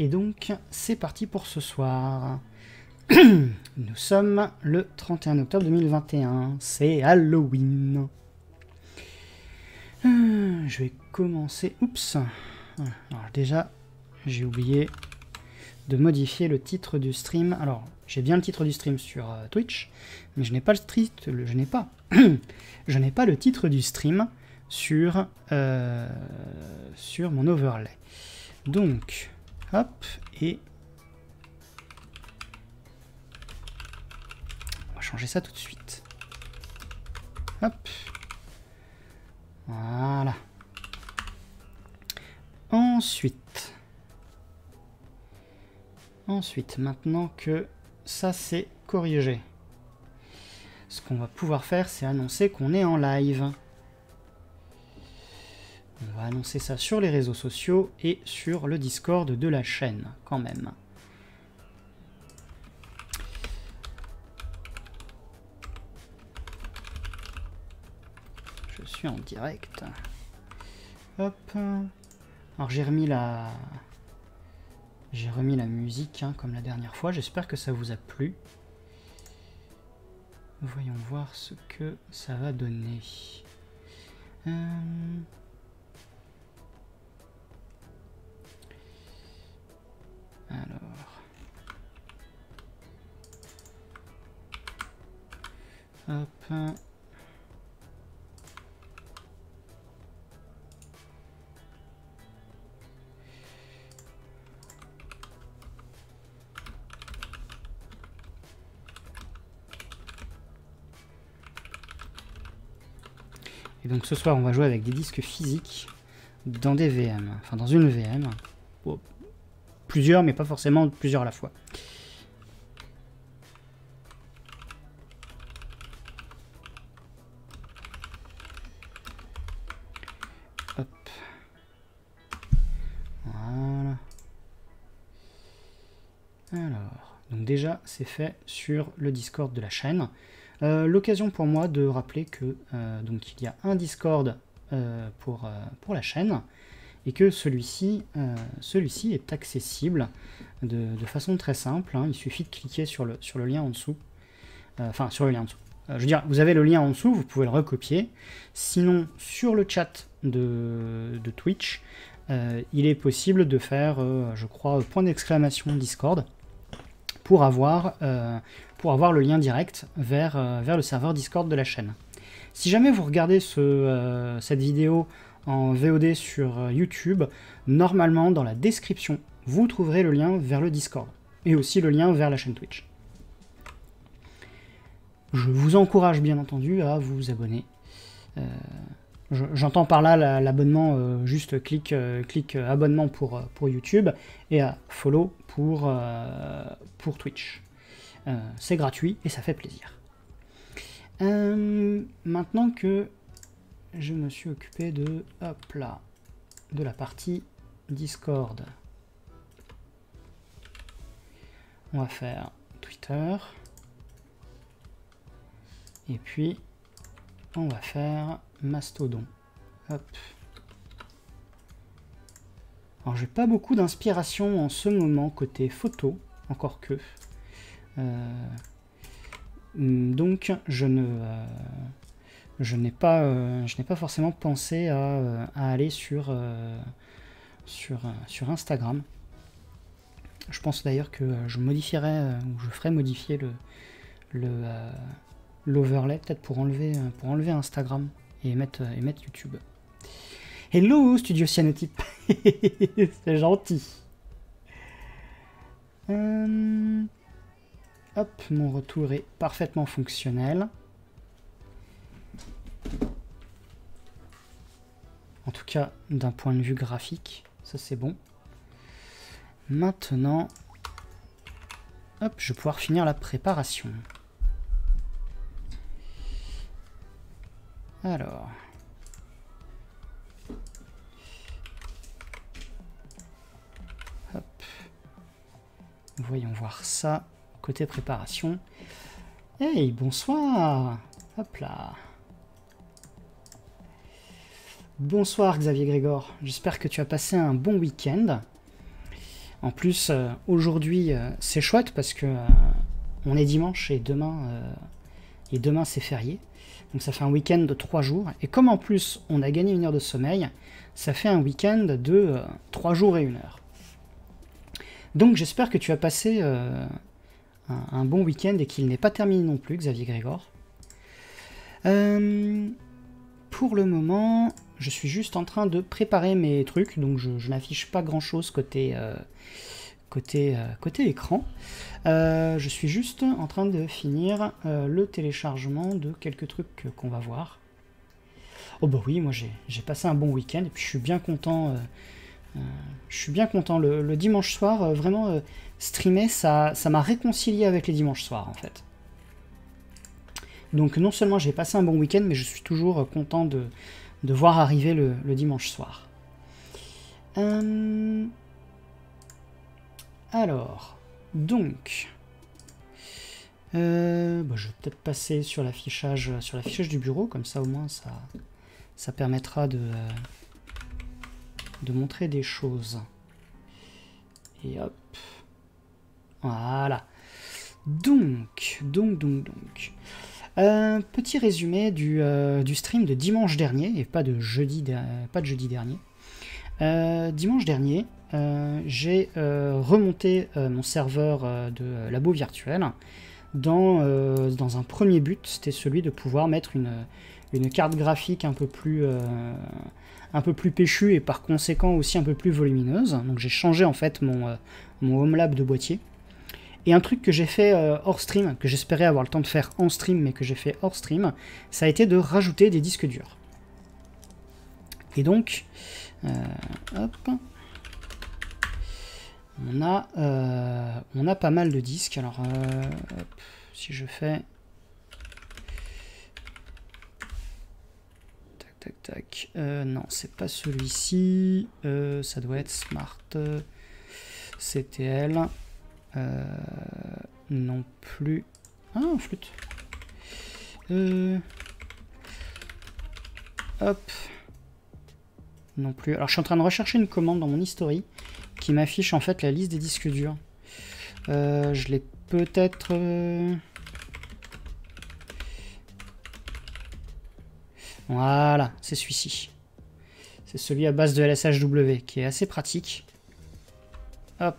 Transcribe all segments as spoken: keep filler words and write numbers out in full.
Et donc, c'est parti pour ce soir. Nous sommes le trente et un octobre deux mille vingt et un. C'est Halloween. Euh, je vais commencer... Oups. Alors déjà, j'ai oublié de modifier le titre du stream. Alors, j'ai bien le titre du stream sur euh, Twitch, mais je n'ai pas le titre... Je n'ai pas... je n'ai pas le titre du stream sur, euh, sur mon overlay. Donc... Hop, et on va changer ça tout de suite. Hop, voilà. Ensuite, ensuite, maintenant que ça c'est corrigé, ce qu'on va pouvoir faire, c'est annoncer qu'on est en live. On va annoncer ça sur les réseaux sociaux et sur le Discord de la chaîne, quand même. Je suis en direct. Hop. Alors j'ai remis la... J'ai remis la musique, hein, comme la dernière fois. J'espère que ça vous a plu. Voyons voir ce que ça va donner. Euh... Alors, hop, et donc ce soir on va jouer avec des disques physiques dans des V M, enfin dans une V M. Oh. Plusieurs, mais pas forcément plusieurs à la fois. Hop. Voilà. Alors, donc déjà, c'est fait sur le Discord de la chaîne. Euh, l'occasion pour moi de rappeler que euh, donc il y a un Discord euh, pour, euh, pour la chaîne. Et que celui-ci euh, celui-ci est accessible de, de façon très simple. Hein. Il suffit de cliquer sur le, sur le lien en dessous. Euh, enfin, sur le lien en dessous. Euh, je veux dire, vous avez le lien en dessous, vous pouvez le recopier. Sinon, sur le chat de, de Twitch, euh, il est possible de faire, euh, je crois, point d'exclamation Discord pour avoir, euh, pour avoir le lien direct vers, euh, vers le serveur Discord de la chaîne. Si jamais vous regardez ce, euh, cette vidéo en V O D sur YouTube, normalement dans la description, vous trouverez le lien vers le Discord et aussi le lien vers la chaîne Twitch. Je vous encourage bien entendu à vous abonner. Euh, J'entends par là l'abonnement, euh, juste clic, euh, clic euh, abonnement pour, pour YouTube et à follow pour, euh, pour Twitch. Euh, C'est gratuit et ça fait plaisir. Euh, maintenant que je me suis occupé de, hop là, de la partie Discord. On va faire Twitter. Et puis, on va faire Mastodon. Hop. Alors, j'ai pas beaucoup d'inspiration en ce moment côté photo, encore que. Euh, donc, je ne... Euh, Je n'ai pas, euh, je n'ai pas forcément pensé à, euh, à aller sur, euh, sur, euh, sur Instagram. Je pense d'ailleurs que je modifierai, euh, ou je ferai modifier le, le, euh, l'overlay, peut-être pour enlever, pour enlever Instagram et mettre, et mettre YouTube. Hello Studio Cyanotype. C'est gentil. Hum, hop, mon retour est parfaitement fonctionnel. En tout cas, d'un point de vue graphique, ça c'est bon. Maintenant, hop, je vais pouvoir finir la préparation. Alors, hop, voyons voir ça côté préparation. Hey, bonsoir. Hop là. Bonsoir Xavier Grégor, j'espère que tu as passé un bon week-end. En plus, euh, aujourd'hui, euh, c'est chouette parce que euh, on est dimanche et demain, euh, et demain c'est férié. Donc ça fait un week-end de trois jours. Et comme en plus, on a gagné une heure de sommeil, ça fait un week-end de euh, trois jours et une heure. Donc j'espère que tu as passé euh, un, un bon week-end et qu'il n'est pas terminé non plus, Xavier Grégor. Euh, pour le moment, je suis juste en train de préparer mes trucs, donc je, je n'affiche pas grand-chose côté, euh, côté, euh, côté écran. Euh, je suis juste en train de finir euh, le téléchargement de quelques trucs euh, qu'on va voir. Oh bah oui, moi j'ai passé un bon week-end et puis je suis bien content. Euh, euh, je suis bien content. Le, le dimanche soir, euh, vraiment, euh, streamer, ça ça m'a réconcilié avec les dimanches soirs en fait. Donc non seulement j'ai passé un bon week-end, mais je suis toujours content de, de voir arriver le, le dimanche soir. Hum... Alors, donc, euh, bah, je vais peut-être passer sur l'affichage sur l'affichage du bureau, comme ça au moins ça, ça permettra de, euh, de montrer des choses. Et hop, voilà. Donc, donc, donc, donc... Euh, petit résumé du, euh, du stream de dimanche dernier, et pas de jeudi, de, pas de jeudi dernier. Euh, dimanche dernier, euh, j'ai euh, remonté euh, mon serveur euh, de euh, labo virtuel dans, euh, dans un premier but, c'était celui de pouvoir mettre une, une carte graphique un peu plus, euh, un peu plus péchue et par conséquent aussi un peu plus volumineuse. Donc j'ai changé en fait mon, euh, mon home lab de boîtier. Et un truc que j'ai fait euh, hors stream, que j'espérais avoir le temps de faire en stream, mais que j'ai fait hors stream, ça a été de rajouter des disques durs. Et donc, euh, hop, on a, euh, on a pas mal de disques. Alors, euh, hop, si je fais... Tac, tac, tac. Euh, non, c'est pas celui-ci. Euh, ça doit être Smart C T L. Euh, non plus. Ah, flûte. Euh, hop. Non plus. Alors, je suis en train de rechercher une commande dans mon history qui m'affiche en fait la liste des disques durs. Euh, je l'ai peut-être... Euh... Voilà, c'est celui-ci. C'est celui à base de L S H W qui est assez pratique. Hop.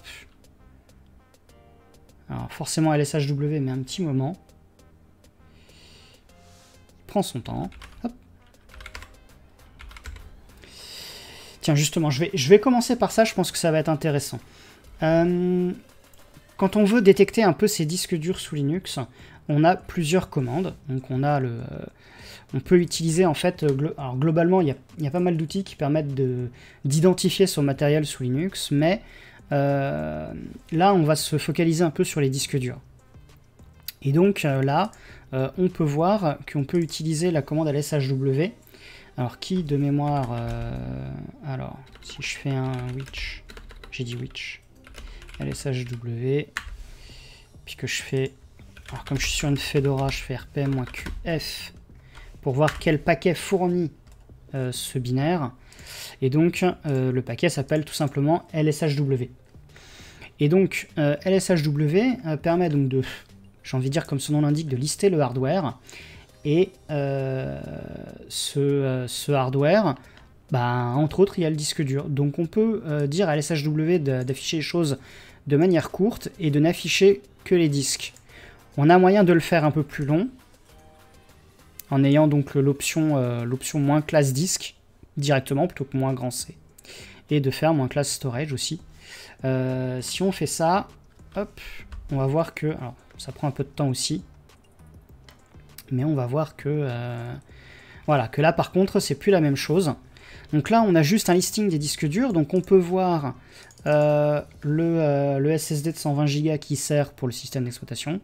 Alors forcément L S H W met un petit moment. Il prend son temps. Hop. Tiens justement, je vais, je vais commencer par ça, je pense que ça va être intéressant. Euh, quand on veut détecter un peu ces disques durs sous Linux, on a plusieurs commandes. Donc on a le... Euh, on peut utiliser en fait... Glo alors globalement, il y a, y a pas mal d'outils qui permettent d'identifier son matériel sous Linux, mais... Euh, là on va se focaliser un peu sur les disques durs et donc euh, là euh, on peut voir qu'on peut utiliser la commande L S H W alors qui de mémoire euh, alors si je fais un which j'ai dit which L S H W puis que je fais alors comme je suis sur une Fedora je fais R P M Q F pour voir quel paquet fournit euh, ce binaire. Et donc, euh, le paquet s'appelle tout simplement L S H W. Et donc, euh, L S H W euh, permet donc de, j'ai envie de dire comme son nom l'indique, de lister le hardware. Et euh, ce, euh, ce hardware, bah, entre autres, il y a le disque dur. Donc on peut euh, dire à L S H W d'afficher les choses de manière courte et de n'afficher que les disques. On a moyen de le faire un peu plus long, en ayant donc l'option euh, l'option moins classe disque, directement plutôt que moins grand C et de faire moins classe storage aussi. Euh, si on fait ça, hop, on va voir que, alors ça prend un peu de temps aussi, mais on va voir que euh, voilà que là par contre c'est plus la même chose. Donc là on a juste un listing des disques durs, donc on peut voir euh, le, euh, le S S D de cent vingt giga qui sert pour le système d'exploitation,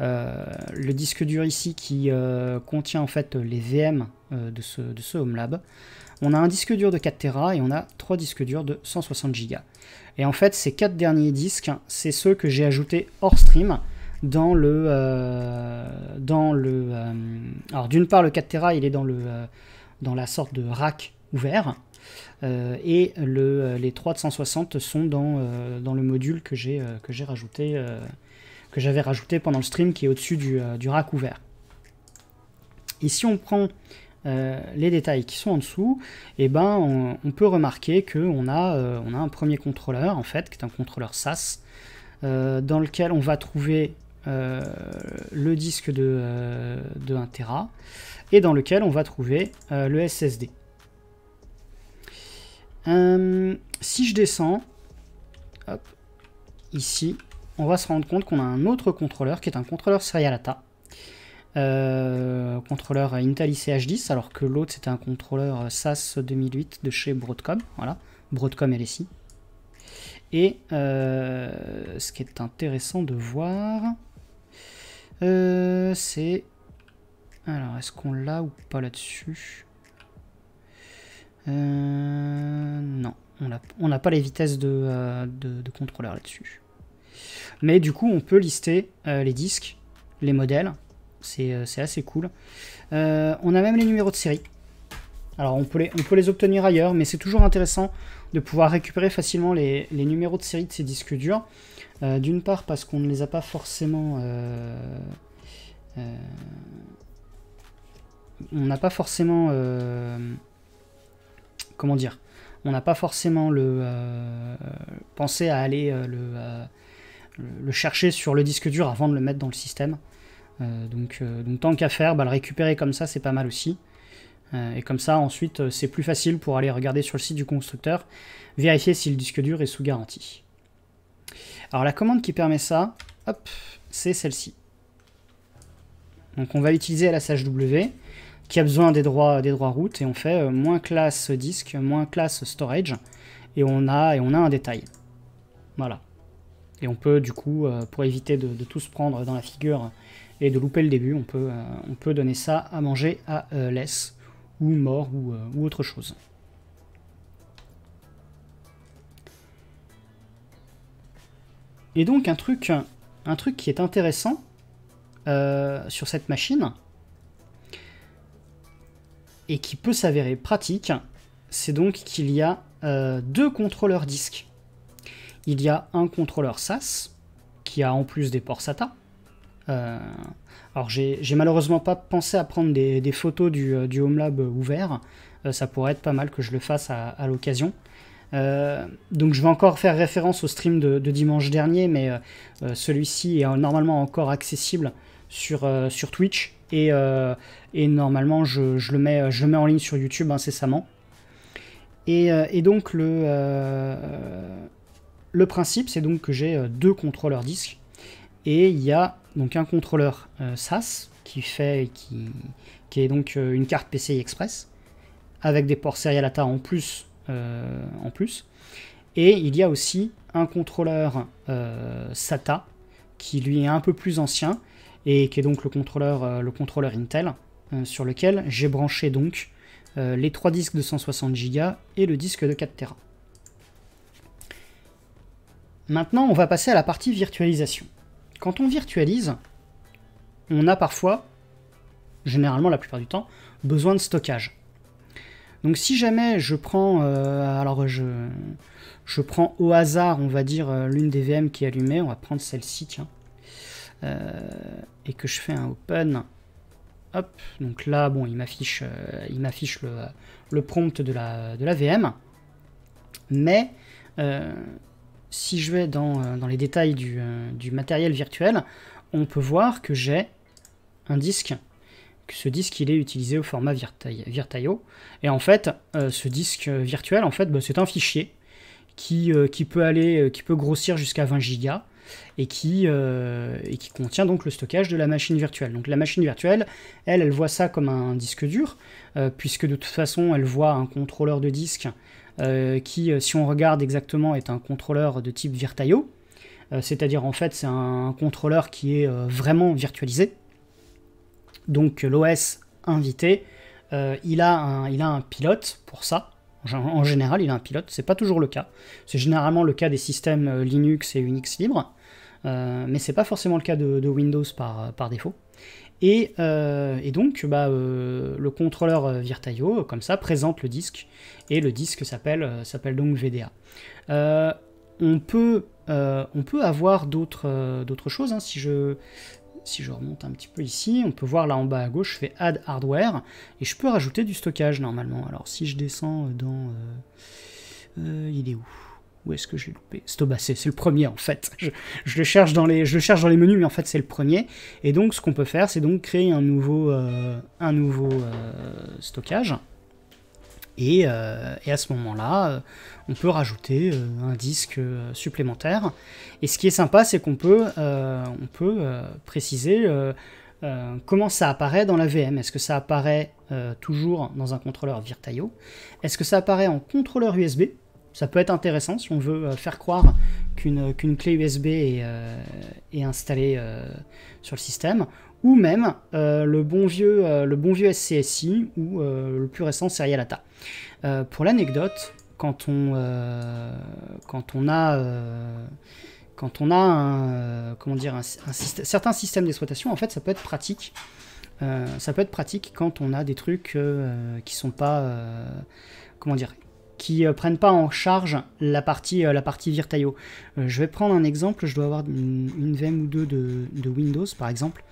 euh, le disque dur ici qui euh, contient en fait les V M euh, de ce, de ce home lab. On a un disque dur de quatre téra et on a trois disques durs de cent soixante giga. Et en fait, ces quatre derniers disques, c'est ceux que j'ai ajoutés hors stream dans le... Euh, dans le euh, alors d'une part, le quatre téra, il est dans, le, euh, dans la sorte de rack ouvert. Euh, et le, les trois deux cent soixante sont dans, euh, dans le module que j'ai euh, que j'ai rajouté, euh, que j'avais rajouté pendant le stream, qui est au-dessus du, euh, du rack ouvert. Et si on prend euh, les détails qui sont en dessous, et eh ben on, on peut remarquer qu'on a, euh, on a un premier contrôleur, en fait, qui est un contrôleur S A S, euh, dans lequel on va trouver euh, le disque de, euh, de un téra, et dans lequel on va trouver euh, le S S D. Euh, si je descends, hop, ici, on va se rendre compte qu'on a un autre contrôleur qui est un contrôleur Serial A T A, euh, contrôleur Intel I C H dix, alors que l'autre c'était un contrôleur S A S deux mille huit de chez Broadcom, voilà, Broadcom L S I. Et euh, ce qui est intéressant de voir, euh, c'est, alors est-ce qu'on l'a ou pas là-dessus? Euh, non, on n'a pas les vitesses de, euh, de, de contrôleur là-dessus. Mais du coup, on peut lister euh, les disques, les modèles. C'est euh, assez cool. Euh, on a même les numéros de série. Alors, on peut les, on peut les obtenir ailleurs, mais c'est toujours intéressant de pouvoir récupérer facilement les, les numéros de série de ces disques durs. Euh, D'une part, parce qu'on ne les a pas forcément... Euh, euh, on n'a pas forcément... Euh, Comment dire, on n'a pas forcément le, euh, pensé à aller euh, le, euh, le chercher sur le disque dur avant de le mettre dans le système. Euh, donc, euh, donc tant qu'à faire, bah, le récupérer comme ça, c'est pas mal aussi. Euh, et comme ça, ensuite, c'est plus facile pour aller regarder sur le site du constructeur, vérifier si le disque dur est sous garantie. Alors la commande qui permet ça, hop, c'est celle-ci. Donc on va utiliser L S H W. Qui a besoin des droits des droits root, et on fait euh, moins classe disque, moins classe storage, et on a, et on a un détail. Voilà. Et on peut du coup, euh, pour éviter de, de tout se prendre dans la figure et de louper le début, on peut, euh, on peut donner ça à manger à euh, less, ou mort, ou, euh, ou autre chose. Et donc un truc, un truc qui est intéressant euh, sur cette machine, et qui peut s'avérer pratique, c'est donc qu'il y a euh, deux contrôleurs disques. Il y a un contrôleur S A S, qui a en plus des ports S A T A. Euh, alors j'ai malheureusement pas pensé à prendre des, des photos du, du Homelab ouvert, euh, ça pourrait être pas mal que je le fasse à, à l'occasion. Euh, donc je vais encore faire référence au stream de, de dimanche dernier, mais euh, celui-ci est normalement encore accessible sur, euh, sur Twitch. Et, euh, et normalement, je, je, le mets, je le mets en ligne sur YouTube incessamment. Et, et donc, le, euh, le principe, c'est donc que j'ai deux contrôleurs disques. Et il y a donc un contrôleur euh, S A S qui, fait, qui, qui est donc une carte P C I Express avec des ports Serial A T A en plus. Euh, en plus. Et il y a aussi un contrôleur euh, S A T A qui, lui, est un peu plus ancien, et qui est donc le contrôleur, euh, le contrôleur Intel, euh, sur lequel j'ai branché donc euh, les trois disques de cent soixante giga et le disque de quatre téra. Maintenant, on va passer à la partie virtualisation. Quand on virtualise, on a parfois, généralement la plupart du temps, besoin de stockage. Donc si jamais je prends, euh, alors je, je prends au hasard, on va dire, l'une des V M qui est allumée, on va prendre celle-ci, tiens. Euh, et que je fais un open, hop, donc là, bon, il m'affiche euh, il m'affiche le, le prompt de la, de la V M, mais euh, si je vais dans, dans les détails du, du matériel virtuel, on peut voir que j'ai un disque, que ce disque, il est utilisé au format VirtIO, et en fait, euh, ce disque virtuel, en fait, bah, c'est un fichier qui, euh, qui peut aller, qui peut grossir jusqu'à vingt gigas, Et qui, euh, et qui contient donc le stockage de la machine virtuelle. Donc la machine virtuelle, elle, elle voit ça comme un disque dur, euh, puisque de toute façon, elle voit un contrôleur de disque euh, qui, si on regarde exactement, est un contrôleur de type VirtIO, euh, c'est-à-dire en fait, c'est un contrôleur qui est euh, vraiment virtualisé. Donc l'O S invité, euh, il, a un, il a un pilote pour ça. En général, il a un pilote, c'est pas toujours le cas. C'est généralement le cas des systèmes Linux et Unix libres, euh, mais c'est pas forcément le cas de, de Windows par, par défaut. Et, euh, et donc, bah, euh, le contrôleur euh, VirtIO, comme ça, présente le disque, et le disque s'appelle euh, s'appelle donc V D A. Euh, on peut euh, on peut avoir d'autres euh, d'autres choses. Hein, si je si je remonte un petit peu ici, on peut voir là en bas à gauche, je fais Add Hardware, et je peux rajouter du stockage normalement. Alors si je descends dans, euh, euh, il est où? Où est-ce que j'ai loupé? C'est c'est le premier en fait. Je, je, le cherche dans les, je le cherche dans les menus, mais en fait c'est le premier. Et donc ce qu'on peut faire, c'est donc créer un nouveau, euh, un nouveau euh, stockage. Et, euh, et à ce moment-là, euh, on peut rajouter euh, un disque euh, supplémentaire. Et ce qui est sympa, c'est qu'on peut, euh, on peut euh, préciser euh, euh, comment ça apparaît dans la V M. Est-ce que ça apparaît euh, toujours dans un contrôleur VirtIO? Est-ce que ça apparaît en contrôleur U S B? Ça peut être intéressant si on veut faire croire qu'une qu'une clé U S B est, euh, est installée euh, sur le système, ou même euh, le bon vieux, euh, le bon vieux S C S I ou euh, le plus récent Serial A T A. Euh, pour l'anecdote, quand on euh, quand on a euh, quand on a un, euh, comment dire un, un syst- certains systèmes d'exploitation, en fait, ça peut être pratique. Euh, ça peut être pratique quand on a des trucs euh, qui sont pas euh, comment dire qui euh, prennent pas en charge la partie, euh, la partie VirtIO. Euh, je vais prendre un exemple, je dois avoir une, une V M ou deux de, de Windows par exemple.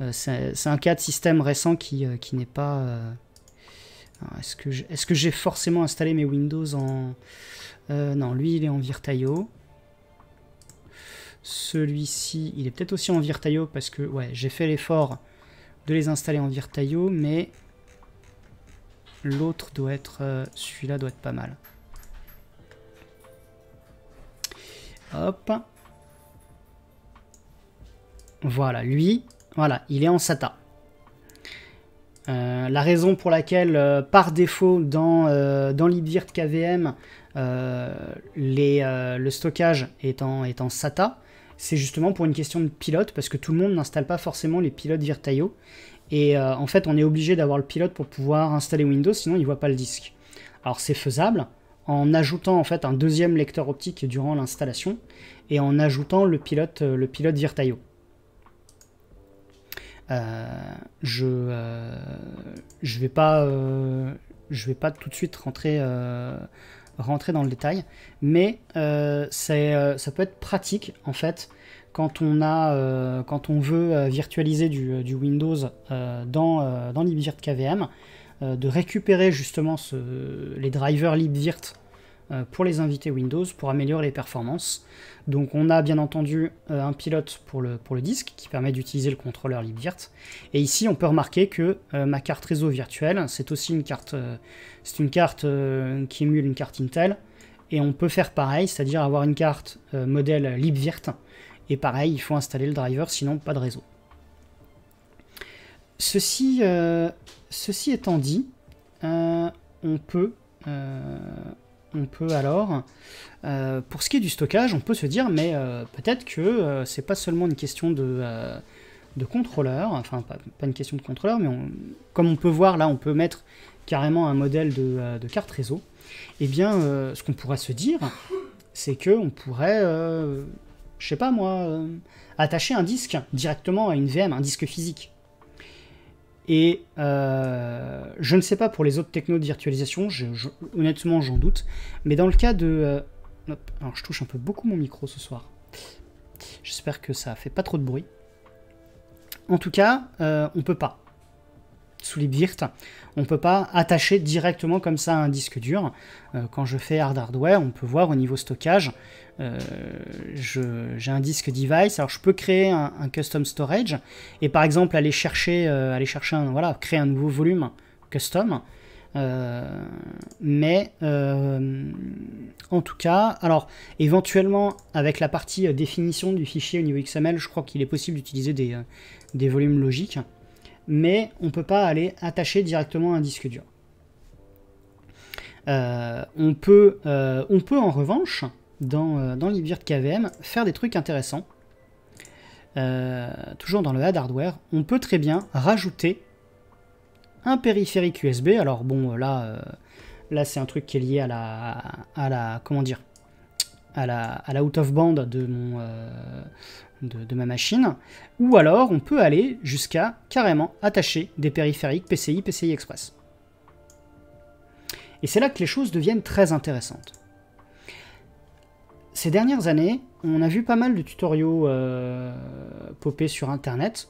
Euh, c'est un cas de système récent qui, euh, qui n'est pas... Euh... Est-ce que j'ai est forcément installé mes Windows en... Euh, non, lui il est en VirtIO. Celui-ci, il est peut-être aussi en VirtIO parce que ouais, j'ai fait l'effort de les installer en VirtIO, mais... L'autre doit être... Euh, celui-là doit être pas mal. Hop. Voilà, lui, voilà, il est en SATA. Euh, la raison pour laquelle, euh, par défaut, dans, euh, dans LibVirt K V M, euh, les, euh, le stockage est en, est en SATA, c'est justement pour une question de pilote, parce que tout le monde n'installe pas forcément les pilotes VirtIO. Et euh, en fait, on est obligé d'avoir le pilote pour pouvoir installer Windows, sinon il ne voit pas le disque. Alors c'est faisable en ajoutant en fait un deuxième lecteur optique durant l'installation et en ajoutant le pilote, le pilote VirtIO. Euh, je ne euh, je vais, euh, vais pas tout de suite rentrer, euh, rentrer dans le détail, mais euh, euh, ça peut être pratique en fait. Quand on, a, euh, quand on veut euh, virtualiser du, du Windows euh, dans, euh, dans LibVirt K V M, euh, de récupérer justement ce, les drivers LibVirt euh, pour les inviter Windows pour améliorer les performances. Donc on a bien entendu euh, un pilote pour le, pour le disque qui permet d'utiliser le contrôleur LibVirt. Et ici on peut remarquer que euh, ma carte réseau virtuelle, c'est aussi une carte, euh, c'est une carte euh, qui émule une carte Intel. Et on peut faire pareil, c'est-à-dire avoir une carte euh, modèle LibVirt. Et pareil, il faut installer le driver, sinon pas de réseau. Ceci, euh, ceci étant dit, euh, on peut, euh, on peut alors, euh, pour ce qui est du stockage, on peut se dire, mais euh, peut-être que euh, c'est pas seulement une question de, euh, de contrôleur, enfin pas, pas une question de contrôleur, mais on, comme on peut voir là, on peut mettre carrément un modèle de, de carte réseau. Et bien, euh, ce qu'on pourrait se dire, c'est que on pourrait euh, je sais pas moi, euh, attacher un disque directement à une V M, un disque physique. Et euh, je ne sais pas pour les autres technos de virtualisation, je, je, honnêtement j'en doute, mais dans le cas de... Euh, hop, alors je touche un peu beaucoup mon micro ce soir. J'espère que ça fait pas trop de bruit. En tout cas, euh, on peut pas. Sous LibVirt, on ne peut pas attacher directement comme ça un disque dur. Euh, quand je fais hard hardware, on peut voir au niveau stockage, euh, j'ai un disque device, alors je peux créer un, un custom storage et par exemple aller chercher, euh, aller chercher un, voilà, créer un nouveau volume custom. Euh, mais euh, en tout cas, alors éventuellement avec la partie euh, définition du fichier au niveau X M L, je crois qu'il est possible d'utiliser des, euh, des volumes logiques. Mais on ne peut pas aller attacher directement un disque dur. Euh, on, peut, euh, on peut en revanche, dans, euh, dans LibVirt K V M, faire des trucs intéressants. Euh, toujours dans le add hardware, on peut très bien rajouter un périphérique U S B. Alors bon, là, euh, là c'est un truc qui est lié à la, à la, comment dire, à la, à la out-of-band de, euh, de, de ma machine, ou alors on peut aller jusqu'à carrément attacher des périphériques P C I, P C I Express. Et c'est là que les choses deviennent très intéressantes. Ces dernières années, on a vu pas mal de tutoriaux euh, popper sur Internet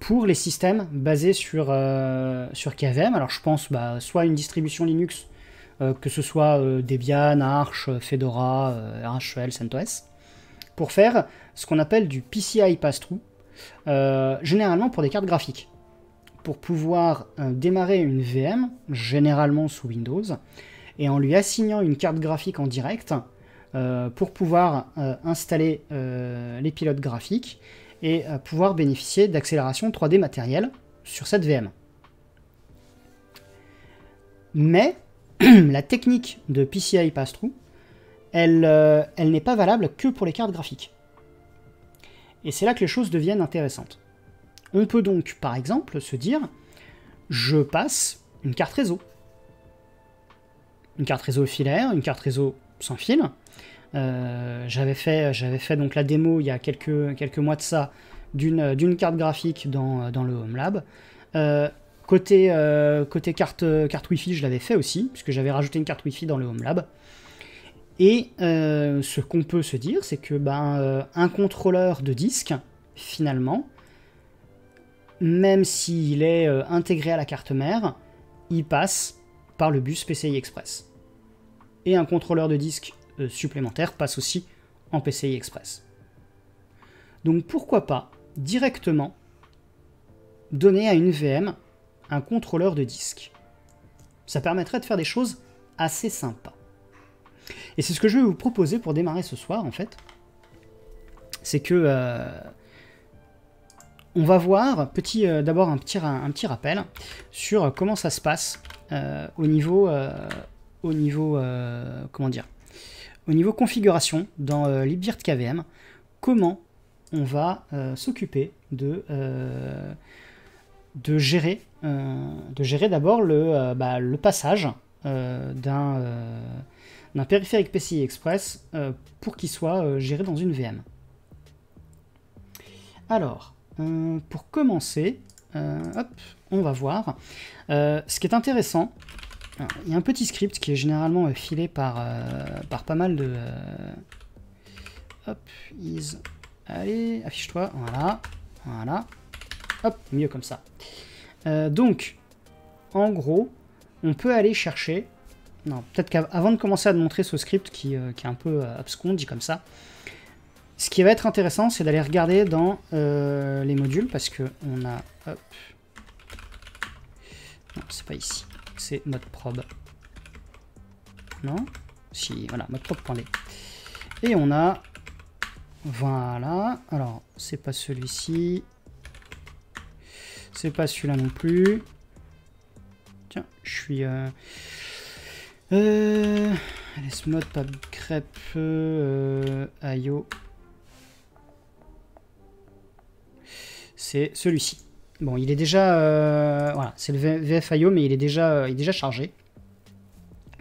pour les systèmes basés sur, euh, sur K V M. Alors je pense bah, soit une distribution Linux, euh, que ce soit euh, Debian, Arch, Fedora, euh, R H E L, CentOS, pour faire ce qu'on appelle du P C I pass-through, euh, généralement pour des cartes graphiques. Pour pouvoir euh, démarrer une V M, généralement sous Windows, et en lui assignant une carte graphique en direct, Euh, pour pouvoir euh, installer euh, les pilotes graphiques et euh, pouvoir bénéficier d'accélération trois D matérielle sur cette V M. Mais la technique de P C I pass-through, elle, euh, elle n'est pas valable que pour les cartes graphiques. Et c'est là que les choses deviennent intéressantes. On peut donc, par exemple, se dire, je passe une carte réseau. Une carte réseau filaire, une carte réseau sans fil. Euh, j'avais fait, j'avais fait donc la démo il y a quelques, quelques mois de ça d'une d'une carte graphique dans, dans le Home Lab. Euh, côté, euh, côté carte, carte Wi-Fi, je l'avais fait aussi, puisque j'avais rajouté une carte Wi-Fi dans le Home Lab. Et euh, ce qu'on peut se dire, c'est que ben, euh, un contrôleur de disque, finalement, même s'il est euh, intégré à la carte mère, il passe par le bus P C I Express. Et un contrôleur de disque euh, supplémentaire passe aussi en P C I Express. Donc pourquoi pas directement donner à une V M un contrôleur de disque. Ça permettrait de faire des choses assez sympas. Et c'est ce que je vais vous proposer pour démarrer ce soir en fait. C'est que euh, on va voir petit, euh, d'abord un petit, un petit rappel sur comment ça se passe euh, au niveau... Euh, au niveau, euh, comment dire, au niveau configuration dans euh, LibVirt K V M, comment on va euh, s'occuper de, euh, de gérer euh, de gérer d'abord le, euh, bah, le passage euh, d'un euh, d'un périphérique P C I Express euh, pour qu'il soit euh, géré dans une V M. Alors, euh, pour commencer, euh, hop, on va voir. Euh, ce qui est intéressant, il y a un petit script qui est généralement filé par, euh, par pas mal de... Euh, hop, is... Allez, affiche-toi, voilà, voilà. Hop, mieux comme ça. Euh, donc, en gros, on peut aller chercher... Non, peut-être qu'avant de commencer à te montrer ce script qui, euh, qui est un peu euh, abscond, dit comme ça, ce qui va être intéressant, c'est d'aller regarder dans euh, les modules, parce que on a... Hop. Non, c'est pas ici. C'est mode probe. Non? Si, voilà, mode probe.d. Et on a. Voilà. Alors, c'est pas celui-ci. C'est pas celui-là non plus. Tiens, je suis. Euh... Euh... Laisse mode, pas de crêpe. Euh... I O. C'est celui-ci. Bon, il est déjà... Euh, voilà, c'est le V F I O, mais il est déjà, euh, il est déjà chargé.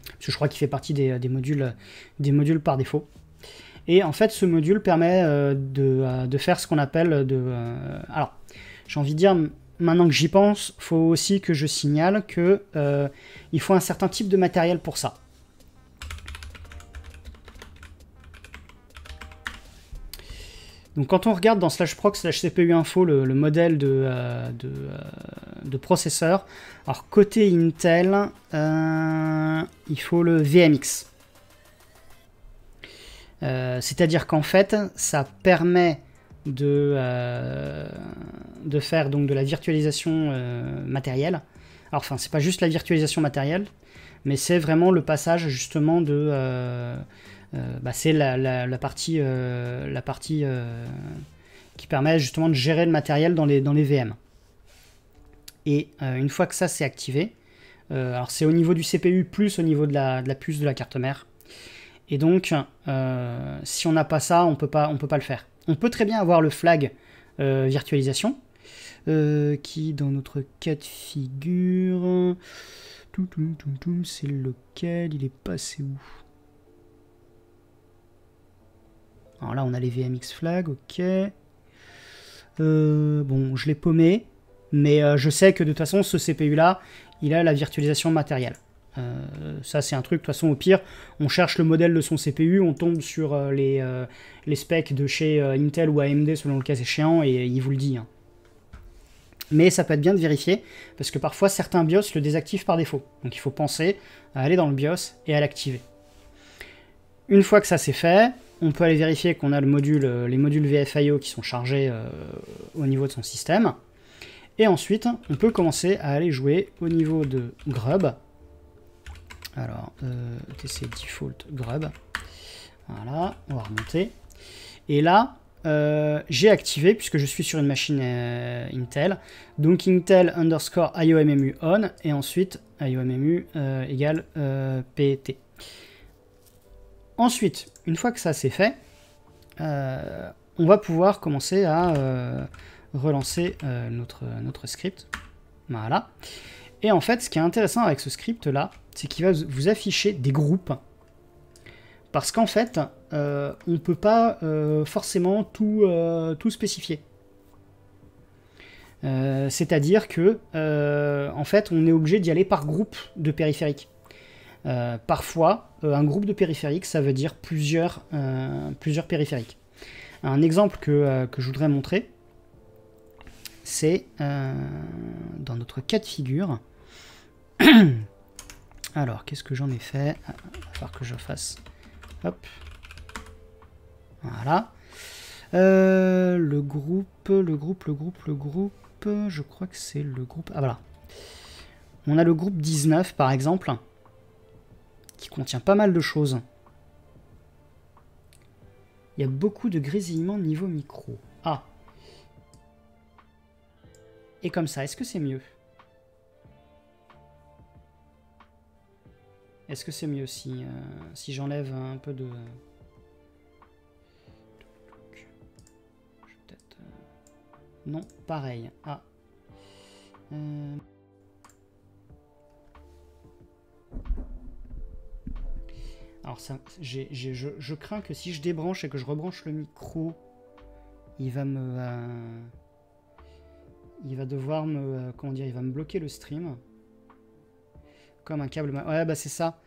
Parce que je crois qu'il fait partie des, des, modules, des modules par défaut. Et en fait, ce module permet euh, de, euh, de faire ce qu'on appelle de... Euh, alors, j'ai envie de dire, maintenant que j'y pense, il faut aussi que je signale que euh, il faut un certain type de matériel pour ça. Donc quand on regarde dans slash proc slash cpu info le, le modèle de, euh, de, euh, de processeur, alors côté Intel, euh, il faut le V M X. Euh, C'est-à-dire qu'en fait, ça permet de, euh, de faire donc de la virtualisation euh, matérielle. Alors enfin, c'est pas juste la virtualisation matérielle, mais c'est vraiment le passage justement de... Euh, Euh, bah c'est la, la, la partie, euh, la partie euh, qui permet justement de gérer le matériel dans les, dans les V M. Et euh, une fois que ça c'est activé, euh, alors c'est au niveau du C P U plus au niveau de la, de la puce de la carte mère. Et donc, euh, si on n'a pas ça, on peut pas, on peut pas le faire. On peut très bien avoir le flag euh, virtualisation, euh, qui dans notre cas de figure, c'est lequel, il est passé où ? Alors là, on a les V M X flags, ok. Euh, bon, je l'ai paumé, mais euh, je sais que de toute façon, ce C P U-là, il a la virtualisation matérielle. Euh, ça, c'est un truc, de toute façon, au pire, on cherche le modèle de son C P U, on tombe sur euh, les, euh, les specs de chez euh, Intel ou A M D, selon le cas échéant, et, et il vous le dit. Hein. Mais ça peut être bien de vérifier, parce que parfois, certains BIOS le désactivent par défaut. Donc, il faut penser à aller dans le BIOS et à l'activer. Une fois que ça c'est fait, on peut aller vérifier qu'on a le module, les modules V F I O qui sont chargés euh, au niveau de son système. Et ensuite, on peut commencer à aller jouer au niveau de Grub. Alors, euh, T C Default Grub. Voilà, on va remonter. Et là, euh, j'ai activé, puisque je suis sur une machine euh, Intel, donc Intel underscore I O M M U on, et ensuite I O M M U euh, égale euh, P E T. Ensuite, une fois que ça c'est fait, euh, on va pouvoir commencer à euh, relancer euh, notre, notre script. Voilà. Et en fait, ce qui est intéressant avec ce script-là, c'est qu'il va vous afficher des groupes. Parce qu'en fait, euh, on ne peut pas euh, forcément tout, euh, tout spécifier. Euh, C'est-à-dire que, euh, en fait, on est obligé d'y aller par groupe de périphériques. Euh, parfois, euh, un groupe de périphériques, ça veut dire plusieurs, euh, plusieurs périphériques. Un exemple que, euh, que je voudrais montrer, c'est euh, dans notre cas de figure. Alors, qu'est-ce que j'en ai fait? Ah, il va falloir que je fasse. Hop. Voilà. Euh, le groupe, le groupe, le groupe, le groupe. Je crois que c'est le groupe. Ah, voilà. On a le groupe dix-neuf, par exemple, qui contient pas mal de choses. Il y a beaucoup de grésillements niveau micro. Ah. Et comme ça, est-ce que c'est mieux? Est-ce que c'est mieux si, euh, si j'enlève un peu de... Je vais peut-être... Non, pareil. Ah. Euh... Alors ça, j'ai, j'ai, je, je crains que si je débranche et que je rebranche le micro, il va me, euh, il va devoir me, euh, comment dire, il va me bloquer le stream, comme un câble. Ouais, bah c'est ça.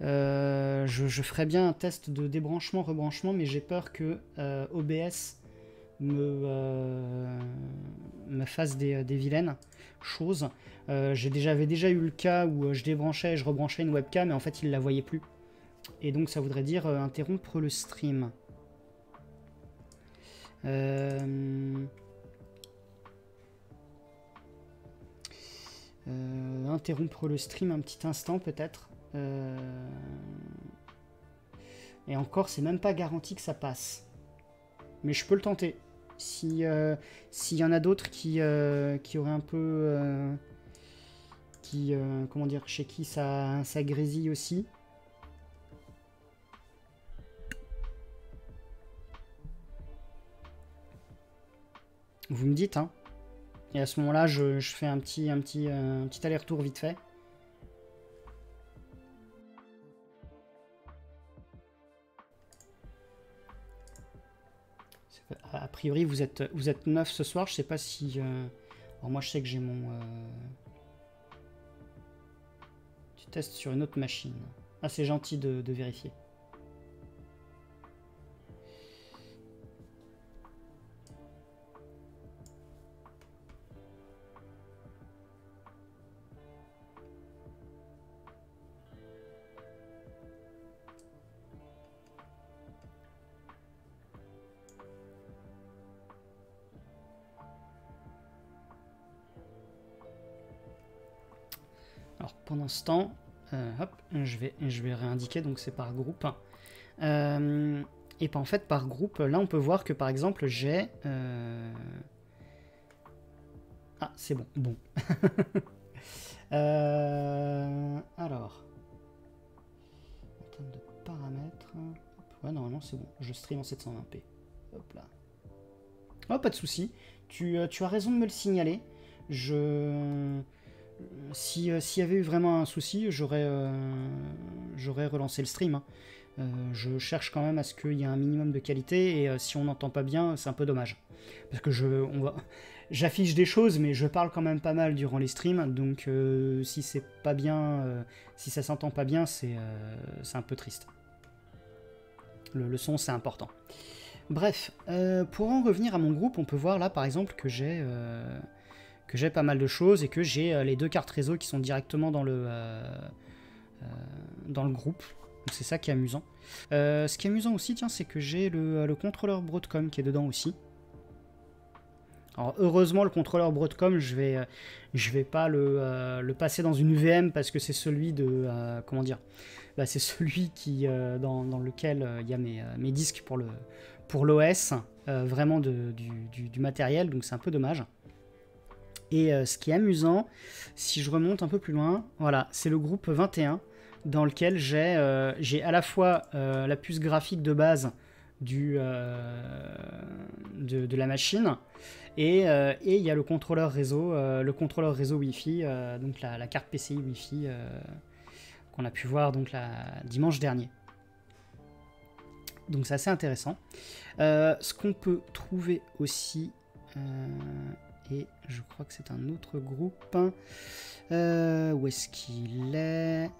Euh, je, je ferais bien un test de débranchement, rebranchement, mais j'ai peur que euh, O B S me, euh, me fasse des, des vilaines choses. Euh, j'ai déjà, j'avais déjà eu le cas où je débranchais et je rebranchais une webcam, mais en fait il la voyait plus. Et donc ça voudrait dire euh, interrompre le stream. Euh... Euh, interrompre le stream un petit instant peut-être. Euh... Et encore, c'est même pas garanti que ça passe. Mais je peux le tenter. Si euh, s'il y en a d'autres qui, euh, qui auraient un peu... Euh, qui, euh, comment dire, chez qui ça, ça grésille aussi. Vous me dites, hein. Et à ce moment-là, je, je fais un petit, un petit, euh, un petit aller-retour vite fait. A priori, vous êtes, vous êtes neuf ce soir. Je sais pas si... Euh... Alors moi, je sais que j'ai mon... Euh... Tu testes sur une autre machine. Ah, c'est gentil de, de vérifier. Pendant ce temps, euh, hop, je vais, je vais réindiquer, donc c'est par groupe. Euh, et en fait, par groupe, là, on peut voir que, par exemple, j'ai... Euh... Ah, c'est bon, bon. euh, alors, en termes de paramètres... Hop, ouais, normalement, c'est bon, je stream en sept cent vingt p. Hop là. Oh, pas de souci. Tu, tu as raison de me le signaler. Je... Si, euh, s'il y avait eu vraiment un souci, j'aurais euh, j'aurais relancé le stream. Hein. Euh, je cherche quand même à ce qu'il y ait un minimum de qualité, et euh, si on n'entend pas bien, c'est un peu dommage. Parce que je, on va... j'affiche des choses, mais je parle quand même pas mal durant les streams, donc euh, si c'est pas bien, euh, si ça s'entend pas bien, c'est euh, un peu triste. Le, le son, c'est important. Bref, euh, pour en revenir à mon groupe, on peut voir là par exemple que j'ai euh, que j'ai pas mal de choses et que j'ai euh, les deux cartes réseau qui sont directement dans le, euh, euh, dans le groupe. Donc c'est ça qui est amusant. Euh, ce qui est amusant aussi, tiens, c'est que j'ai le, le contrôleur Broadcom qui est dedans aussi. Alors heureusement le contrôleur Broadcom, je vais je vais pas le, euh, le passer dans une V M parce que c'est celui de euh, comment dire, bah, c'est celui qui euh, dans, dans lequel il euh, y a mes, mes disques pour le pour l'O S, euh, vraiment de, du, du, du matériel, donc c'est un peu dommage. Et euh, ce qui est amusant, si je remonte un peu plus loin, voilà, c'est le groupe vingt et un dans lequel j'ai euh, j'ai à la fois euh, la puce graphique de base du euh, de, de la machine. Et euh, et il y a le contrôleur réseau, euh, le contrôleur réseau Wi-Fi, euh, donc la, la carte P C I Wi-Fi euh, qu'on a pu voir donc la, dimanche dernier. Donc c'est assez intéressant. Euh, ce qu'on peut trouver aussi, euh, et je crois que c'est un autre groupe. Euh, où est-ce qu'il est ?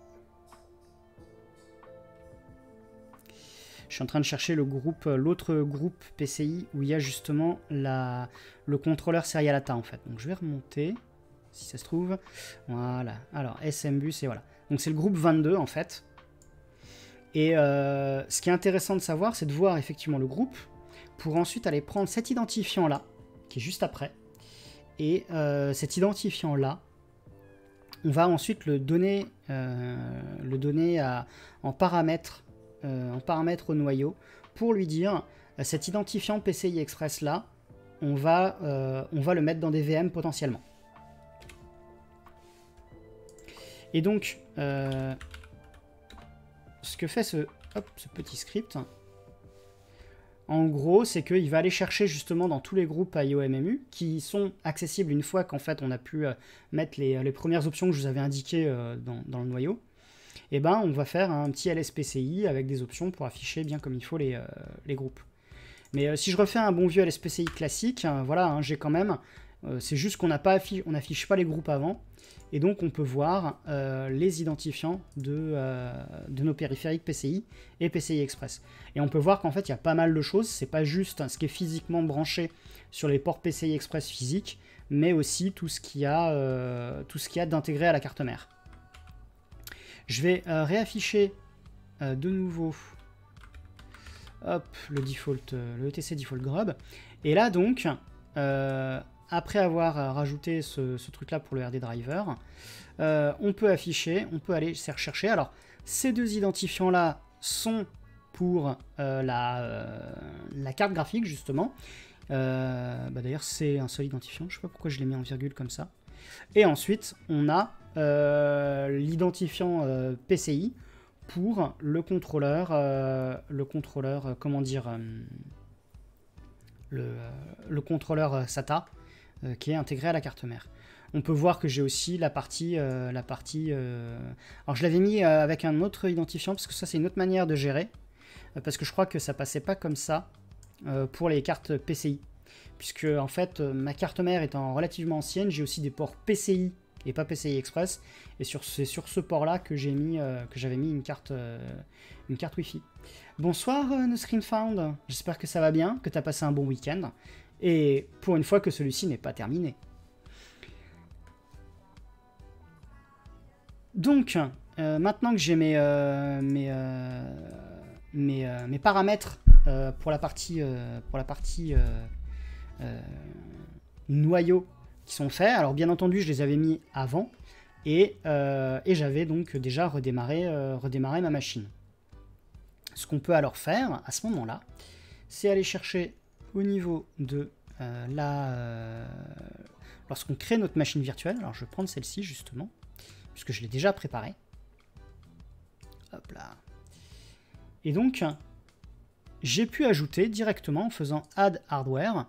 Je suis en train de chercher le groupe, l'autre groupe P C I où il y a justement la, le contrôleur Serial A T A en fait. Donc je vais remonter, si ça se trouve. Voilà, alors S M B, c'est voilà. Donc c'est le groupe vingt-deux en fait. Et euh, ce qui est intéressant de savoir, c'est de voir effectivement le groupe pour ensuite aller prendre cet identifiant là, qui est juste après. Et euh, cet identifiant là, on va ensuite le donner, euh, le donner à, en paramètres. Euh, en paramètre au noyau pour lui dire euh, cet identifiant P C I Express là, on va, euh, on va le mettre dans des V M potentiellement. Et donc euh, ce que fait ce, hop, ce petit script en gros, c'est qu'il va aller chercher justement dans tous les groupes I O M M U qui sont accessibles une fois qu'en fait on a pu euh, mettre les, les premières options que je vous avais indiquées euh, dans, dans le noyau. Et eh ben on va faire un petit L S P C I avec des options pour afficher bien comme il faut les, euh, les groupes. Mais euh, si je refais un bon vieux L S P C I classique, euh, voilà, hein, j'ai quand même, euh, c'est juste qu'on n'a pas affiché, on n'affiche pas les groupes avant, et donc on peut voir euh, les identifiants de, euh, de nos périphériques P C I et P C I Express. Et on peut voir qu'en fait il y a pas mal de choses, c'est pas juste hein, ce qui est physiquement branché sur les ports P C I Express physiques, mais aussi tout ce qu'il y a, euh, tout ce qu'il y a d'intégré à la carte mère. Je vais euh, réafficher euh, de nouveau hop, le default, euh, le E T C default grub. Et là donc, euh, après avoir euh, rajouté ce, ce truc là pour le R D driver, euh, on peut afficher, on peut aller chercher. Alors ces deux identifiants là sont pour euh, la, euh, la carte graphique justement. Euh, bah, d'ailleurs c'est un seul identifiant, je sais pas pourquoi je l'ai mis en virgule comme ça. Et ensuite on a Euh, l'identifiant euh, P C I pour le contrôleur, euh, le contrôleur, euh, comment dire, euh, le, euh, le contrôleur S A T A euh, qui est intégré à la carte mère. On peut voir que j'ai aussi la partie, euh, la partie. Euh... Alors je l'avais mis euh, avec un autre identifiant parce que ça c'est une autre manière de gérer, euh, parce que je crois que ça passait pas comme ça euh, pour les cartes P C I, puisque en fait euh, ma carte mère étant relativement ancienne, j'ai aussi des ports P C I. Et pas P C I Express, et sur c'est sur ce port là que j'ai mis euh, que j'avais mis une carte euh, une carte Wi-Fi. Bonsoir euh, No Screen Found, j'espère que ça va bien, que tu as passé un bon week-end, et pour une fois que celui-ci n'est pas terminé. Donc euh, maintenant que j'ai mes, euh, mes, euh, mes, euh, mes paramètres euh, pour la partie euh, pour la partie euh, euh, noyau qui sont faits. Alors bien entendu, je les avais mis avant et, euh, et j'avais donc déjà redémarré, euh, redémarré ma machine. Ce qu'on peut alors faire à ce moment-là, c'est aller chercher au niveau de euh, la... Euh, lorsqu'on crée notre machine virtuelle, alors je vais prendre celle-ci justement, puisque je l'ai déjà préparée. Hop là. Et donc, j'ai pu ajouter directement en faisant Add Hardware.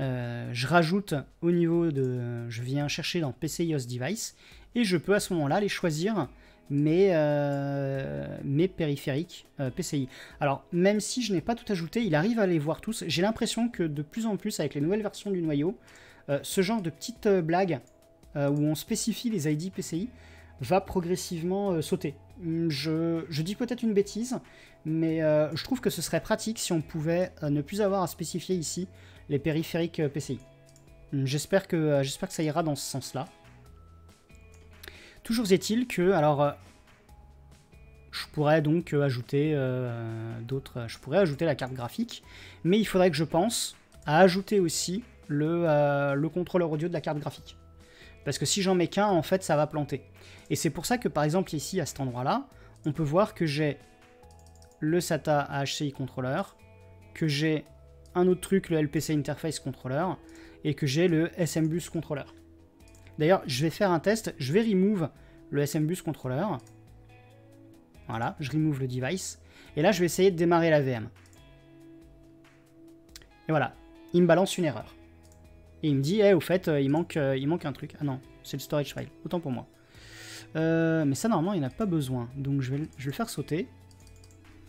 Euh, je rajoute au niveau de... Je viens chercher dans P C I host device et je peux à ce moment-là aller choisir mais, euh, mais périphériques euh, P C I. Alors, même si je n'ai pas tout ajouté, il arrive à les voir tous. J'ai l'impression que de plus en plus, avec les nouvelles versions du noyau, euh, ce genre de petites euh, blagues euh, où on spécifie les I D P C I va progressivement euh, sauter. Je, je dis peut-être une bêtise, mais euh, je trouve que ce serait pratique si on pouvait euh, ne plus avoir à spécifier ici les périphériques euh, P C I. J'espère que, euh, j'espère que ça ira dans ce sens-là. Toujours est-il que, alors, euh, je pourrais donc ajouter euh, d'autres, je pourrais ajouter la carte graphique, mais il faudrait que je pense à ajouter aussi le, euh, le contrôleur audio de la carte graphique. Parce que si j'en mets qu'un, en fait, ça va planter. Et c'est pour ça que, par exemple, ici, à cet endroit-là, on peut voir que j'ai le SATA A H C I controller, que j'ai un autre truc, le L P C interface controller, et que j'ai le S M bus controller. D'ailleurs, je vais faire un test, je vais remove le S M bus controller. Voilà, je remove le device. Et là, je vais essayer de démarrer la V M. Et voilà, il me balance une erreur. Et il me dit, eh, au fait, il manque, il manque un truc. Ah non, c'est le storage file, autant pour moi. Euh, mais ça, normalement, il n'y en a pas besoin. Donc, je vais, je vais le faire sauter.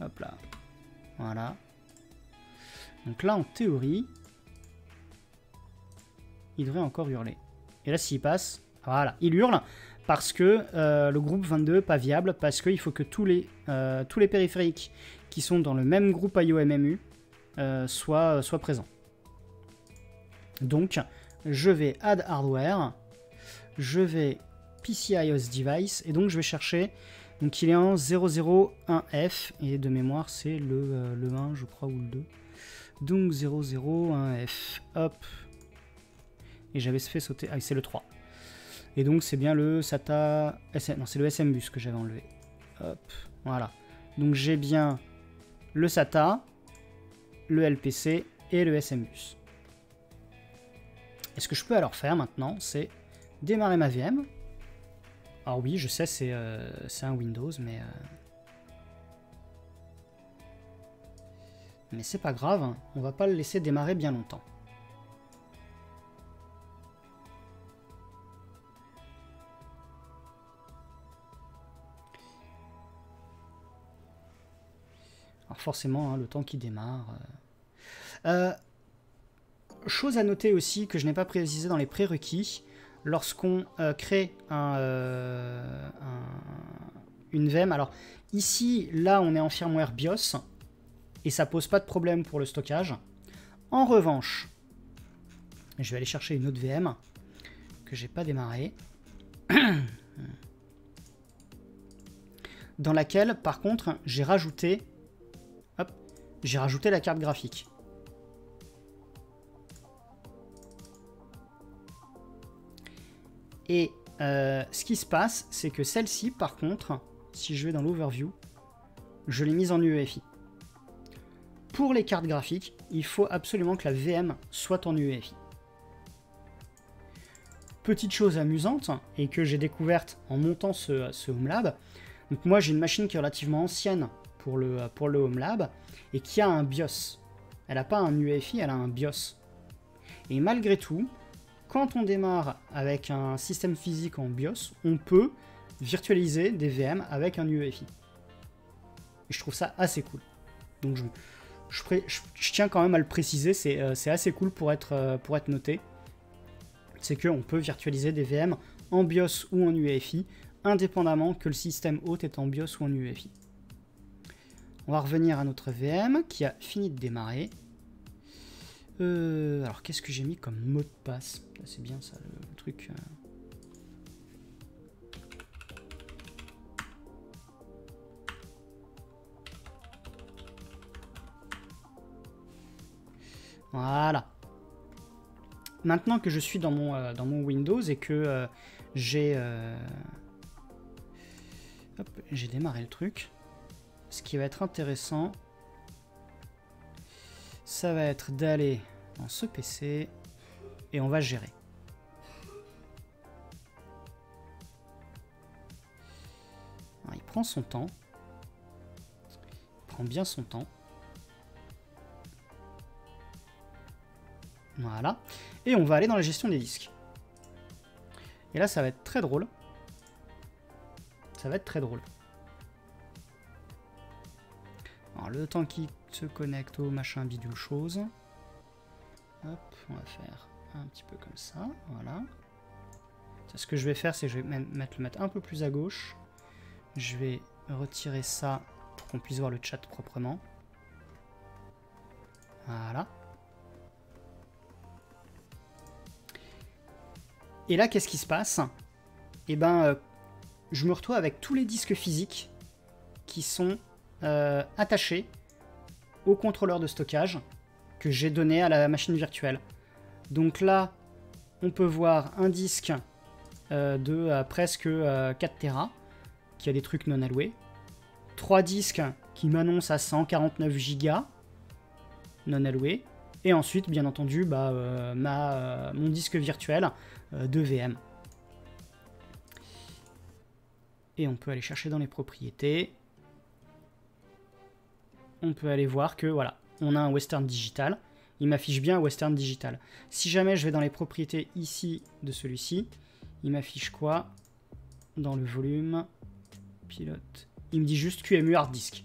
Hop là. Voilà. Donc là, en théorie, il devrait encore hurler. Et là, s'il passe, voilà, il hurle parce que euh, le groupe vingt-deux n'est pas viable, parce qu'il faut que tous les, euh, tous les périphériques qui sont dans le même groupe I O M M U euh, soient, soient présents. Donc, je vais Add Hardware, je vais P C I Host Device, et donc je vais chercher, donc il est en zéro zéro un F, et de mémoire c'est le, euh, le un, je crois, ou le deux. Donc zéro zéro un F, hop, et j'avais fait sauter, ah c'est le trois. Et donc c'est bien le SATA, non c'est le S M bus que j'avais enlevé, hop, voilà. Donc j'ai bien le SATA, le L P C et le S M bus. Et ce que je peux alors faire maintenant, c'est démarrer ma V M. Alors oui, je sais, c'est euh, un Windows, mais... Euh... Mais c'est pas grave, hein. On va pas le laisser démarrer bien longtemps. Alors forcément, hein, le temps qui démarre... Euh... Euh... Chose à noter aussi que je n'ai pas précisé dans les prérequis, lorsqu'on euh, crée un, euh, un, une V M, alors ici, là, on est en firmware BIOS, et ça pose pas de problème pour le stockage. En revanche, je vais aller chercher une autre V M que j'ai pas démarrée, dans laquelle, par contre, j'ai rajouté, hop, j'ai rajouté la carte graphique. Et euh, ce qui se passe, c'est que celle-ci, par contre, si je vais dans l'overview, je l'ai mise en U E F I. Pour les cartes graphiques, il faut absolument que la V M soit en U E F I. Petite chose amusante, et que j'ai découverte en montant ce, ce Home Lab. Donc moi, j'ai une machine qui est relativement ancienne pour le, pour le Home Lab, et qui a un BIOS. Elle n'a pas un U E F I, elle a un BIOS. Et malgré tout, quand on démarre avec un système physique en BIOS, on peut virtualiser des V M avec un U E F I. Et je trouve ça assez cool. Donc je, je, je, je tiens quand même à le préciser, c'est euh, assez cool pour être, euh, pour être noté. C'est qu'on peut virtualiser des V M en BIOS ou en U E F I, indépendamment que le système hôte est en BIOS ou en U E F I. On va revenir à notre V M qui a fini de démarrer. Euh, alors qu'est-ce que j'ai mis comme mot de passe? C'est bien ça le, le truc. Voilà. Maintenant que je suis dans mon, euh, dans mon Windows et que euh, j'ai euh... j'ai démarré le truc, ce qui va être intéressant, ça va être d'aller dans ce P C et on va gérer. Alors, il prend son temps. Il prend bien son temps. Voilà. Et on va aller dans la gestion des disques. Et là, ça va être très drôle. Ça va être très drôle. Alors, le temps qu'il se connecte au machin bidule chose. Hop, on va faire un petit peu comme ça, voilà. Ça, ce que je vais faire, c'est que je vais même mettre, le mettre un peu plus à gauche. Je vais retirer ça pour qu'on puisse voir le chat proprement. Voilà. Et là, qu'est-ce qui se passe? Eh ben, euh, je me retrouve avec tous les disques physiques qui sont euh, attachés au contrôleur de stockage que j'ai donné à la machine virtuelle. Donc là, on peut voir un disque euh, de euh, presque euh, quatre téra qui a des trucs non alloués, trois disques qui m'annoncent à cent quarante-neuf giga non alloués, et ensuite, bien entendu, bah, euh, ma, euh, mon disque virtuel euh, de V M. Et on peut aller chercher dans les propriétés. On peut aller voir que, voilà, on a un Western Digital. Il m'affiche bien Western Digital. Si jamais je vais dans les propriétés ici de celui-ci, il m'affiche quoi? Dans le volume, pilote. Il me dit juste Q M U hard disk.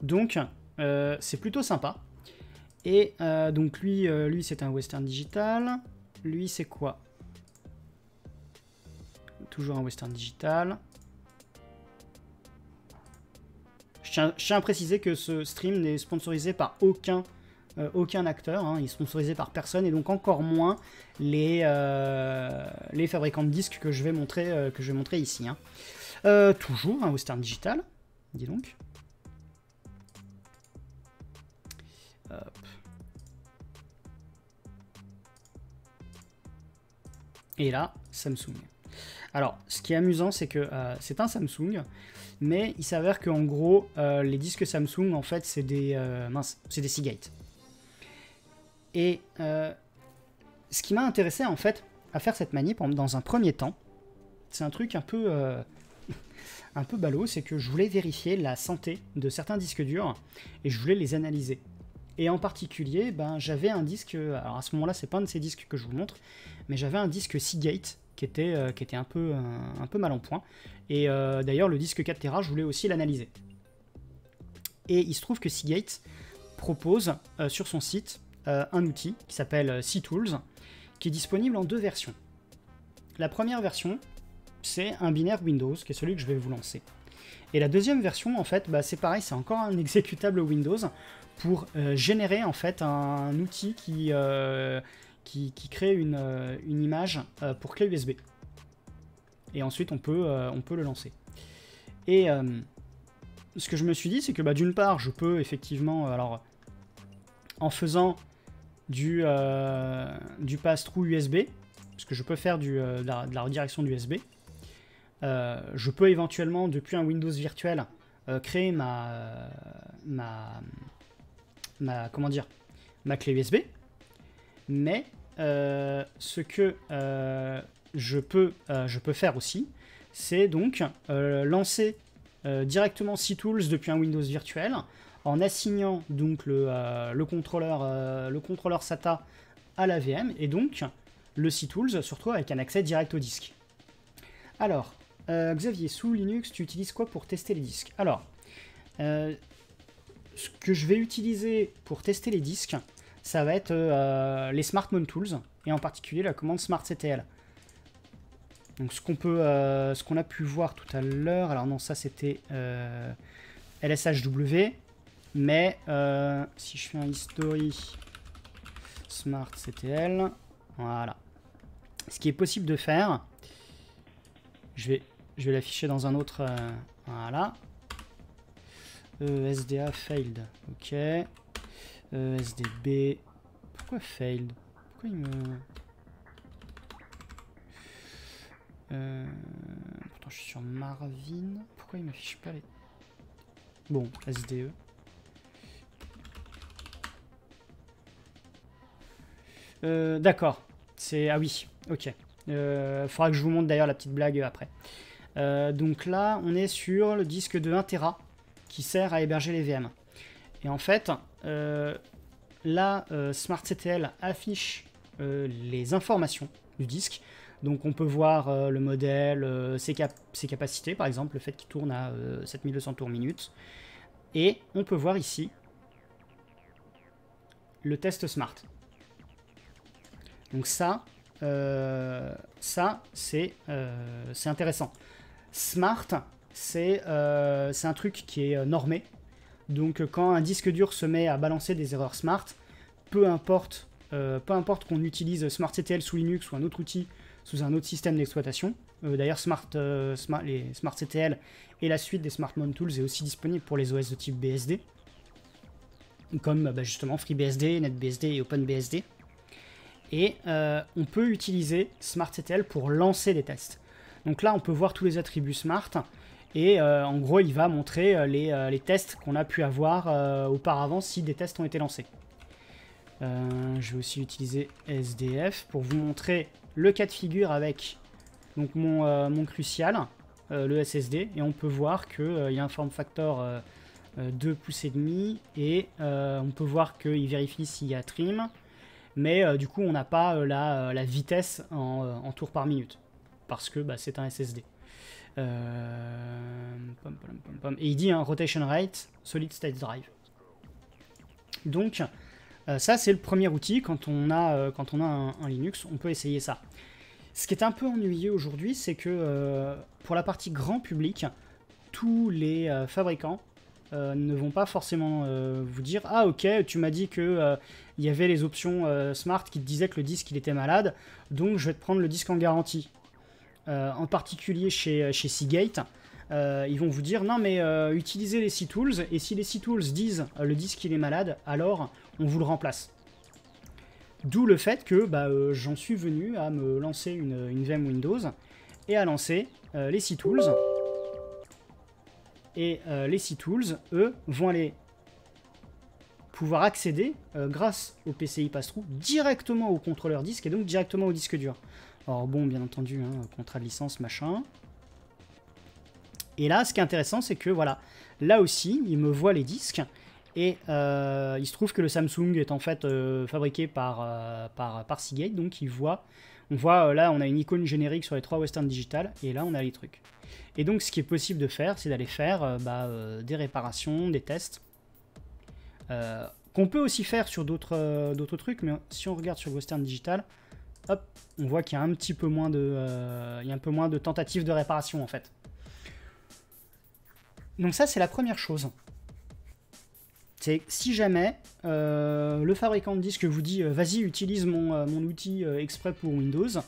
Donc, euh, c'est plutôt sympa. Et euh, donc lui, euh, lui c'est un Western Digital. Lui, c'est quoi? Toujours un Western Digital. Je tiens, je tiens à préciser que ce stream n'est sponsorisé par aucun, euh, aucun acteur. Hein. Il est sponsorisé par personne et donc encore moins les, euh, les fabricants de disques que je vais montrer, euh, que je vais montrer ici. Hein. Euh, toujours un Western Digital. Dis donc. Hop. Et là, Samsung. Alors, ce qui est amusant, c'est que euh, c'est un Samsung, mais il s'avère qu'en gros, euh, les disques Samsung, en fait, c'est des, euh, mince, c'est des Seagate. Et euh, ce qui m'a intéressé, en fait, à faire cette manip, dans un premier temps, c'est un truc un peu, euh, un peu ballot, c'est que je voulais vérifier la santé de certains disques durs, et je voulais les analyser. Et en particulier, ben, j'avais un disque, alors à ce moment-là, c'est pas un de ces disques que je vous montre, mais j'avais un disque Seagate, qui était, euh, qui était un peu, un, un peu mal en point. Et euh, d'ailleurs, le disque quatre téra, je voulais aussi l'analyser. Et il se trouve que Seagate propose euh, sur son site euh, un outil qui s'appelle SeaTools, qui est disponible en deux versions. La première version, c'est un binaire Windows, qui est celui que je vais vous lancer. Et la deuxième version, en fait, bah, c'est pareil, c'est encore un exécutable Windows pour euh, générer en fait un, un outil qui... Euh, Qui, qui crée une, euh, une image euh, pour clé U S B. Et ensuite, on peut, euh, on peut le lancer. Et euh, ce que je me suis dit, c'est que bah, d'une part, je peux effectivement, euh, alors, en faisant du, euh, du pass-through U S B, parce que je peux faire du, euh, de, la, de la redirection d'U S B, euh, je peux éventuellement, depuis un Windows virtuel, euh, créer ma, euh, ma, ma, comment dire, ma clé U S B. Mais euh, ce que euh, je, peux, euh, je peux faire aussi, c'est donc euh, lancer euh, directement SeaTools depuis un Windows virtuel en assignant donc le, euh, le, contrôleur, euh, le contrôleur SATA à la V M, et donc le SeaTools se retrouve avec un accès direct au disque. Alors, euh, Xavier, sous Linux, tu utilises quoi pour tester les disques? Alors, euh, ce que je vais utiliser pour tester les disques, ça va être euh, les Smart Mount Tools, et en particulier la commande SmartCTL. Donc ce qu'on peut, euh, ce qu'on a pu voir tout à l'heure, alors non, ça c'était euh, L S H W, mais euh, si je fais un history SmartCTL, voilà. Ce qui est possible de faire, je vais, je vais l'afficher dans un autre, euh, voilà. Euh, S D A failed, ok. Euh, S D B... Pourquoi failed? Pourquoi il me... Euh... Pourtant je suis sur Marvin... Pourquoi il m'affiche pas les... Bon, S D E... Euh, d'accord. C'est... Ah oui, ok. Euh, faudra que je vous montre d'ailleurs la petite blague après. Euh, donc là, on est sur le disque de un téra qui sert à héberger les V M. Et en fait... Euh, là, euh, SmartCTL affiche euh, les informations du disque, Donc on peut voir euh, le modèle, euh, ses, cap ses capacités, par exemple, le fait qu'il tourne à euh, sept mille deux cents tours minute. Et on peut voir ici le test smart. Donc ça, euh, ça c'est euh, c'est intéressant. Smart, c'est euh, c'est un truc qui est normé. Donc quand un disque dur se met à balancer des erreurs smart, peu importe, euh, peu importe qu'on utilise SmartCTL sous Linux ou un autre outil sous un autre système d'exploitation. Euh, D'ailleurs, Smart, euh, Smart, les SmartCTL et la suite des SmartMount Tools est aussi disponible pour les O S de type B S D, comme bah, justement FreeBSD, NetBSD et OpenBSD. Et euh, on peut utiliser SmartCTL pour lancer des tests. Donc là, on peut voir tous les attributs Smart. Et euh, en gros, il va montrer euh, les, euh, les tests qu'on a pu avoir euh, auparavant si des tests ont été lancés. Euh, je vais aussi utiliser S D F pour vous montrer le cas de figure avec donc, mon, euh, mon crucial, euh, le S S D. Et on peut voir qu'il euh, y a un form factor euh, euh, deux pouces et demi. Et euh, on peut voir qu'il vérifie s'il y a trim. Mais euh, du coup, on n'a pas euh, la, euh, la vitesse en, euh, en tours par minute. Parce que bah, c'est un S S D. Euh, pom, pom, pom, pom. Et il dit hein, rotation rate, solid state drive. Donc euh, ça c'est le premier outil quand on a, euh, quand on a un, un Linux, on peut essayer ça. Ce qui est un peu ennuyeux aujourd'hui, c'est que euh, pour la partie grand public, tous les euh, fabricants euh, ne vont pas forcément euh, vous dire « Ah ok, tu m'as dit qu'il euh, y avait les options euh, smart qui te disaient que le disque il était malade, donc je vais te prendre le disque en garantie ». Euh, en particulier chez, chez Seagate, euh, ils vont vous dire non mais euh, utilisez les SeaTools et si les SeaTools disent euh, le disque il est malade, alors on vous le remplace. D'où le fait que bah, euh, j'en suis venu à me lancer une, une V M Windows et à lancer euh, les SeaTools. Et euh, les SeaTools, eux, vont aller pouvoir accéder euh, grâce au P C I pass-through directement au contrôleur disque et donc directement au disque dur. Alors bon, bien entendu, hein, contrat de licence, machin. Et là, ce qui est intéressant, c'est que, voilà, là aussi, il me voit les disques. Et euh, il se trouve que le Samsung est en fait euh, fabriqué par, euh, par, par Seagate. Donc, il voit, on voit, euh, là, on a une icône générique sur les trois Western Digital. Et là, on a les trucs. Et donc, ce qui est possible de faire, c'est d'aller faire euh, bah, euh, des réparations, des tests. Euh, qu'on peut aussi faire sur d'autres euh, d'autres trucs. Mais si on regarde sur Western Digital... Hop, on voit qu'il y a un petit peu moins de, euh, il y a un peu moins de tentatives de réparation en fait. Donc ça c'est la première chose. C'est si jamais euh, le fabricant de disque vous dit euh, vas-y utilise mon, euh, mon outil euh, exprès pour Windows, et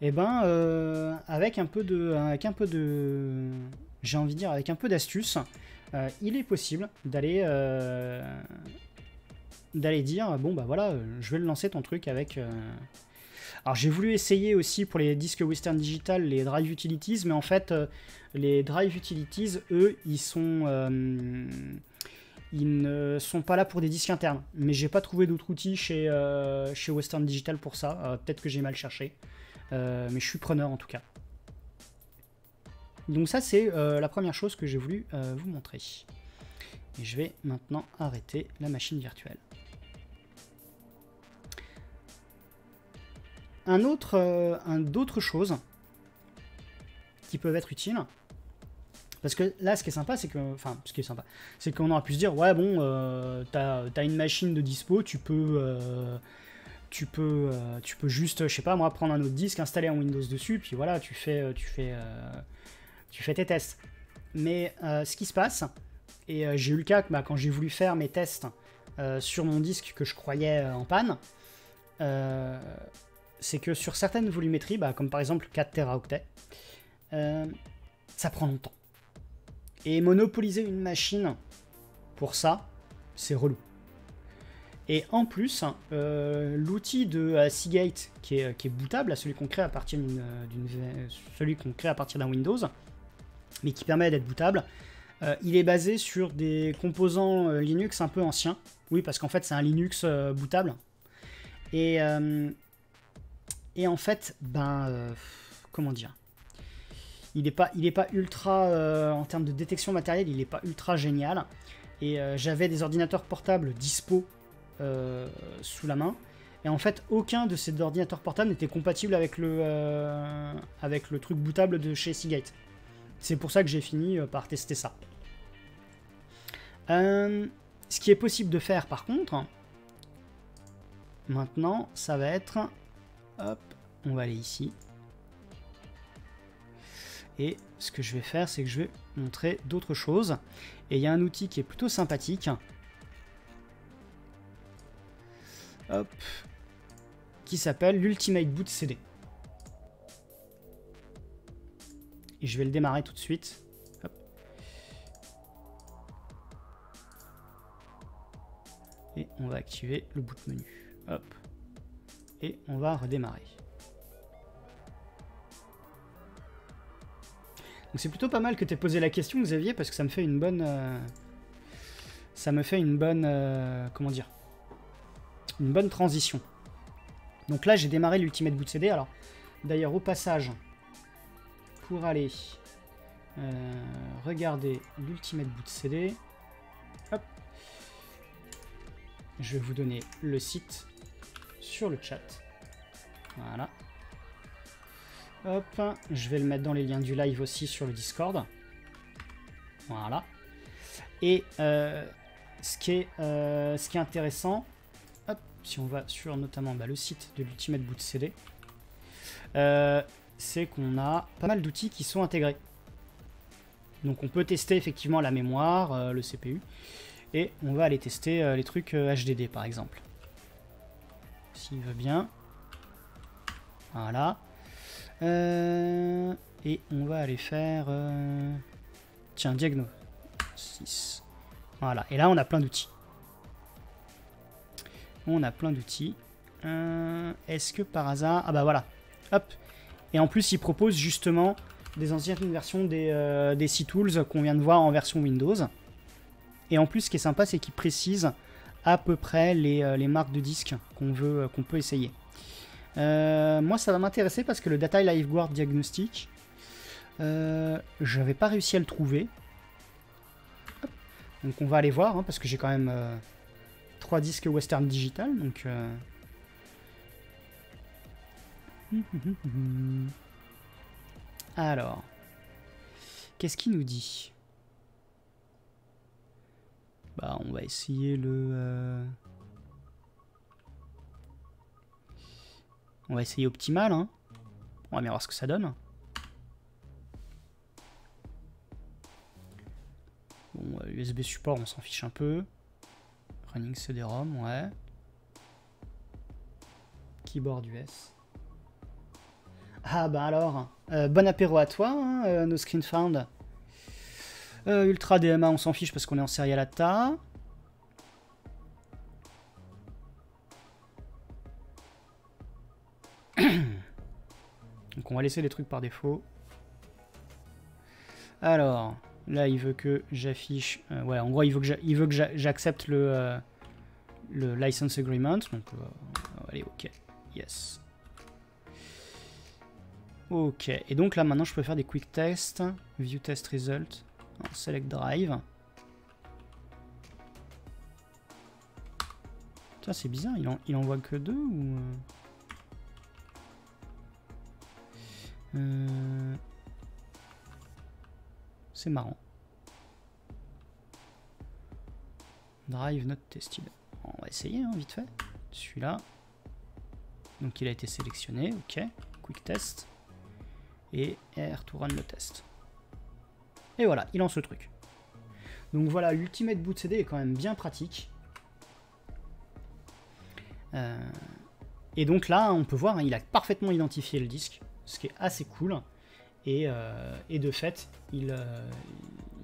eh ben euh, avec un peu de, avec un peu de, j'ai envie de dire avec un peu d'astuce, euh, il est possible d'aller euh, d'aller dire bon bah voilà je vais le lancer ton truc avec. Euh, Alors j'ai voulu essayer aussi pour les disques Western Digital les Drive Utilities, mais en fait euh, les Drive Utilities, eux, ils sont, euh, ils ne sont pas là pour des disques internes. Mais j'ai pas trouvé d'autres outils chez, euh, chez Western Digital pour ça. Euh, Peut-être que j'ai mal cherché, euh, mais je suis preneur en tout cas. Donc ça c'est euh, la première chose que j'ai voulu euh, vous montrer. Et je vais maintenant arrêter la machine virtuelle. Un autre, euh, un, d'autres choses qui peuvent être utiles, parce que là, ce qui est sympa, c'est que, enfin, ce qui est sympa, c'est qu'on aura pu se dire, ouais, bon, euh, t'as, t'as une machine de dispo, tu peux, euh, tu peux, euh, tu peux juste, je sais pas, moi, prendre un autre disque, installer un Windows dessus, puis voilà, tu fais, tu fais, euh, tu fais tes tests. Mais euh, ce qui se passe, et euh, j'ai eu le cas que, bah, quand j'ai voulu faire mes tests euh, sur mon disque que je croyais euh, en panne. Euh, c'est que sur certaines volumétries, bah, comme par exemple quatre téraoctets, euh, ça prend longtemps. Et monopoliser une machine pour ça, c'est relou. Et en plus, euh, l'outil de euh, Seagate, qui est, qui est bootable, celui qu'on crée à partir d'une, d'une, celui qu'on crée à partir d'un Windows, mais qui permet d'être bootable, euh, il est basé sur des composants euh, Linux un peu anciens. Oui, parce qu'en fait, c'est un Linux euh, bootable. Et... Euh, Et en fait, ben, euh, comment dire, il n'est pas, pas ultra, euh, en termes de détection matérielle, il n'est pas ultra génial. Et euh, j'avais des ordinateurs portables dispo euh, sous la main. Et en fait, aucun de ces ordinateurs portables n'était compatible avec le, euh, avec le truc bootable de chez Seagate. C'est pour ça que j'ai fini par tester ça. Euh, ce qui est possible de faire par contre, maintenant, ça va être... Hop, on va aller ici. Et ce que je vais faire, c'est que je vais montrer d'autres choses. Et il y a un outil qui est plutôt sympathique. Hop. Qui s'appelle l'Ultimate Boot C D. Et je vais le démarrer tout de suite. Hop. Et on va activer le boot menu. Hop. Et on va redémarrer. Donc c'est plutôt pas mal que tu aies posé la question, Xavier, parce que ça me fait une bonne... Euh, ça me fait une bonne... Euh, comment dire, une bonne transition. Donc là, j'ai démarré l'Ultimate Boot C D. Alors, d'ailleurs, au passage, pour aller euh, regarder l'Ultimate Boot C D, hop, je vais vous donner le site sur le chat. Voilà. Hop, je vais le mettre dans les liens du live aussi sur le Discord. Voilà. Et euh, ce, qui est, euh, ce qui est intéressant, hop, si on va sur notamment bah, le site de l'Ultimate Boot C D, euh, c'est qu'on a pas mal d'outils qui sont intégrés. Donc on peut tester effectivement la mémoire, euh, le C P U, et on va aller tester euh, les trucs euh, H D D par exemple. S'il veut bien. Voilà. Euh, et on va aller faire euh... tiens, diagno six. Voilà, et là on a plein d'outils. On a plein d'outils. Euh, est-ce que par hasard... Ah bah voilà, hop. Et en plus il propose justement des anciennes versions des, euh, des SeaTools qu'on vient de voir en version Windows. Et en plus ce qui est sympa c'est qu'il précise à peu près les, euh, les marques de disques qu'on veut, euh, qu'on peut essayer. Euh, moi ça va m'intéresser parce que le Data Lifeguard Diagnostic, euh, je n'avais pas réussi à le trouver. Hop. Donc on va aller voir, hein, parce que j'ai quand même euh, trois disques Western Digital. Donc, euh... alors, qu'est-ce qu'il nous dit? Bah on va essayer le... Euh... On va essayer optimal, hein. On va bien voir ce que ça donne. Bon, U S B support, on s'en fiche un peu. Running C D ROM, ouais. Keyboard U S. Ah bah alors, euh, bon apéro à toi, hein, euh, nos screen found. Euh, Ultra D M A, on s'en fiche parce qu'on est en serial A T A. Donc on va laisser les trucs par défaut. Alors, là il veut que j'affiche... Euh, ouais, en gros il veut que j'accepte le, euh, le license agreement. Donc euh, allez, ok, yes. Ok, et donc là maintenant je peux faire des quick tests. View test result. Non, select drive. Tiens, c'est bizarre, il en, il en voit que deux ou... Euh... C'est marrant. Drive not tested. On va essayer hein, vite fait. Celui-là. Donc il a été sélectionné. Ok. Quick test. Et R to run le test. Et voilà, il lance le truc. Donc voilà, l'Ultimate Boot C D est quand même bien pratique. Euh... Et donc là, on peut voir, hein, il a parfaitement identifié le disque. Ce qui est assez cool, et, euh, et de fait, il n'y euh,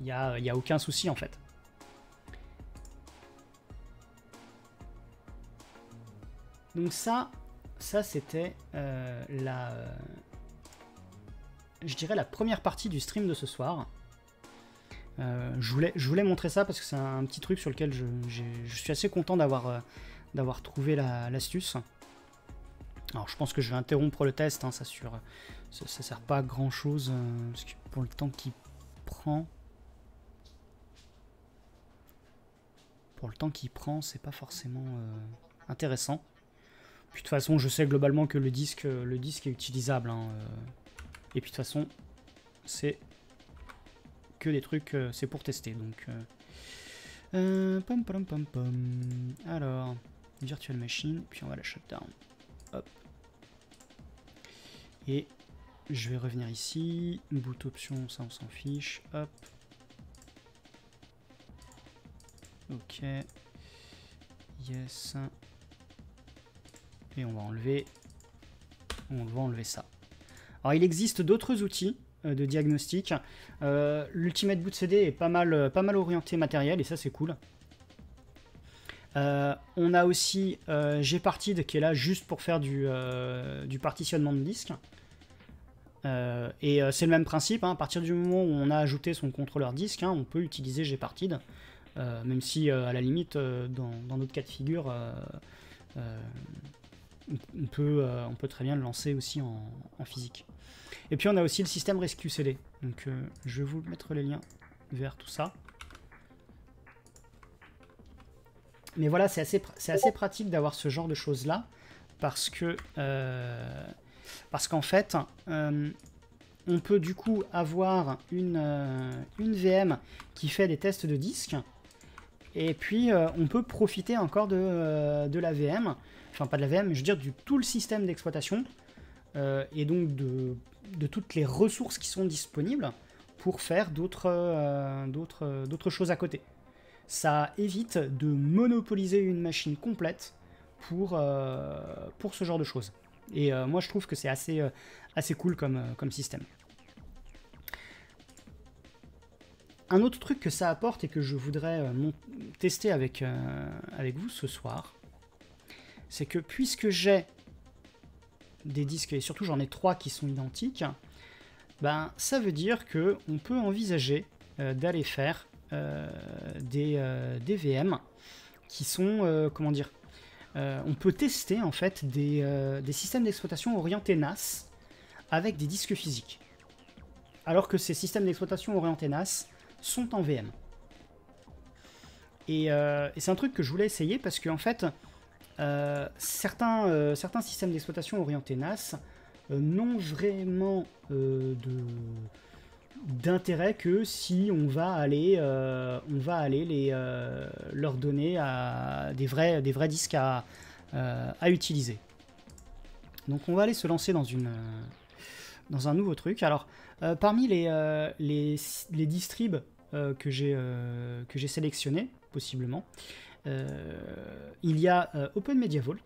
y a, y a aucun souci en fait. Donc ça, ça c'était euh, la, euh, je dirais la première partie du stream de ce soir. Euh, je voulais, je voulais montrer ça parce que c'est un, un petit truc sur lequel je, je, je suis assez content d'avoir euh, d'avoir trouvé la, l'astuce. Alors je pense que je vais interrompre le test, hein, ça ne ça, ça sert pas à grand chose euh, parce que pour le temps qu'il prend, pour le temps qu'il prend, c'est pas forcément euh, intéressant. Puis de toute façon, je sais globalement que le disque, le disque est utilisable. Hein. Et puis de toute façon, c'est que des trucs, c'est pour tester. Donc, euh, pom pom pom pom. Alors, virtual machine, puis on va la shutdown. Hop. Et je vais revenir ici. Boot option, ça on s'en fiche. Hop. Ok. Yes. Et on va enlever, on va enlever ça. Alors il existe d'autres outils euh, de diagnostic. Euh, L'Ultimate Boot C D est pas mal, pas mal orienté matériel et ça c'est cool. Euh, on a aussi euh, Gparted qui est là juste pour faire du, euh, du partitionnement de disque. Euh, et euh, c'est le même principe, hein, à partir du moment où on a ajouté son contrôleur disque, hein, on peut utiliser Gparted. Euh, même si euh, à la limite euh, dans, dans notre cas de figure euh, euh, on, peut, euh, on peut très bien le lancer aussi en, en physique. Et puis on a aussi le système Rescue C D, donc euh, je vais vous mettre les liens vers tout ça, mais voilà, c'est assez, c'est assez pratique d'avoir ce genre de choses là parce que euh, parce qu'en fait euh, on peut du coup avoir une, euh, une V M qui fait des tests de disque. Et puis, euh, on peut profiter encore de, euh, de la V M, enfin pas de la V M, mais je veux dire du tout le système d'exploitation, euh, et donc de, de toutes les ressources qui sont disponibles pour faire d'autres euh, d'autres, euh, d'autres choses à côté. Ça évite de monopoliser une machine complète pour, euh, pour ce genre de choses. Et euh, moi, je trouve que c'est assez, euh, assez cool comme, euh, comme système. Un autre truc que ça apporte et que je voudrais euh, tester avec, euh, avec vous ce soir, c'est que puisque j'ai des disques, et surtout j'en ai trois qui sont identiques, ben, ça veut dire qu'on peut envisager euh, d'aller faire euh, des, euh, des V M qui sont, euh, comment dire, euh, on peut tester en fait des, euh, des systèmes d'exploitation orientés N A S avec des disques physiques. Alors que ces systèmes d'exploitation orientés N A S sont en V M. Et, euh, et c'est un truc que je voulais essayer parce que en fait, euh, certains, euh, certains systèmes d'exploitation orientés N A S euh, n'ont vraiment euh, d'intérêt que si on va aller, euh, on va aller les, euh, leur donner à des, vrais, des vrais disques à, euh, à utiliser. Donc on va aller se lancer dans une... Euh, dans un nouveau truc. Alors, euh, parmi les, euh, les, les distribs euh, que j'ai euh, que j'ai sélectionnés, possiblement, euh, il y a euh, OpenMediaVault,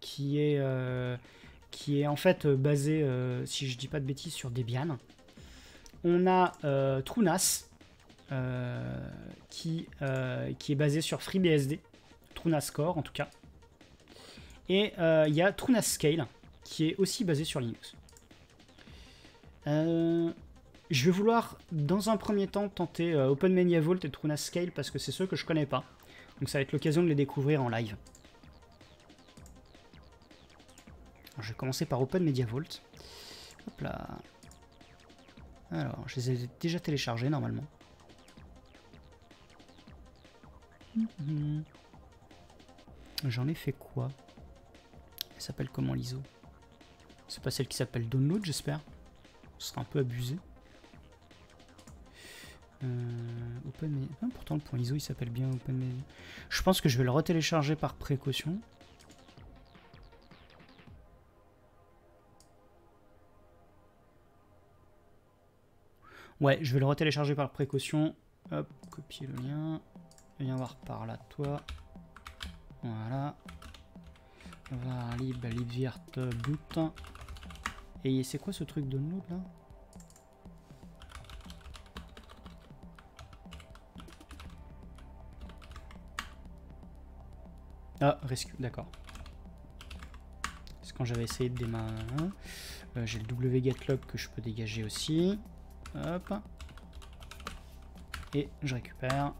qui est, euh, qui est en fait euh, basé, euh, si je dis pas de bêtises, sur Debian. On a euh, TrueNAS, euh, qui, euh, qui est basé sur FreeBSD, TrueNAS Core en tout cas. Et euh, il y a TrueNAS Scale, qui est aussi basé sur Linux. Euh, je vais vouloir dans un premier temps tenter euh, OpenMediaVault et TrueNAS Scale parce que c'est ceux que je connais pas. Donc ça va être l'occasion de les découvrir en live. Alors, je vais commencer par OpenMediaVault. Hop là. Alors, je les ai déjà téléchargés normalement. Mm-hmm. J'en ai fait quoi? Elle s'appelle comment l'I S O? C'est pas celle qui s'appelle Download, j'espère. Ce sera un peu abusé. Euh, open... ah, pourtant, le point I S O il s'appelle bien OpenMediaVault. Je pense que je vais le retélécharger par précaution. Ouais, je vais le retélécharger par précaution. Hop, copier le lien. Viens voir par là, toi. Voilà. On va à lib, libvirt boot. Et c'est quoi ce truc de download là? Ah, rescue, d'accord. Parce que quand j'avais essayé de démarrer, euh, j'ai le wget-log que je peux dégager aussi. Hop. Et je récupère.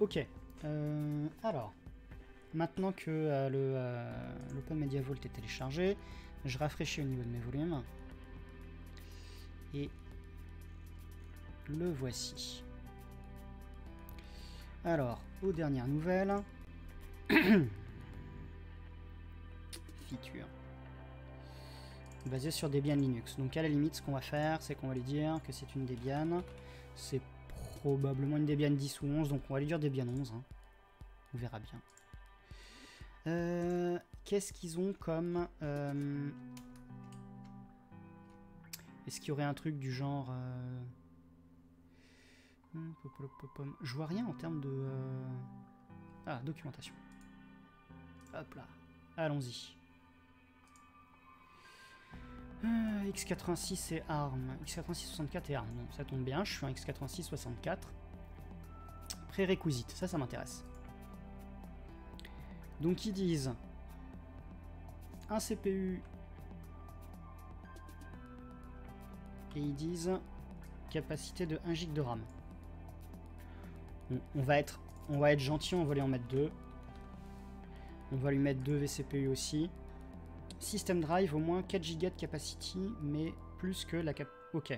Ok. Euh, alors, maintenant que euh, le euh, l'OpenMediaVault est téléchargé, je rafraîchis au niveau de mes volumes. Et le voici. Alors, aux dernières nouvelles. Feature. Basé sur Debian Linux. Donc à la limite, ce qu'on va faire, c'est qu'on va lui dire que c'est une Debian. C'est probablement une Debian dix ou onze, donc on va lui dire Debian onze. Hein. On verra bien. Euh, Qu'est-ce qu'ils ont comme... Euh... Est-ce qu'il y aurait un truc du genre... Euh... Je vois rien en termes de... Euh... Ah, documentation. Hop là. Allons-y. Euh, X quatre-vingt-six et ARM. X quatre-vingt-six soixante-quatre et ARM. Bon, ça tombe bien, je suis un X quatre-vingt-six soixante-quatre. Prérequisite, ça, ça m'intéresse. Donc ils disent un C P U et ils disent capacité de un giga de RAM. Bon, on va être, on va être gentil, on va lui en mettre deux. On va lui mettre deux V C P U aussi. System Drive, au moins quatre giga de capacity, mais plus que la cap... Ok.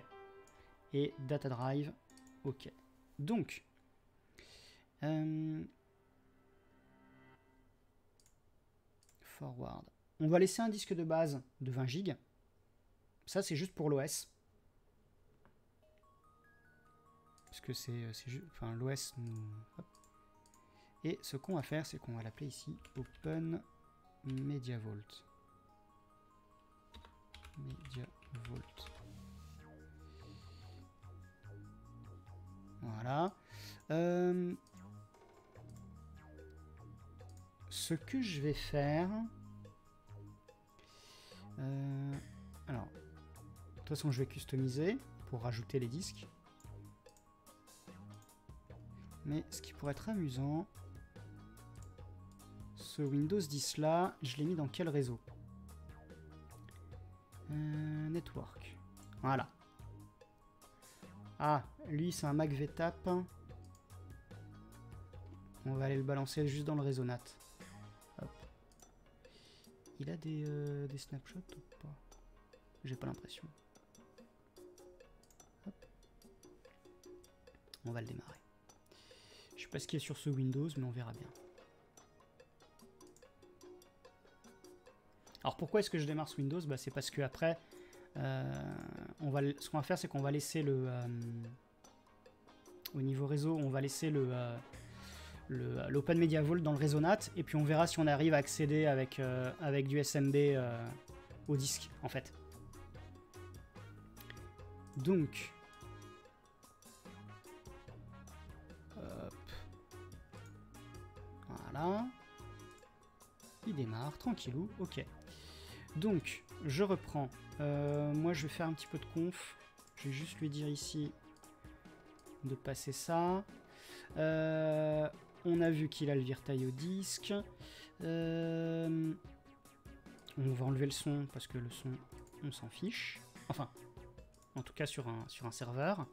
Et Data Drive, ok. Donc, euh... forward. On va laisser un disque de base de vingt giga. Ça, c'est juste pour l'O S. Parce que c'est juste... Enfin, l'O S nous... Hop. Et ce qu'on va faire, c'est qu'on va l'appeler ici OpenMediaVault. MediaVault. Voilà. Euh, ce que je vais faire... Euh, alors, de toute façon, je vais customiser pour rajouter les disques. Mais ce qui pourrait être amusant... Ce Windows dix là, je l'ai mis dans quel réseau ? Euh, network. Voilà. Ah, lui, c'est un Mac V TAP. On va aller le balancer juste dans le réseau N A T. Hop. Il a des, euh, des snapshots ou pas? J'ai pas l'impression. On va le démarrer. Je sais pas ce qu'il y a sur ce Windows, mais on verra bien. Alors pourquoi est-ce que je démarre sous Windows? Bah c'est parce que après, euh, on va, ce qu'on va faire, c'est qu'on va laisser le, euh, au niveau réseau, on va laisser le, euh, le l'OpenMediaVault dans le réseau N A T, et puis on verra si on arrive à accéder avec euh, avec du S M B euh, au disque en fait. Donc, hop. Voilà, il démarre tranquillou, ok. Donc, je reprends. Euh, moi, je vais faire un petit peu de conf. Je vais juste lui dire ici de passer ça. Euh, on a vu qu'il a le VirtIO disque. Euh, on va enlever le son parce que le son, on s'en fiche. Enfin, en tout cas sur un, sur un serveur.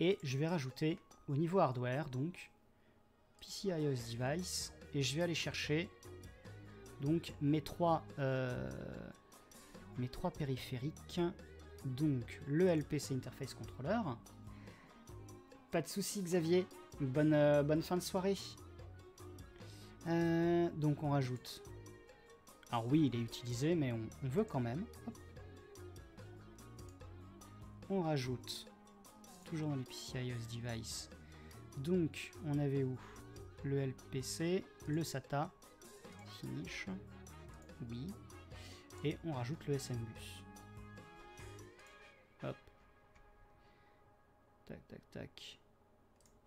Et je vais rajouter au niveau hardware, donc, PCIOS device. Et je vais aller chercher... Donc mes trois, euh, mes trois périphériques, donc le L P C Interface Controller. Pas de soucis Xavier, bonne, euh, bonne fin de soirée. Euh, donc on rajoute, alors oui il est utilisé mais on, on veut quand même. Hop. On rajoute, toujours dans les PCIOS Device, donc on avait où? Le L P C, le SATA. Finish, oui, et on rajoute le S M bus. Hop, tac tac tac,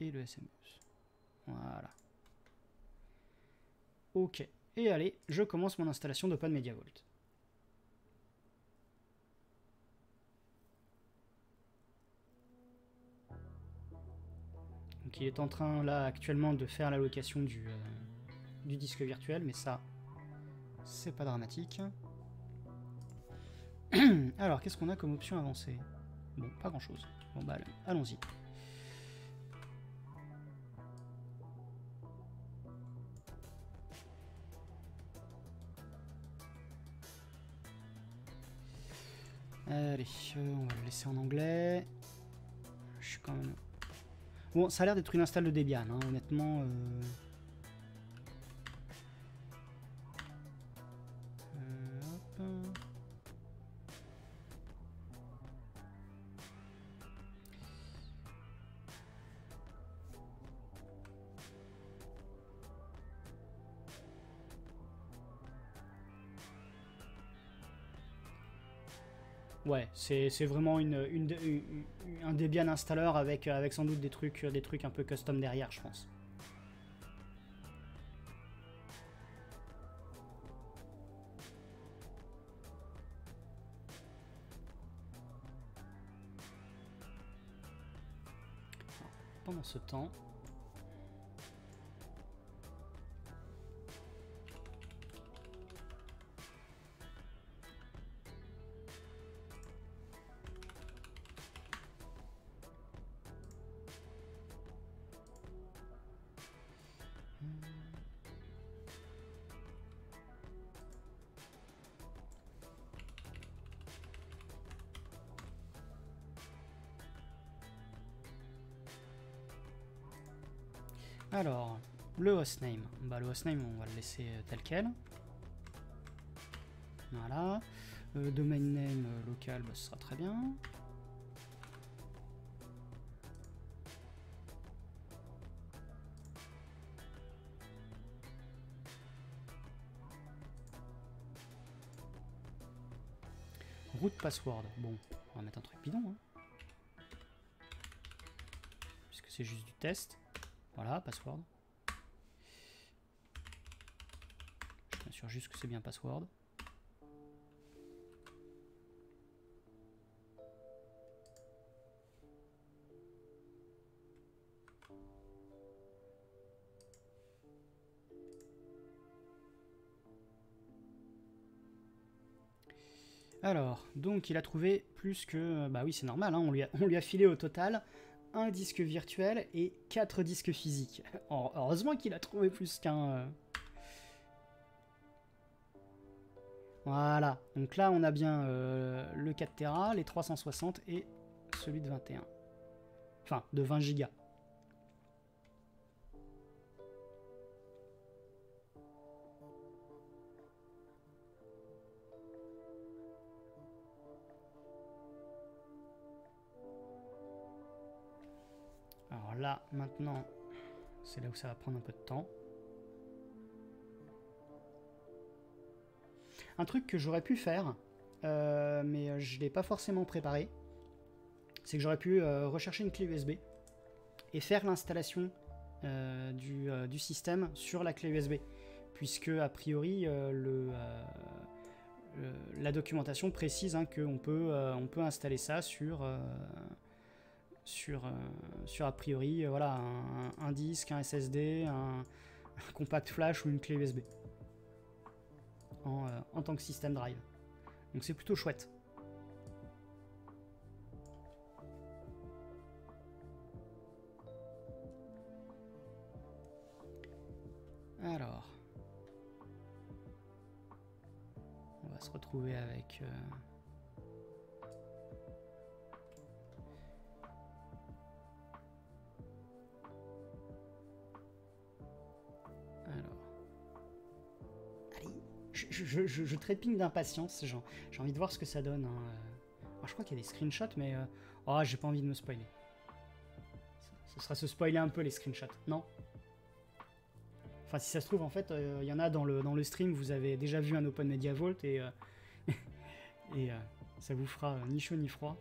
et le S M bus. Voilà, ok. Et allez, je commence mon installation d'OpenMediaVault. Donc, il est en train là actuellement de faire l'allocation du. Euh, du disque virtuel, mais ça c'est pas dramatique. Alors qu'est-ce qu'on a comme option avancée? Bon, pas grand chose. Bon bah allons-y. Allez, euh, on va le laisser en anglais. Je suis quand même... Bon, ça a l'air d'être une install de Debian, hein, honnêtement. Euh... Euh, hop. Ouais, c'est vraiment une, une, une, un Debian installer avec, avec sans doute des trucs, des trucs un peu custom derrière, je pense. Alors, pendant ce temps... Alors, le hostname. Bah, le hostname, on va le laisser tel quel. Voilà. Euh, domain name local, bah, ce sera très bien. Root password. Bon, on va mettre un truc bidon, hein. Puisque c'est juste du test. Voilà, password. Je m'assure juste que c'est bien password. Alors, donc il a trouvé plus que... Bah oui, c'est normal, hein, on lui a, on lui a filé au total... un disque virtuel et quatre disques physiques. Heureusement qu'il a trouvé plus qu'un... Voilà. Donc là, on a bien euh, le quatre Tera, les trois cent soixante et celui de vingt et un. Enfin, de vingt Go. Là, maintenant, c'est là où ça va prendre un peu de temps. Un truc que j'aurais pu faire, euh, mais je ne l'ai pas forcément préparé, c'est que j'aurais pu euh, rechercher une clé U S B et faire l'installation euh, du, euh, du système sur la clé U S B, puisque a priori, euh, le, euh, le, la documentation précise, hein, qu'on peut, euh, on peut installer ça sur... Euh, Sur, euh, sur a priori euh, voilà, un, un disque, un S S D, un, un compact flash ou une clé U S B en, euh, en tant que système drive. Donc c'est plutôt chouette. Alors, on va se retrouver avec... Euh Je, je, je trépigne d'impatience, j'ai envie de voir ce que ça donne. Hein. Alors, je crois qu'il y a des screenshots, mais euh... oh, j'ai pas envie de me spoiler. Ce sera se spoiler un peu les screenshots, non? Enfin, si ça se trouve, en fait, il euh, y en a dans le, dans le stream, vous avez déjà vu un OpenMediaVault et, euh... et euh, ça vous fera ni chaud ni froid.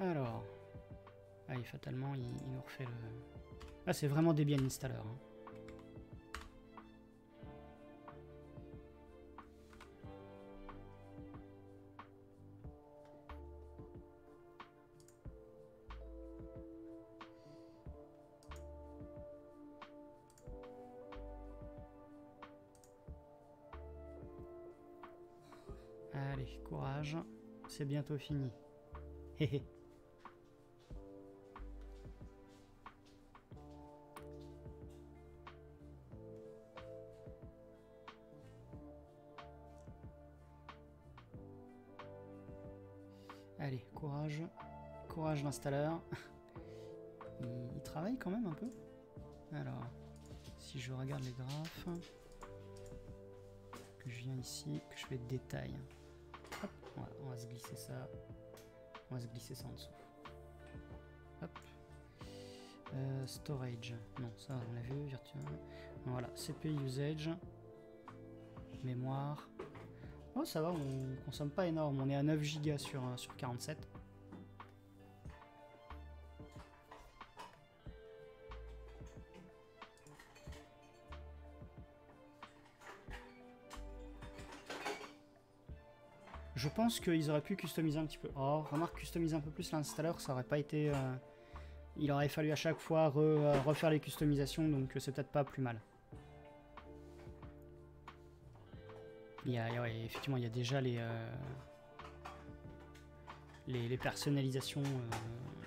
Alors, allez, ah, fatalement, il, il nous refait le... Ah, c'est vraiment Debian Installer. Hein. c'est bientôt fini. Allez, courage, courage l'installeur. Il, il travaille quand même un peu. Alors, si je regarde les graphes, que je viens ici, que je fais détail. Hop, voilà, on va se glisser ça. On va se glisser ça en dessous. Hop. Euh, storage. Non, ça on l'a vu, virtuel. Voilà, C P U usage. Mémoire. Oh, ça va, on consomme pas énorme. On est à neuf gigas sur, sur quarante-sept. Je pense qu'ils auraient pu customiser un petit peu. Oh, remarque, customiser un peu plus l'installeur, ça aurait pas été... Euh... Il aurait fallu à chaque fois re, euh, refaire les customisations, donc c'est peut-être pas plus mal. Il y a, ouais, effectivement, il y a déjà les, euh, les, les personnalisations euh,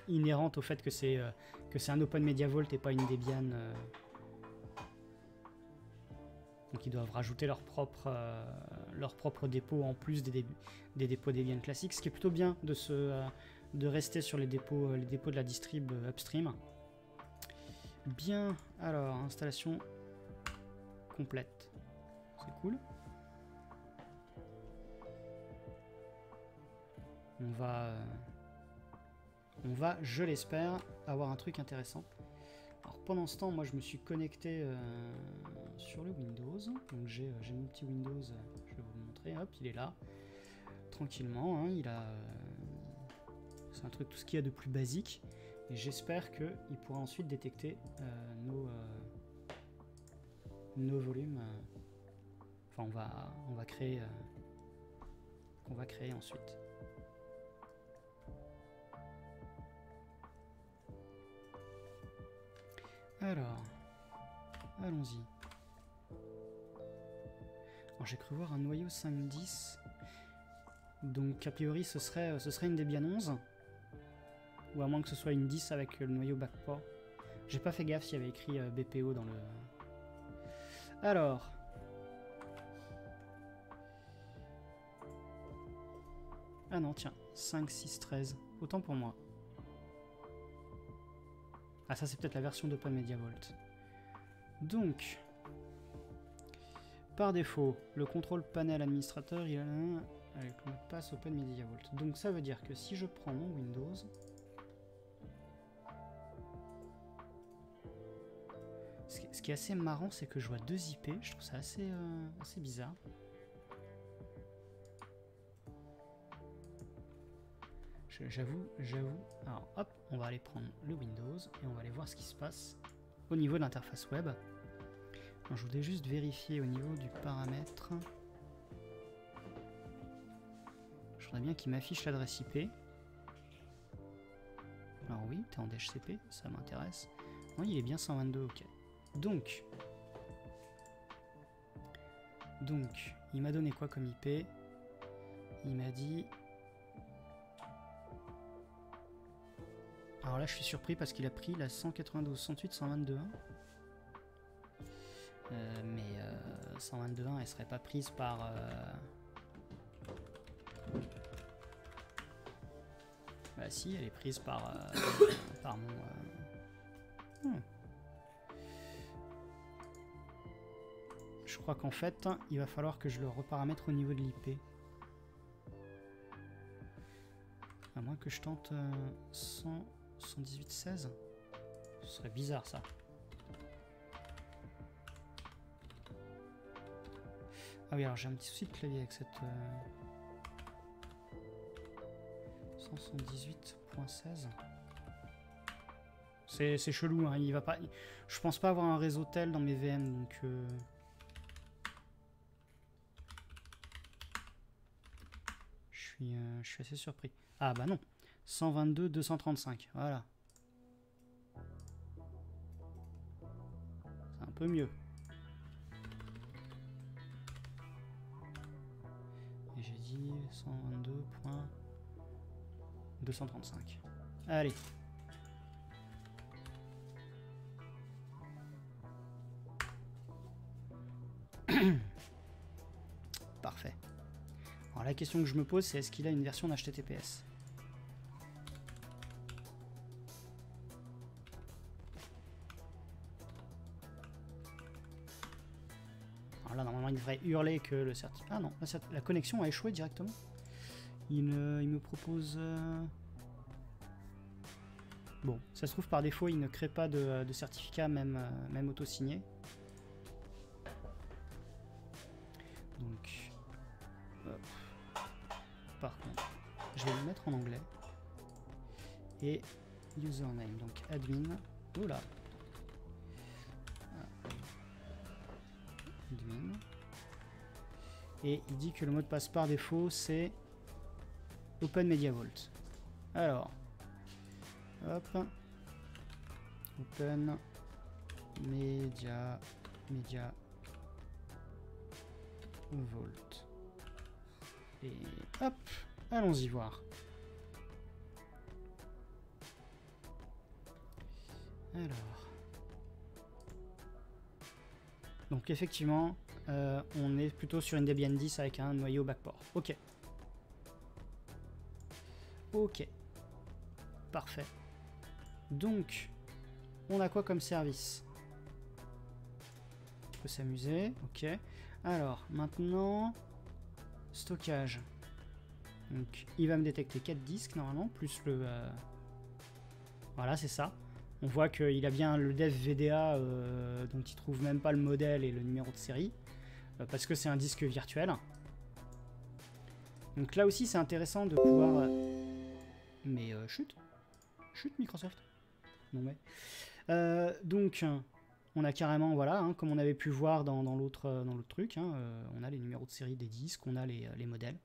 inhérentes au fait que c'est euh, que c'est un OpenMediaVault et pas une Debian. Euh. Donc ils doivent rajouter leur propre, euh, leur propre dépôt en plus des, dé des dépôts Debian classiques, ce qui est plutôt bien de, se, euh, de rester sur les dépôts, les dépôts de la distrib euh, upstream. Bien, alors, installation complète. C'est cool. On va, euh, on va, je l'espère, avoir un truc intéressant. Alors pendant ce temps, moi je me suis connecté euh, sur le Windows. Donc j'ai euh, mon petit Windows, euh, je vais vous le montrer. Hop, il est là, tranquillement. Hein, il a, euh, c'est un truc tout ce qu'il y a de plus basique. Et j'espère qu'il pourra ensuite détecter euh, nos, euh, nos volumes. Enfin, on va, on va créer, euh, qu'on va créer ensuite. Alors, allons-y. Alors j'ai cru voir un noyau cinq dix. Donc a priori ce serait, ce serait une Debian onze. Ou à moins que ce soit une dix avec le noyau backport. J'ai pas fait gaffe s'il y avait écrit B P O dans le... Alors... Ah non, tiens, cinq six treize. Autant pour moi. Ah, ça c'est peut-être la version d'OpenMediaVault. Donc, par défaut, le contrôle panel administrateur, il a un avec le mot de passe OpenMediaVault. Donc ça veut dire que si je prends mon Windows, ce qui est assez marrant, c'est que je vois deux I P. Je trouve ça assez, euh, assez bizarre. J'avoue, j'avoue. Alors hop, on va aller prendre le Windows et on va aller voir ce qui se passe au niveau de l'interface web. Alors, je voulais juste vérifier au niveau du paramètre. Je voudrais bien qu'il m'affiche l'adresse I P. Alors oui, t'es en D H C P, ça m'intéresse. Non, il est bien cent vingt-deux, ok. Donc, donc il m'a donné quoi comme I P? Il m'a dit... Alors là, je suis surpris parce qu'il a pris la cent quatre-vingt-douze point cent huit point cent vingt-deux point un. Euh, mais euh, cent vingt-deux point un, elle serait pas prise par... Euh... Bah si, elle est prise par... Euh, par mon... Euh... Hmm. Je crois qu'en fait, il va falloir que je le reparamètre au niveau de l'I P. À moins que je tente euh, cent soixante-dix-huit seize. Ce serait bizarre ça. Ah oui, alors j'ai un petit souci de clavier avec cette euh... cent soixante-dix-huit point seize. C'est chelou, hein, il va pas. Je pense pas avoir un réseau tel dans mes V M, donc euh... je suis euh, je suis assez surpris. Ah bah non. cent vingt-deux point deux cent trente-cinq, voilà. C'est un peu mieux. Et j'ai dit cent vingt-deux point deux cent trente-cinq. Allez. Parfait. Alors la question que je me pose, c'est est-ce qu'il a une version d'H T T P S? Alors là, normalement, il devrait hurler que le certificat... Ah non, la, cert... la connexion a échoué directement. Il, euh, il me propose... Euh... Bon, ça se trouve, par défaut, il ne crée pas de, de certificat, même, euh, même auto-signé. Donc... Hop. Par contre, je vais le mettre en anglais. Et username, donc admin. Oula. Admin. Et il dit que le mot de passe par défaut, c'est OpenMediaVault. Alors... Hop. Open Media Media Vault. Et hop, allons-y voir. Alors. Donc effectivement, euh, on est plutôt sur une Debian dix avec un noyau backport. Ok. Ok. Parfait. Donc, on a quoi comme service? On peut s'amuser, ok. Alors, maintenant, stockage. Donc, il va me détecter quatre disques, normalement, plus le... Euh... Voilà, c'est ça. On voit qu'il a bien le dev V D A, euh, dont il trouve même pas le modèle et le numéro de série, euh, parce que c'est un disque virtuel. Donc là aussi, c'est intéressant de pouvoir... Euh... Mais euh, chut. Chute Microsoft. Non mais. Euh, donc, on a carrément, voilà, hein, comme on avait pu voir dans, dans l'autre dans l'autre truc, hein, euh, on a les numéros de série des disques, on a les, les modèles.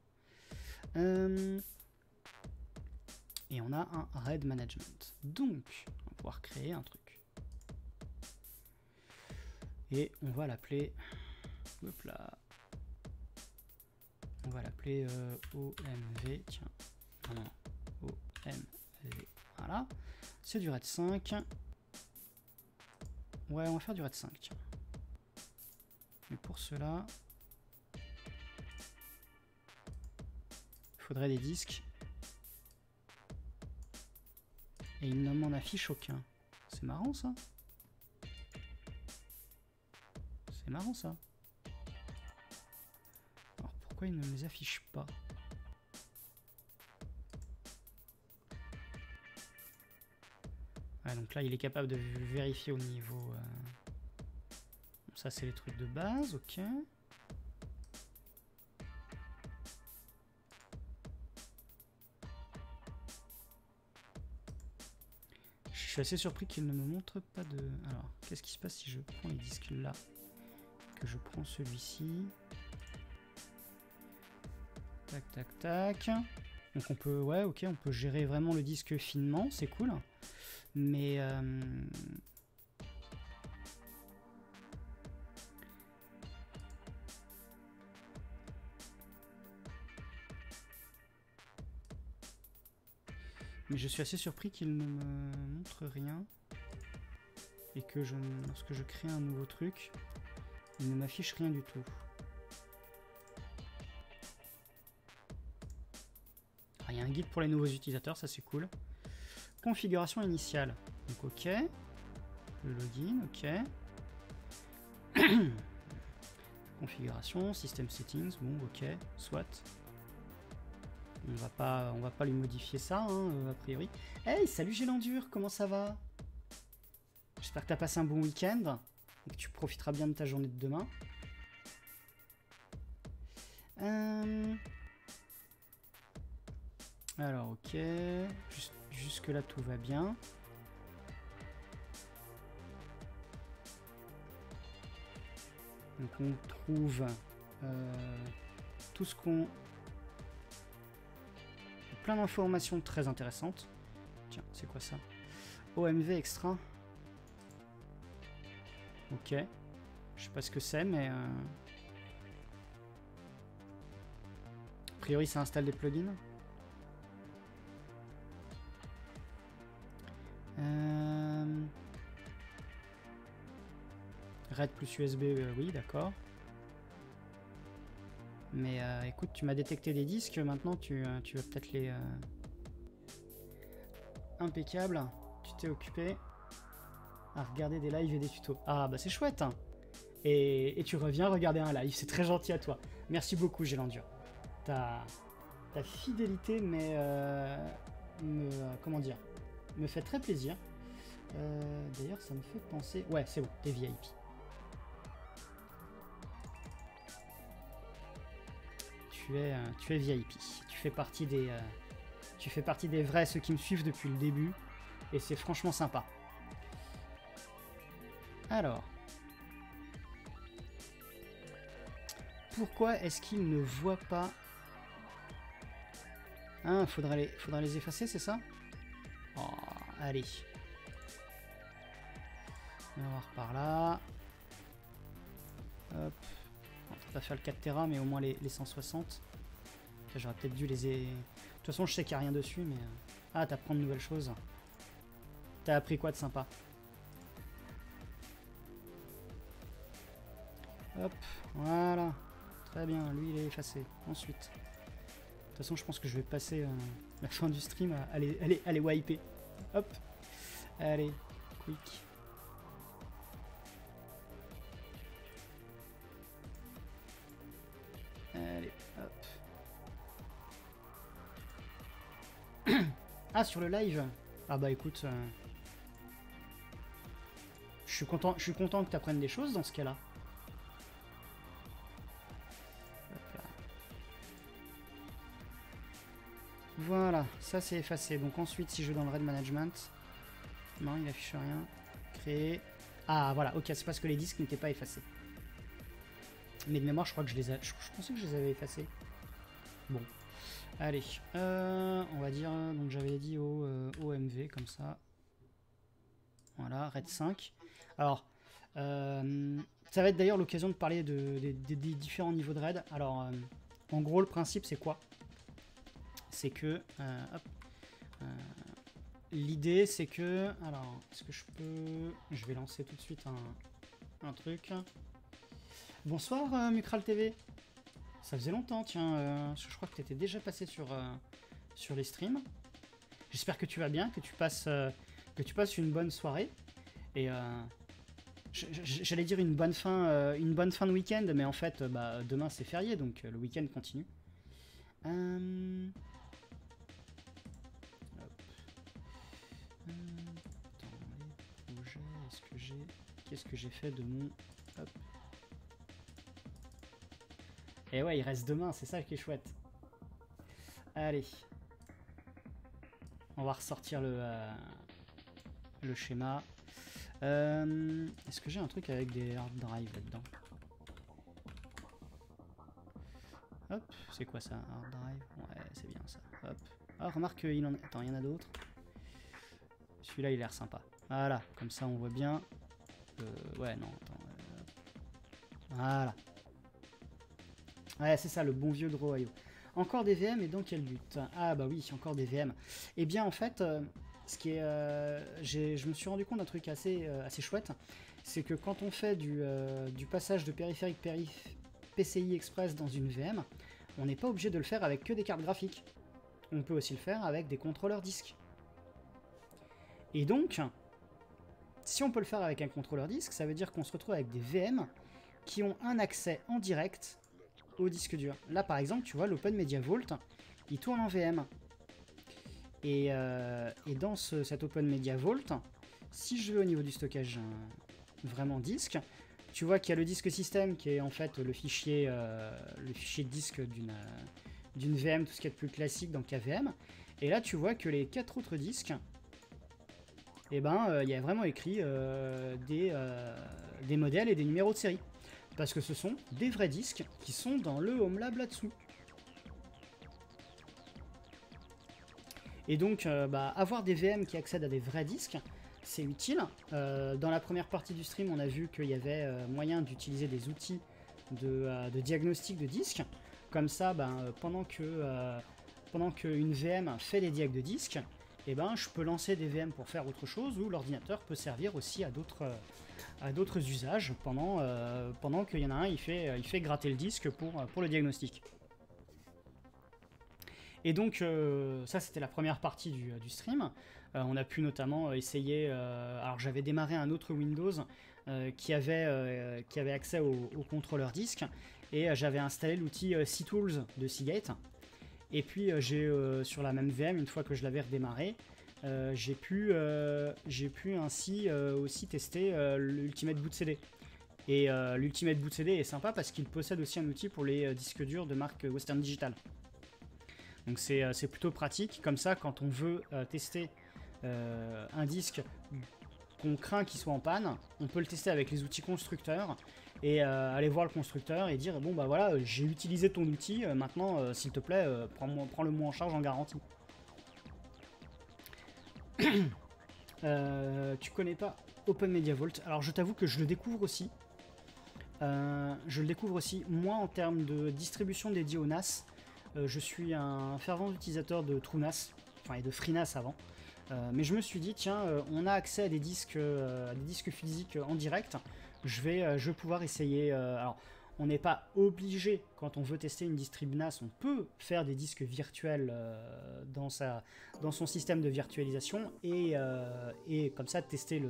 Euh, et on a un RAID management. Donc, on va pouvoir créer un truc. Et on va l'appeler. Hop là. On va l'appeler euh, O M V. Tiens. Non, non, non. O M V. Voilà, c'est du RAID cinq. Ouais, on va faire du RAID cinq. Mais pour cela, il faudrait des disques. Et il ne m'en affiche aucun. C'est marrant ça. C'est marrant ça. Alors pourquoi il ne me les affiche pas ? Ah, donc là, il est capable de vérifier au niveau... Euh... Bon, ça, c'est les trucs de base, ok. Je suis assez surpris qu'il ne me montre pas de... Alors, qu'est-ce qui se passe si je prends les disques là? Que je prends celui-ci. Tac, tac, tac. Donc on peut... Ouais, ok, on peut gérer vraiment le disque finement, c'est cool. Mais euh... mais je suis assez surpris qu'il ne me montre rien et que je, lorsque je crée un nouveau truc, il ne m'affiche rien du tout. Il y a un guide pour les nouveaux utilisateurs, ça c'est cool. Configuration initiale, donc ok, le login, ok, configuration, system settings, bon ok, soit, on va pas, on va pas lui modifier ça, hein, a priori. Hey, salut Gélandur, comment ça va? J'espère que tu as passé un bon week-end, et que tu profiteras bien de ta journée de demain. Euh... Alors ok, juste jusque là tout va bien. Donc on trouve euh, tout ce qu'on... Plein d'informations très intéressantes. Tiens, c'est quoi ça? O M V extra. Ok. Je sais pas ce que c'est, mais... Euh... A priori, ça installe des plugins. RAID plus U S B, euh, oui, d'accord. Mais euh, écoute, tu m'as détecté des disques, maintenant tu, euh, tu vas peut-être les... Euh... Impeccable, tu t'es occupé à regarder des lives et des tutos. Ah bah c'est chouette hein. et, et tu reviens regarder un live, c'est très gentil à toi. Merci beaucoup Gélandur. Ta, ta fidélité mais euh, me, comment dire, me fait très plaisir. Euh, D'ailleurs ça me fait penser... Ouais c'est bon, t'es V I P. Tu es, tu es V I P, tu fais partie des... Euh, Tu fais partie des vrais, ceux qui me suivent depuis le début. Et c'est franchement sympa. Alors. Pourquoi est-ce qu'ils ne voient pas... Hein, faudra les, faudra les effacer, c'est ça? Oh, allez. On va voir par là. Hop. On va pas faire le quatre téra, mais au moins les, les cent soixante. J'aurais peut-être dû les... De toute façon, je sais qu'il n'y a rien dessus, mais... Ah, t'apprends de nouvelles choses. T'as appris quoi de sympa? Hop, voilà. Très bien, lui, il est effacé. Ensuite. De toute façon, je pense que je vais passer euh, la fin du stream à aller, aller, aller wiper. Hop. Allez, quick. Allez, hop. Ah, sur le live. Ah bah écoute, euh... je suis content, je suis content que tu apprennes des choses dans ce cas-là. Voilà, ça c'est effacé. Donc ensuite, si je vais dans le RAID management, non, il affiche rien. Créer. Ah voilà, ok, c'est parce que les disques n'étaient pas effacés. Mais de mémoire, je crois que je les ai... Je, je pensais que je les avais effacés. Bon. Allez, euh, on va dire, donc j'avais dit au euh, O M V comme ça. Voilà, RAID cinq. Alors, euh, ça va être d'ailleurs l'occasion de parler de, de, de, des différents niveaux de RAID. Alors, euh, en gros, le principe c'est quoi? C'est que, euh, euh, l'idée c'est que, alors, est-ce que je peux, je vais lancer tout de suite un, un truc. Bonsoir euh, Mucral T V. Ça faisait longtemps, tiens, euh, je crois que tu étais déjà passé sur, euh, sur les streams. J'espère que tu vas bien, que tu passes, euh, que tu passes une bonne soirée. Et euh, j'allais dire une bonne fin, euh, une bonne fin de week-end, mais en fait, bah, demain c'est férié, donc euh, le week-end continue. Euh... Hop. Euh, dans les projets, est-ce que j'ai... Qu'est-ce que j'ai fait de mon... Hop. Et ouais, il reste demain, c'est ça qui est chouette. Allez. On va ressortir le, euh, le schéma. Euh, Est-ce que j'ai un truc avec des hard drives là-dedans? Hop, c'est quoi ça? Hard drive? Ouais, c'est bien ça. Hop. Ah, remarque, il en... Attends, il y en a d'autres. Celui-là, il a l'air sympa. Voilà, comme ça, on voit bien. Euh, ouais, non, attends. Euh... Voilà. Ouais, c'est ça, le bon vieux DrawIO. Encore des V M, et dans quel but? Ah bah oui, encore des V M. Eh bien, en fait, euh, ce qui est, euh, je me suis rendu compte d'un truc assez, euh, assez chouette, c'est que quand on fait du, euh, du passage de périphérique périph P C I Express dans une V M, on n'est pas obligé de le faire avec que des cartes graphiques. On peut aussi le faire avec des contrôleurs disques. Et donc, si on peut le faire avec un contrôleur disque, ça veut dire qu'on se retrouve avec des V M qui ont un accès en direct au disque dur. Là par exemple tu vois l'OpenMediaVault, il tourne en V M et, euh, et dans ce, cet OpenMediaVault, si je vais au niveau du stockage euh, vraiment disque, tu vois qu'il y a le disque système qui est en fait le fichier, euh, le fichier de disque d'une euh, d'une V M, tout ce qu'il y a de plus classique dans K V M, et là tu vois que les quatre autres disques, et eh ben il euh, y a vraiment écrit euh, des, euh, des modèles et des numéros de série. Parce que ce sont des vrais disques qui sont dans le Home Lab là-dessous. Et donc, euh, bah, avoir des V M qui accèdent à des vrais disques, c'est utile. Euh, dans la première partie du stream, on a vu qu'il y avait euh, moyen d'utiliser des outils de, euh, de diagnostic de disques. Comme ça, bah, pendant que, euh, pendant qu'une V M fait des diags de disques, eh ben, je peux lancer des V M pour faire autre chose, ou l'ordinateur peut servir aussi à d'autres à d'autres usages pendant, euh, pendant qu'il y en a un, il fait, il fait gratter le disque pour, pour le diagnostic. Et donc, euh, ça, c'était la première partie du, du stream. Euh, on a pu notamment essayer... Euh, alors, j'avais démarré un autre Windows euh, qui, avait, euh, qui avait accès au, au contrôleur disque, et euh, j'avais installé l'outil euh, SeaTools de Seagate. Et puis, euh, j'ai euh, sur la même V M, une fois que je l'avais redémarré, euh, j'ai pu, euh, j'ai pu ainsi euh, aussi tester euh, l'Ultimate Boot C D. Et euh, l'Ultimate Boot C D est sympa parce qu'il possède aussi un outil pour les euh, disques durs de marque Western Digital. Donc c'est plutôt pratique, comme ça quand on veut euh, tester euh, un disque qu'on craint qu'il soit en panne, on peut le tester avec les outils constructeurs et euh, aller voir le constructeur et dire bon bah voilà, j'ai utilisé ton outil, euh, maintenant euh, s'il te plaît euh, prends-moi, prends-le-moi en charge en garantie. euh, tu connais pas OpenMediaVault? Alors je t'avoue que je le découvre aussi. Euh, je le découvre aussi, moi en termes de distribution dédiée au N A S. Euh, je suis un fervent utilisateur de TrueNAS, enfin et de FreeNAS avant, euh, mais je me suis dit tiens, euh, on a accès à des disques, euh, à des disques physiques en direct, je vais, euh, je vais pouvoir essayer. Euh, alors, on n'est pas obligé, quand on veut tester une distrib N A S, on peut faire des disques virtuels euh, dans, sa, dans son système de virtualisation et, euh, et comme ça tester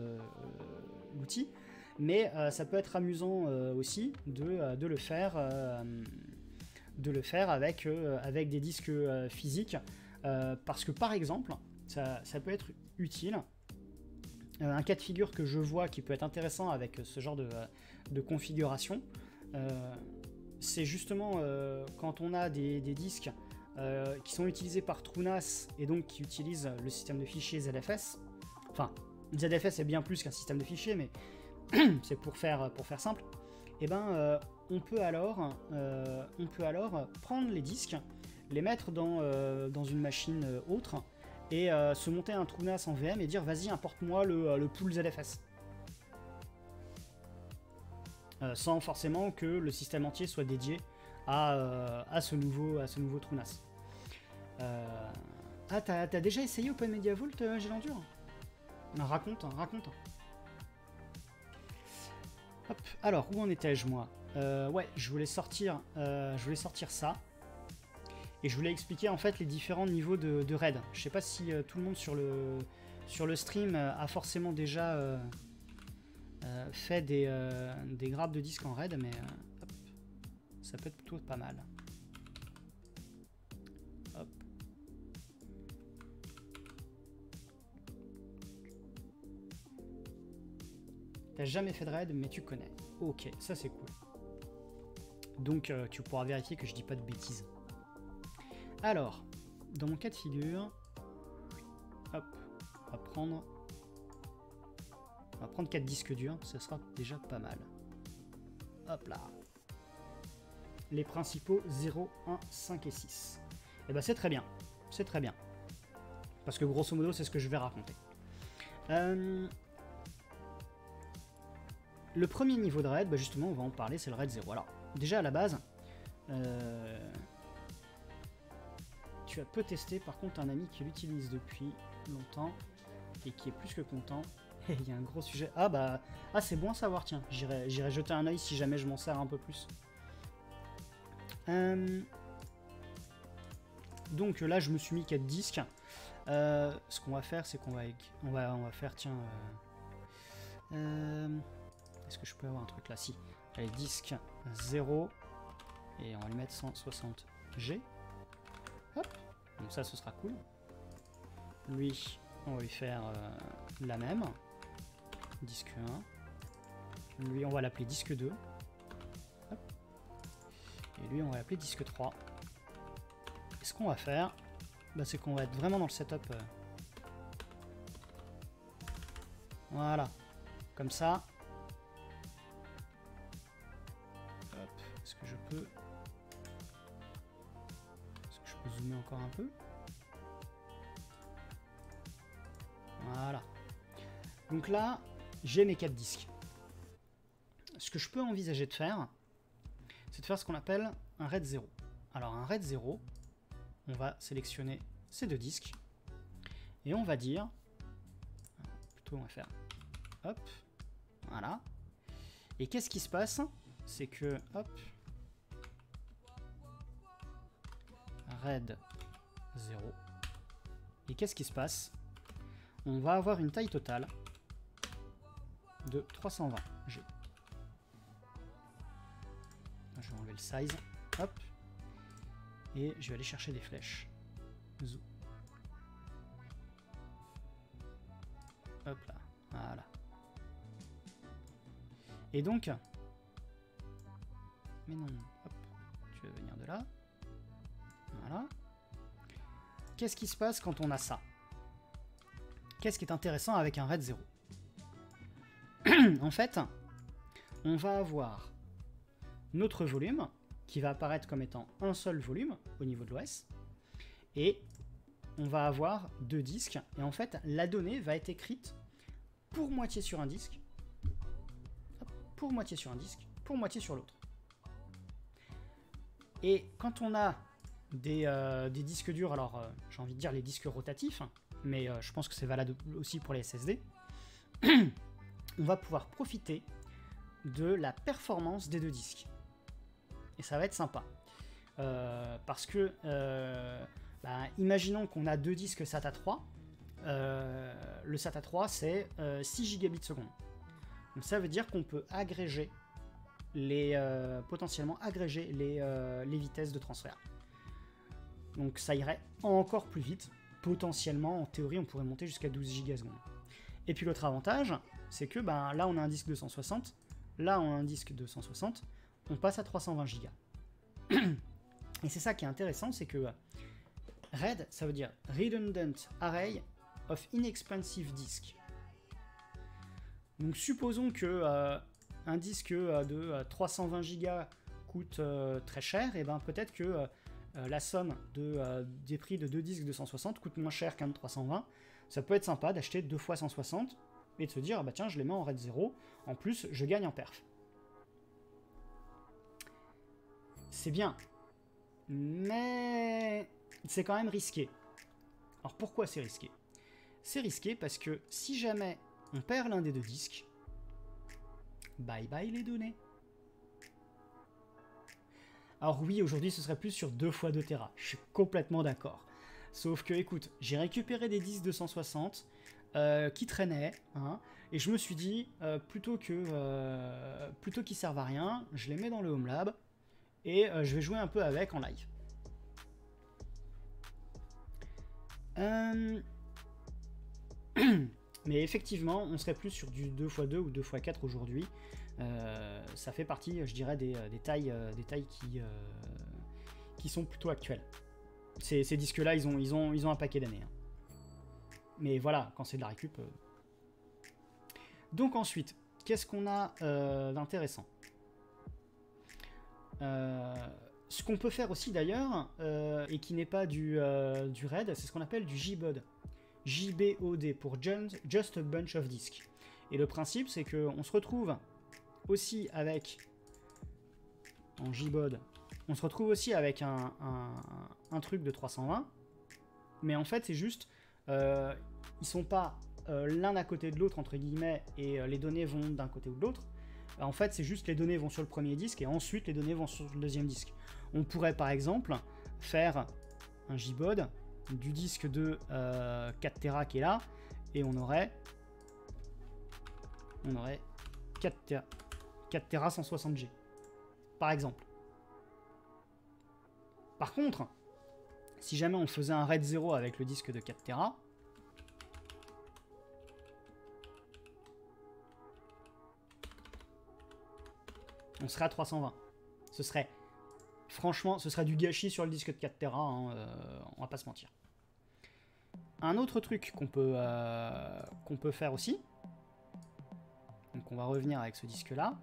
l'outil, mais euh, ça peut être amusant euh, aussi de, de le faire. Euh, de le faire avec, euh, avec des disques euh, physiques, euh, parce que par exemple, ça, ça peut être utile. Euh, un cas de figure que je vois qui peut être intéressant avec ce genre de, de configuration, euh, c'est justement euh, quand on a des, des disques euh, qui sont utilisés par TrueNAS et donc qui utilisent le système de fichiers Z F S. Enfin, Z F S est bien plus qu'un système de fichiers, mais c'est pour faire, pour faire simple. Et eh ben euh, on peut alors euh, on peut alors prendre les disques, les mettre dans, euh, dans une machine euh, autre et euh, se monter un TrueNAS en V M et dire vas-y importe-moi le, le pool Z F S, euh, sans forcément que le système entier soit dédié à, euh, à ce nouveau à ce nouveau TrueNAS. Euh... Ah t'as t'as déjà essayé OpenMediaVault, euh, Gélandur? Raconte, raconte. Hop. Alors, où en étais-je, moi? euh, Ouais, je voulais, sortir, euh, je voulais sortir ça. Et je voulais expliquer, en fait, les différents niveaux de, de RAID. Je sais pas si euh, tout le monde sur le, sur le stream euh, a forcément déjà euh, euh, fait des, euh, des grappes de disques en RAID, mais euh, hop, ça peut être plutôt pas mal. Hop. T'as jamais fait de raid, mais tu connais. Ok, ça c'est cool. Donc euh, tu pourras vérifier que je dis pas de bêtises. Alors, dans mon cas de figure, hop, on va prendre, on va prendre quatre disques durs, ça sera déjà pas mal. Hop là. Les principaux zéro, un, cinq et six. Et bah c'est très bien, c'est très bien. Parce que grosso modo, c'est ce que je vais raconter. Euh... Le premier niveau de RAID, bah justement, on va en parler, c'est le RAID zéro. Alors, déjà à la base, euh, tu as peu testé, par contre, un ami qui l'utilise depuis longtemps et qui est plus que content. Et il y a un gros sujet. Ah, bah, ah, c'est bon à savoir, tiens, j'irai jeter un oeil si jamais je m'en sers un peu plus. Euh, donc là, je me suis mis quatre disques. Euh, ce qu'on va faire, c'est qu'on va, on va, on va faire, tiens. Euh, euh, Est-ce que je peux avoir un truc là? Si. Allez, disque zéro. Et on va lui mettre cent soixante Go. Hop. Donc ça, ce sera cool. Lui, on va lui faire euh, la même. Disque un. Lui, on va l'appeler disque deux. Hop. Et lui, on va l'appeler disque trois. Et ce qu'on va faire, bah, c'est qu'on va être vraiment dans le setup. Euh... Voilà. Comme ça. Je peux... Est-ce que je peux zoomer encore un peu? Voilà. Donc là, j'ai mes quatre disques. Ce que je peux envisager de faire, c'est de faire ce qu'on appelle un RAID zéro. Alors un RAID zéro, on va sélectionner ces deux disques. Et on va dire, plutôt on va faire, hop, voilà. Et qu'est-ce qui se passe? C'est que, hop, raid zéro. Et qu'est-ce qui se passe? On va avoir une taille totale de trois cent vingt G. Je vais enlever le size, hop, et je vais aller chercher des flèches. Zou. Hop là, voilà. Et donc, mais non, hop, tu vas venir de là, voilà. Qu'est-ce qui se passe quand on a ça? Qu'est-ce qui est intéressant avec un raid zéro? En fait, on va avoir notre volume qui va apparaître comme étant un seul volume au niveau de l'O S, et on va avoir deux disques, et en fait la donnée va être écrite pour moitié sur un disque, pour moitié sur un disque, pour moitié sur l'autre. Et quand on a des, euh, des disques durs, alors euh, j'ai envie de dire les disques rotatifs, mais euh, je pense que c'est valable aussi pour les S S D, on va pouvoir profiter de la performance des deux disques. Et ça va être sympa. Euh, parce que, euh, bah, imaginons qu'on a deux disques SATA trois. Euh, le SATA trois, c'est euh, six gigabits seconde. Donc ça veut dire qu'on peut agréger les, euh, potentiellement agréger les, euh, les vitesses de transfert. Donc ça irait encore plus vite. Potentiellement, en théorie, on pourrait monter jusqu'à douze gigas seconde. Et puis l'autre avantage, c'est que ben, là on a un disque deux cent soixante, là on a un disque deux cent soixante, on passe à trois cent vingt gigas. Et c'est ça qui est intéressant, c'est que RAID, ça veut dire Redundant Array of Inexpensive Disk. Donc supposons que euh, un disque de trois cent vingt gigas coûte euh, très cher, et ben peut-être que euh, la somme de, euh, des prix de deux disques deux cent soixante coûte moins cher qu'un de trois cent vingt. Ça peut être sympa d'acheter deux fois cent soixante et de se dire, bah tiens, je les mets en raid zéro, en plus, je gagne en perf. C'est bien, mais c'est quand même risqué. Alors pourquoi c'est risqué? C'est risqué parce que si jamais on perd l'un des deux disques, bye bye les données. Alors oui, aujourd'hui, ce serait plus sur deux fois deux téra, je suis complètement d'accord. Sauf que, écoute, j'ai récupéré des disques deux cent soixante euh, qui traînaient, hein, et je me suis dit, euh, plutôt que euh, plutôt qu'ils servent à rien, je les mets dans le Home Lab, et euh, je vais jouer un peu avec en live. Euh... Mais effectivement, on serait plus sur du deux fois deux ou deux fois quatre aujourd'hui. Euh, ça fait partie, je dirais, des, des tailles, des tailles qui, euh, qui sont plutôt actuelles. Ces, ces disques-là, ils ont, ils, ont, ils ont un paquet d'années. Hein. Mais voilà, quand c'est de la récup... Euh... Donc ensuite, qu'est-ce qu'on a euh, d'intéressant? euh, Ce qu'on peut faire aussi d'ailleurs, euh, et qui n'est pas du, euh, du raid, c'est ce qu'on appelle du J B O D. J B O D pour Just a Bunch of Discs. Et le principe, c'est qu'on se retrouve aussi avec... En J B O D... On se retrouve aussi avec un, un, un truc de trois cent vingt, mais en fait c'est juste, euh, ils sont pas euh, l'un à côté de l'autre entre guillemets, et euh, les données vont d'un côté ou de l'autre. En fait c'est juste les données vont sur le premier disque et ensuite les données vont sur le deuxième disque. On pourrait par exemple faire un J B O D du disque de euh, quatre téra qui est là, et on aurait, on aurait quatre téra cent soixante G par exemple. Par contre, si jamais on faisait un raid zéro avec le disque de quatre téra, on serait à trois cent vingt. Ce serait, franchement, ce serait du gâchis sur le disque de quatre téra, hein, euh, on va pas se mentir. Un autre truc qu'on peut, euh, qu'on peut faire aussi, donc on va revenir avec ce disque-là,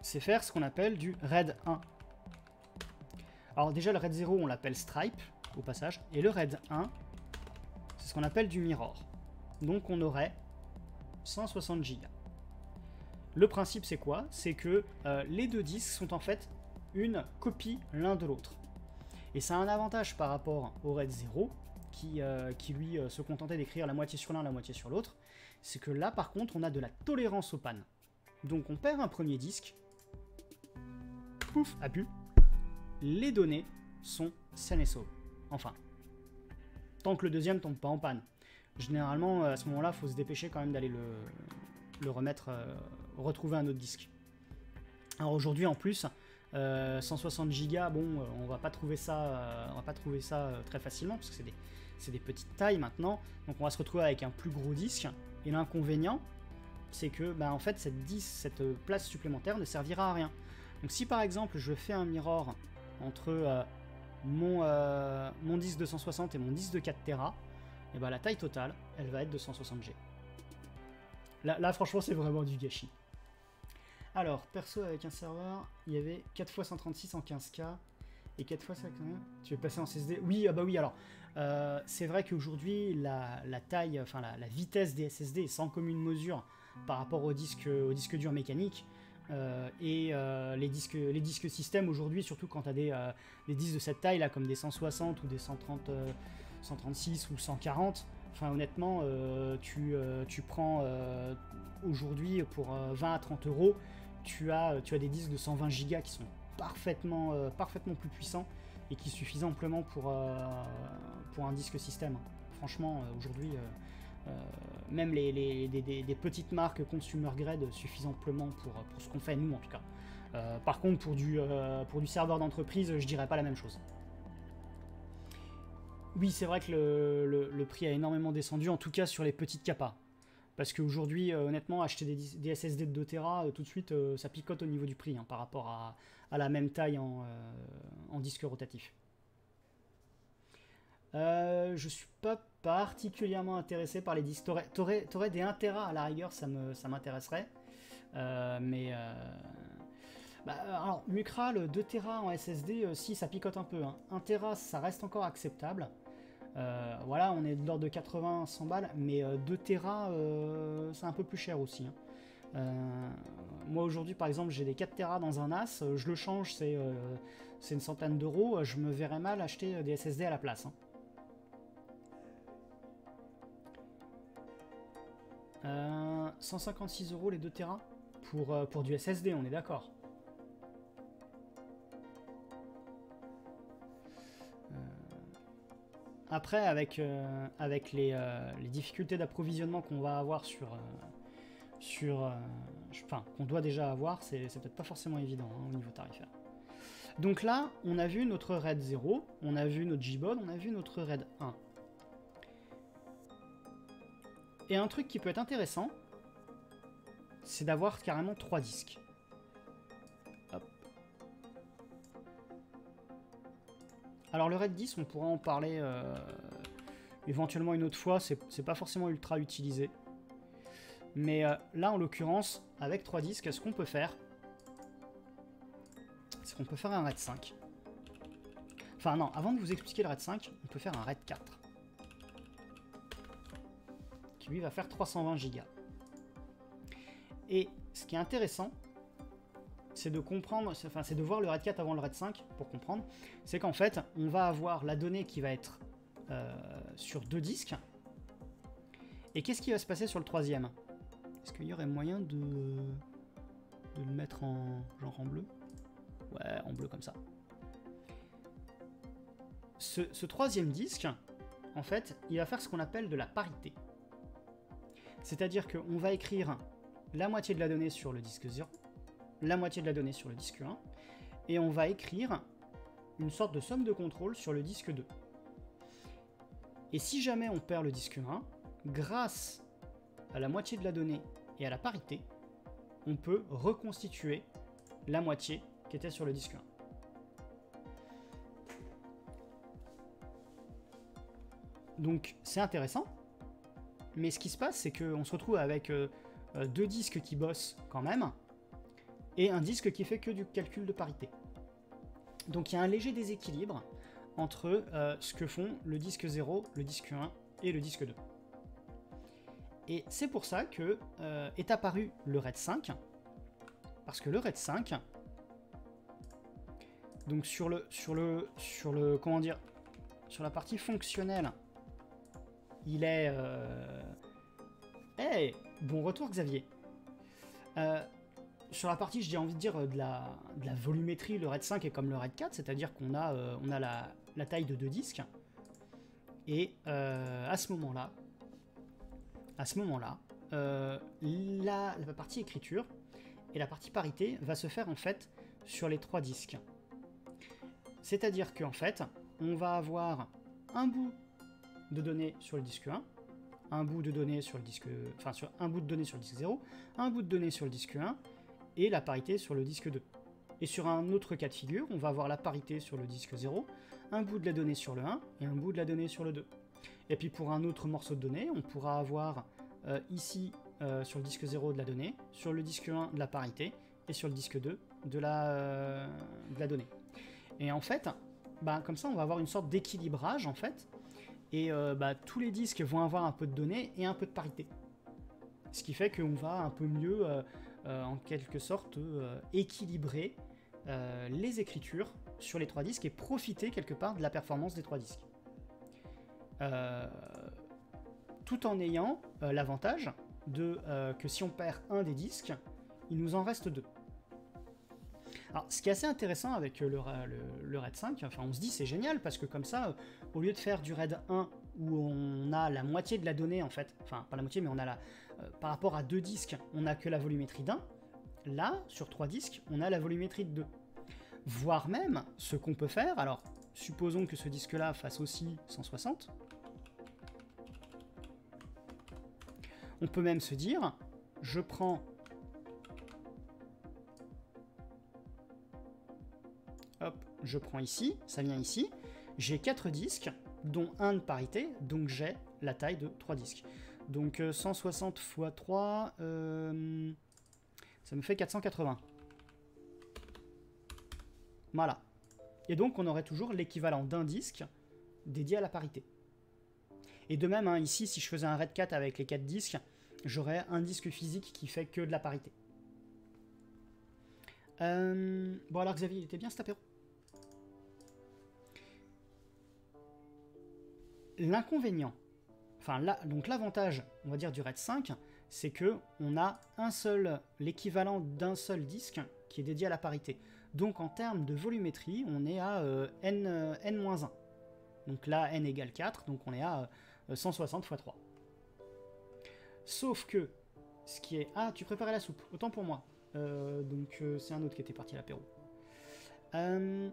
c'est faire ce qu'on appelle du raid un. Alors déjà le raid zéro on l'appelle stripe au passage, et le raid un c'est ce qu'on appelle du mirror. Donc on aurait cent soixante gigas. Le principe c'est quoi? C'est que euh, les deux disques sont en fait une copie l'un de l'autre. Et ça a un avantage par rapport au raid zéro, qui, euh, qui lui euh, se contentait d'écrire la moitié sur l'un, la moitié sur l'autre, c'est que là par contre on a de la tolérance aux pannes. Donc on perd un premier disque, pouf, à pu, les données sont saines et sauves. Enfin, tant que le deuxième tombe pas en panne. Généralement à ce moment-là, il faut se dépêcher quand même d'aller le, le remettre, euh, retrouver un autre disque. Alors aujourd'hui en plus, euh, cent soixante gigas, bon, euh, on va pas trouver ça, euh, on va pas trouver ça euh, très facilement parce que c'est des, c'est des petites tailles maintenant. Donc on va se retrouver avec un plus gros disque. Et l'inconvénient, c'est que, bah, en fait, cette, dix, cette place supplémentaire ne servira à rien. Donc si par exemple je fais un mirror entre euh, mon, euh, mon disque de cent soixante et mon disque de quatre Tera, et bah la taille totale, elle va être de cent soixante gigas. Là, là franchement, c'est vraiment du gâchis. Alors, perso, avec un serveur, il y avait quatre fois cent trente-six en quinze K et quatre fois cinq. Tu veux passer en S S D? Oui, ah bah oui, alors. Euh, c'est vrai qu'aujourd'hui, la, la taille, enfin la, la vitesse des S S D est sans commune mesure par rapport au disque, au disque dur mécanique. Euh, et euh, les, disques, les disques système aujourd'hui, surtout quand tu as des, euh, des disques de cette taille, là, comme des cent soixante ou des cent trente, euh, cent trente-six ou cent quarante. Enfin, honnêtement, euh, tu, euh, tu prends euh, aujourd'hui pour euh, vingt à trente euros. Tu as, tu as des disques de cent vingt gigas qui sont parfaitement, euh, parfaitement plus puissants et qui suffisent amplement pour, euh, pour un disque système. Franchement, aujourd'hui, euh, euh, même les, les, des, des, des petites marques consumer grade suffisent amplement pour, pour ce qu'on fait, nous en tout cas. Euh, par contre, pour du, euh, pour du serveur d'entreprise, je dirais pas la même chose. Oui, c'est vrai que le, le, le prix a énormément descendu, en tout cas sur les petites capas. Parce qu'aujourd'hui, euh, honnêtement, acheter des, des S S D de deux Tera, euh, tout de suite, euh, ça picote au niveau du prix, hein, par rapport à, à la même taille en, euh, en disque rotatif. Euh, je suis pas particulièrement intéressé par les disques. T'aurais des un Tera à la rigueur, ça m'intéresserait. Ça euh, mais... Euh... Bah, alors, Mucra, le deux Tera en S S D, euh, si, ça picote un peu. Hein. un Tera, ça reste encore acceptable. Euh, voilà, on est de l'ordre de quatre-vingts à cent balles, mais euh, deux Tera, euh, c'est un peu plus cher aussi. Hein. Euh, moi aujourd'hui, par exemple, j'ai des quatre Tera dans un NAS, je le change, c'est euh, une centaine d'euros, je me verrais mal acheter des S S D à la place. Hein. Euh, cent cinquante-six euros les deux Tera pour, euh, pour du S S D, on est d'accord. Après, avec, euh, avec les, euh, les difficultés d'approvisionnement qu'on va avoir sur... Euh, sur euh, enfin, qu'on doit déjà avoir, c'est peut-être pas forcément évident hein, au niveau tarifaire. Donc là, on a vu notre RAID zéro, on a vu notre J BOD, on a vu notre RAID un. Et un truc qui peut être intéressant, c'est d'avoir carrément trois disques. Alors le RAID dix, on pourra en parler euh, éventuellement une autre fois, c'est pas forcément ultra utilisé. Mais euh, là en l'occurrence, avec trois disques, ce qu'on peut faire, c'est qu'on peut faire un RAID cinq. Enfin non, avant de vous expliquer le RAID cinq, on peut faire un RAID quatre. Qui lui va faire trois cent vingt gigas. Et ce qui est intéressant, c'est de comprendre, enfin c'est de voir le RAID quatre avant le RAID cinq pour comprendre, c'est qu'en fait on va avoir la donnée qui va être euh, sur deux disques. Et qu'est-ce qui va se passer sur le troisième? Est-ce qu'il y aurait moyen de, de le mettre en genre en bleu? Ouais, en bleu comme ça. Ce, ce troisième disque, en fait, il va faire ce qu'on appelle de la parité. C'est-à-dire qu'on va écrire la moitié de la donnée sur le disque zéro, la moitié de la donnée sur le disque un, et on va écrire une sorte de somme de contrôle sur le disque deux. Et si jamais on perd le disque un, grâce à la moitié de la donnée et à la parité, on peut reconstituer la moitié qui était sur le disque un. Donc c'est intéressant, mais ce qui se passe, c'est qu'on se retrouve avec euh, deux disques qui bossent quand même, et un disque qui fait que du calcul de parité. Donc il y a un léger déséquilibre entre euh, ce que font le disque zéro, le disque un et le disque deux. Et c'est pour ça que euh, est apparu le RAID cinq, parce que le RAID cinq, donc sur le, sur le, sur le, comment dire, sur la partie fonctionnelle il est... Euh... Hey, bon retour Xavier. Euh, sur la partie, j'ai envie de dire, de la, de la volumétrie, le RAID cinq est comme le RAID quatre, c'est-à-dire qu'on a, euh, on a la, la taille de deux disques. Et euh, à ce moment-là, à ce moment-là, euh, la, la partie écriture et la partie parité va se faire en fait sur les trois disques. C'est-à-dire qu'en fait, on va avoir un bout de données sur le disque un, un bout de données sur le disque, enfin sur un bout de données sur le disque zéro, un bout de données sur le disque un et la parité sur le disque deux. Et sur un autre cas de figure, on va avoir la parité sur le disque zéro, un bout de la donnée sur le un et un bout de la donnée sur le deux. Et puis pour un autre morceau de données, on pourra avoir euh, ici euh, sur le disque zéro de la donnée, sur le disque un de la parité et sur le disque deux de la, euh, de la donnée. Et en fait, bah, comme ça on va avoir une sorte d'équilibrage en fait, et euh, bah, tous les disques vont avoir un peu de données et un peu de parité. Ce qui fait qu'on va un peu mieux, euh, euh, en quelque sorte, euh, équilibrer euh, les écritures sur les trois disques et profiter quelque part de la performance des trois disques. Euh, tout en ayant euh, l'avantage de euh, que si on perd un des disques, il nous en reste deux. Alors, ce qui est assez intéressant avec le, le, le RAID cinq, enfin, on se dit c'est génial parce que comme ça, au lieu de faire du RAID un où on a la moitié de la donnée en fait, enfin pas la moitié mais on a la, euh, par rapport à deux disques, on n'a que la volumétrie d'un, là sur trois disques, on a la volumétrie de deux. Voire même ce qu'on peut faire, alors supposons que ce disque-là fasse aussi cent soixante, on peut même se dire, je prends... Hop, je prends ici, ça vient ici, j'ai quatre disques, dont un de parité, donc j'ai la taille de trois disques. Donc cent soixante fois trois, euh, ça me fait quatre cent quatre-vingts. Voilà. Et donc on aurait toujours l'équivalent d'un disque dédié à la parité. Et de même, hein, ici, si je faisais un RAID quatre avec les quatre disques, j'aurais un disque physique qui fait que de la parité. Euh, bon alors Xavier, il était bien cet apéro. L'inconvénient, enfin là, donc l'avantage, on va dire, du RAID cinq, c'est que on a un seul, l'équivalent d'un seul disque qui est dédié à la parité. Donc en termes de volumétrie, on est à euh, n, euh, n moins un. Donc là, n égale quatre, donc on est à euh, cent soixante fois trois. Sauf que, ce qui est... Ah, tu préparais la soupe, autant pour moi. Euh, donc euh, c'est un autre qui était parti à l'apéro. Euh,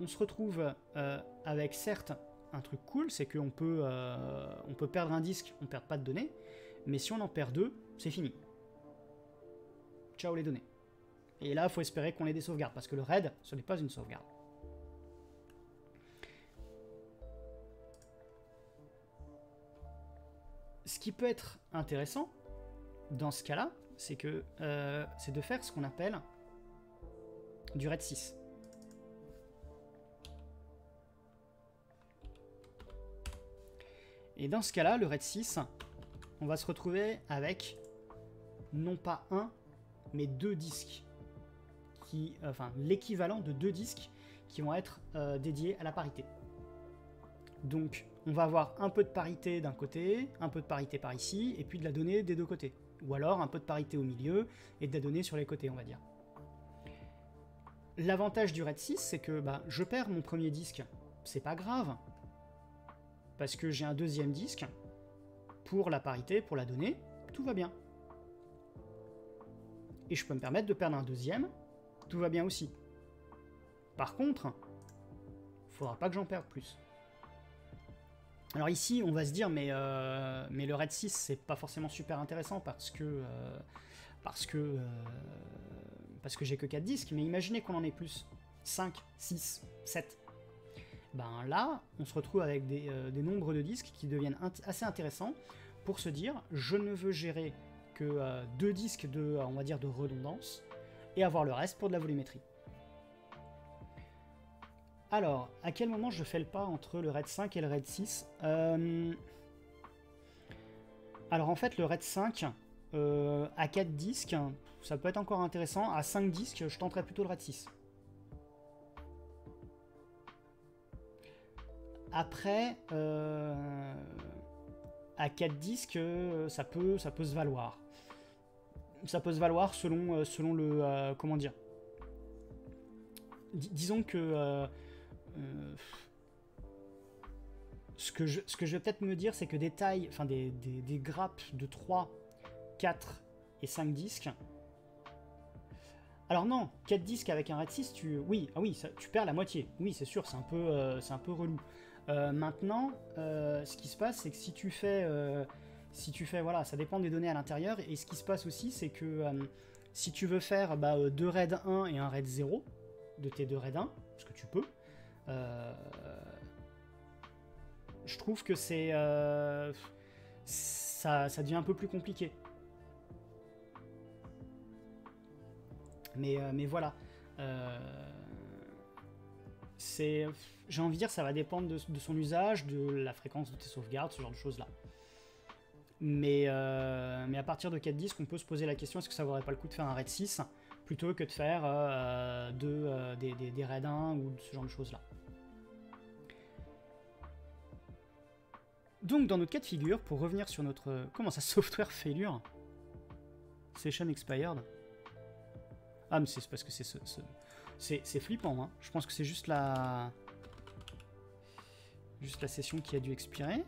on se retrouve euh, avec, certes, un truc cool, c'est qu'on peut, euh, on peut perdre un disque, on ne perd pas de données, mais si on en perd deux, c'est fini. Ciao les données. Et là, il faut espérer qu'on ait des sauvegardes, parce que le RAID, ce n'est pas une sauvegarde. Ce qui peut être intéressant, dans ce cas-là, c'est que euh, c'est de faire ce qu'on appelle du RAID six. Et dans ce cas-là, le RAID six, on va se retrouver avec non pas un, mais deux disques, qui, euh, enfin l'équivalent de deux disques qui vont être euh, dédiés à la parité. Donc on va avoir un peu de parité d'un côté, un peu de parité par ici, et puis de la donnée des deux côtés. Ou alors un peu de parité au milieu et de la donnée sur les côtés, on va dire. L'avantage du RAID six, c'est que bah, je perds mon premier disque, c'est pas grave, parce que j'ai un deuxième disque, pour la parité, pour la donnée, tout va bien. Et je peux me permettre de perdre un deuxième, tout va bien aussi. Par contre, il faudra pas que j'en perde plus. Alors ici, on va se dire, mais, euh, mais le RAID six, c'est pas forcément super intéressant parce que, euh, parce que, euh, parce que j'ai que quatre disques, mais imaginez qu'on en ait plus, cinq, six, sept. Ben là, on se retrouve avec des, euh, des nombres de disques qui deviennent int assez intéressants pour se dire, je ne veux gérer que euh, deux disques de, euh, on va dire, de redondance et avoir le reste pour de la volumétrie. Alors, à quel moment je fais le pas entre le RAID cinq et le RAID six? euh... Alors en fait, le RAID cinq euh, à quatre disques, ça peut être encore intéressant. À cinq disques, je tenterai plutôt le RAID six. Après, euh, à quatre disques, euh, ça peut, ça peut se valoir. Ça peut se valoir selon, euh, selon le... Euh, comment dire D Disons que... Euh, euh, ce, que je, ce que je vais peut-être me dire, c'est que des tailles, enfin des, des, des grappes de trois, quatre et cinq disques... Alors non, quatre disques avec un RAID six, tu... Oui, ah oui, ça, tu perds la moitié. Oui, c'est sûr, c'est un, euh, un peu relou. Euh, maintenant, euh, ce qui se passe, c'est que si tu fais... Euh, si tu fais... Voilà, ça dépend des données à l'intérieur. Et ce qui se passe aussi, c'est que euh, si tu veux faire bah, euh, deux RAID un et un RAID zéro, de tes deux RAID un, parce que tu peux, euh, je trouve que c'est... Euh, ça, ça devient un peu plus compliqué. Mais, euh, mais voilà, euh, j'ai envie de dire ça va dépendre de, de son usage, de la fréquence de tes sauvegardes, ce genre de choses-là. Mais, euh, mais à partir de quatre disques, on peut se poser la question, est-ce que ça vaudrait pas le coup de faire un RAID six plutôt que de faire euh, de, euh, des, des, des RAID un ou ce genre de choses-là. Donc dans notre cas de figure, pour revenir sur notre... Comment ça, software failure? Session expired. Ah mais c'est parce que c'est ce, c'est flippant, hein. Je pense que c'est juste la juste la session qui a dû expirer.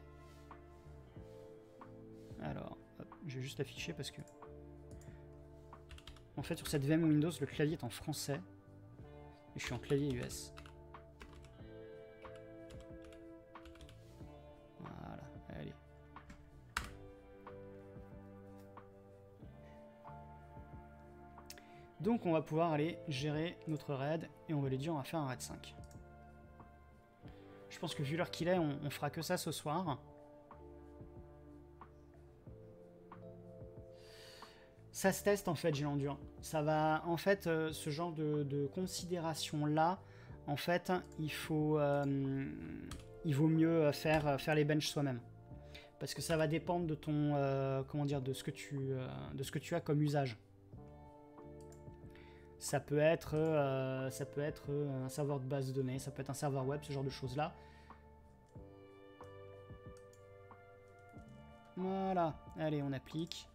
Alors, hop, je vais juste afficher parce que en fait sur cette V M Windows le clavier est en français et je suis en clavier U S. Voilà, allez. Donc on va pouvoir aller gérer notre RAID et on va lui dire on va faire un RAID cinq. Je pense que vu l'heure qu'il est, on, on fera que ça ce soir. Ça se teste en fait, j'ai l'endurant. Ça va, en fait, euh, ce genre de, de considération-là, en fait, il faut, euh, il vaut mieux faire, faire les benches soi-même. Parce que ça va dépendre de ton, euh, comment dire, de ce que tu, euh, de ce que tu as comme usage. Ça peut être, euh, ça peut être un serveur de base de données, ça peut être un serveur web, ce genre de choses-là. Voilà, allez, on applique.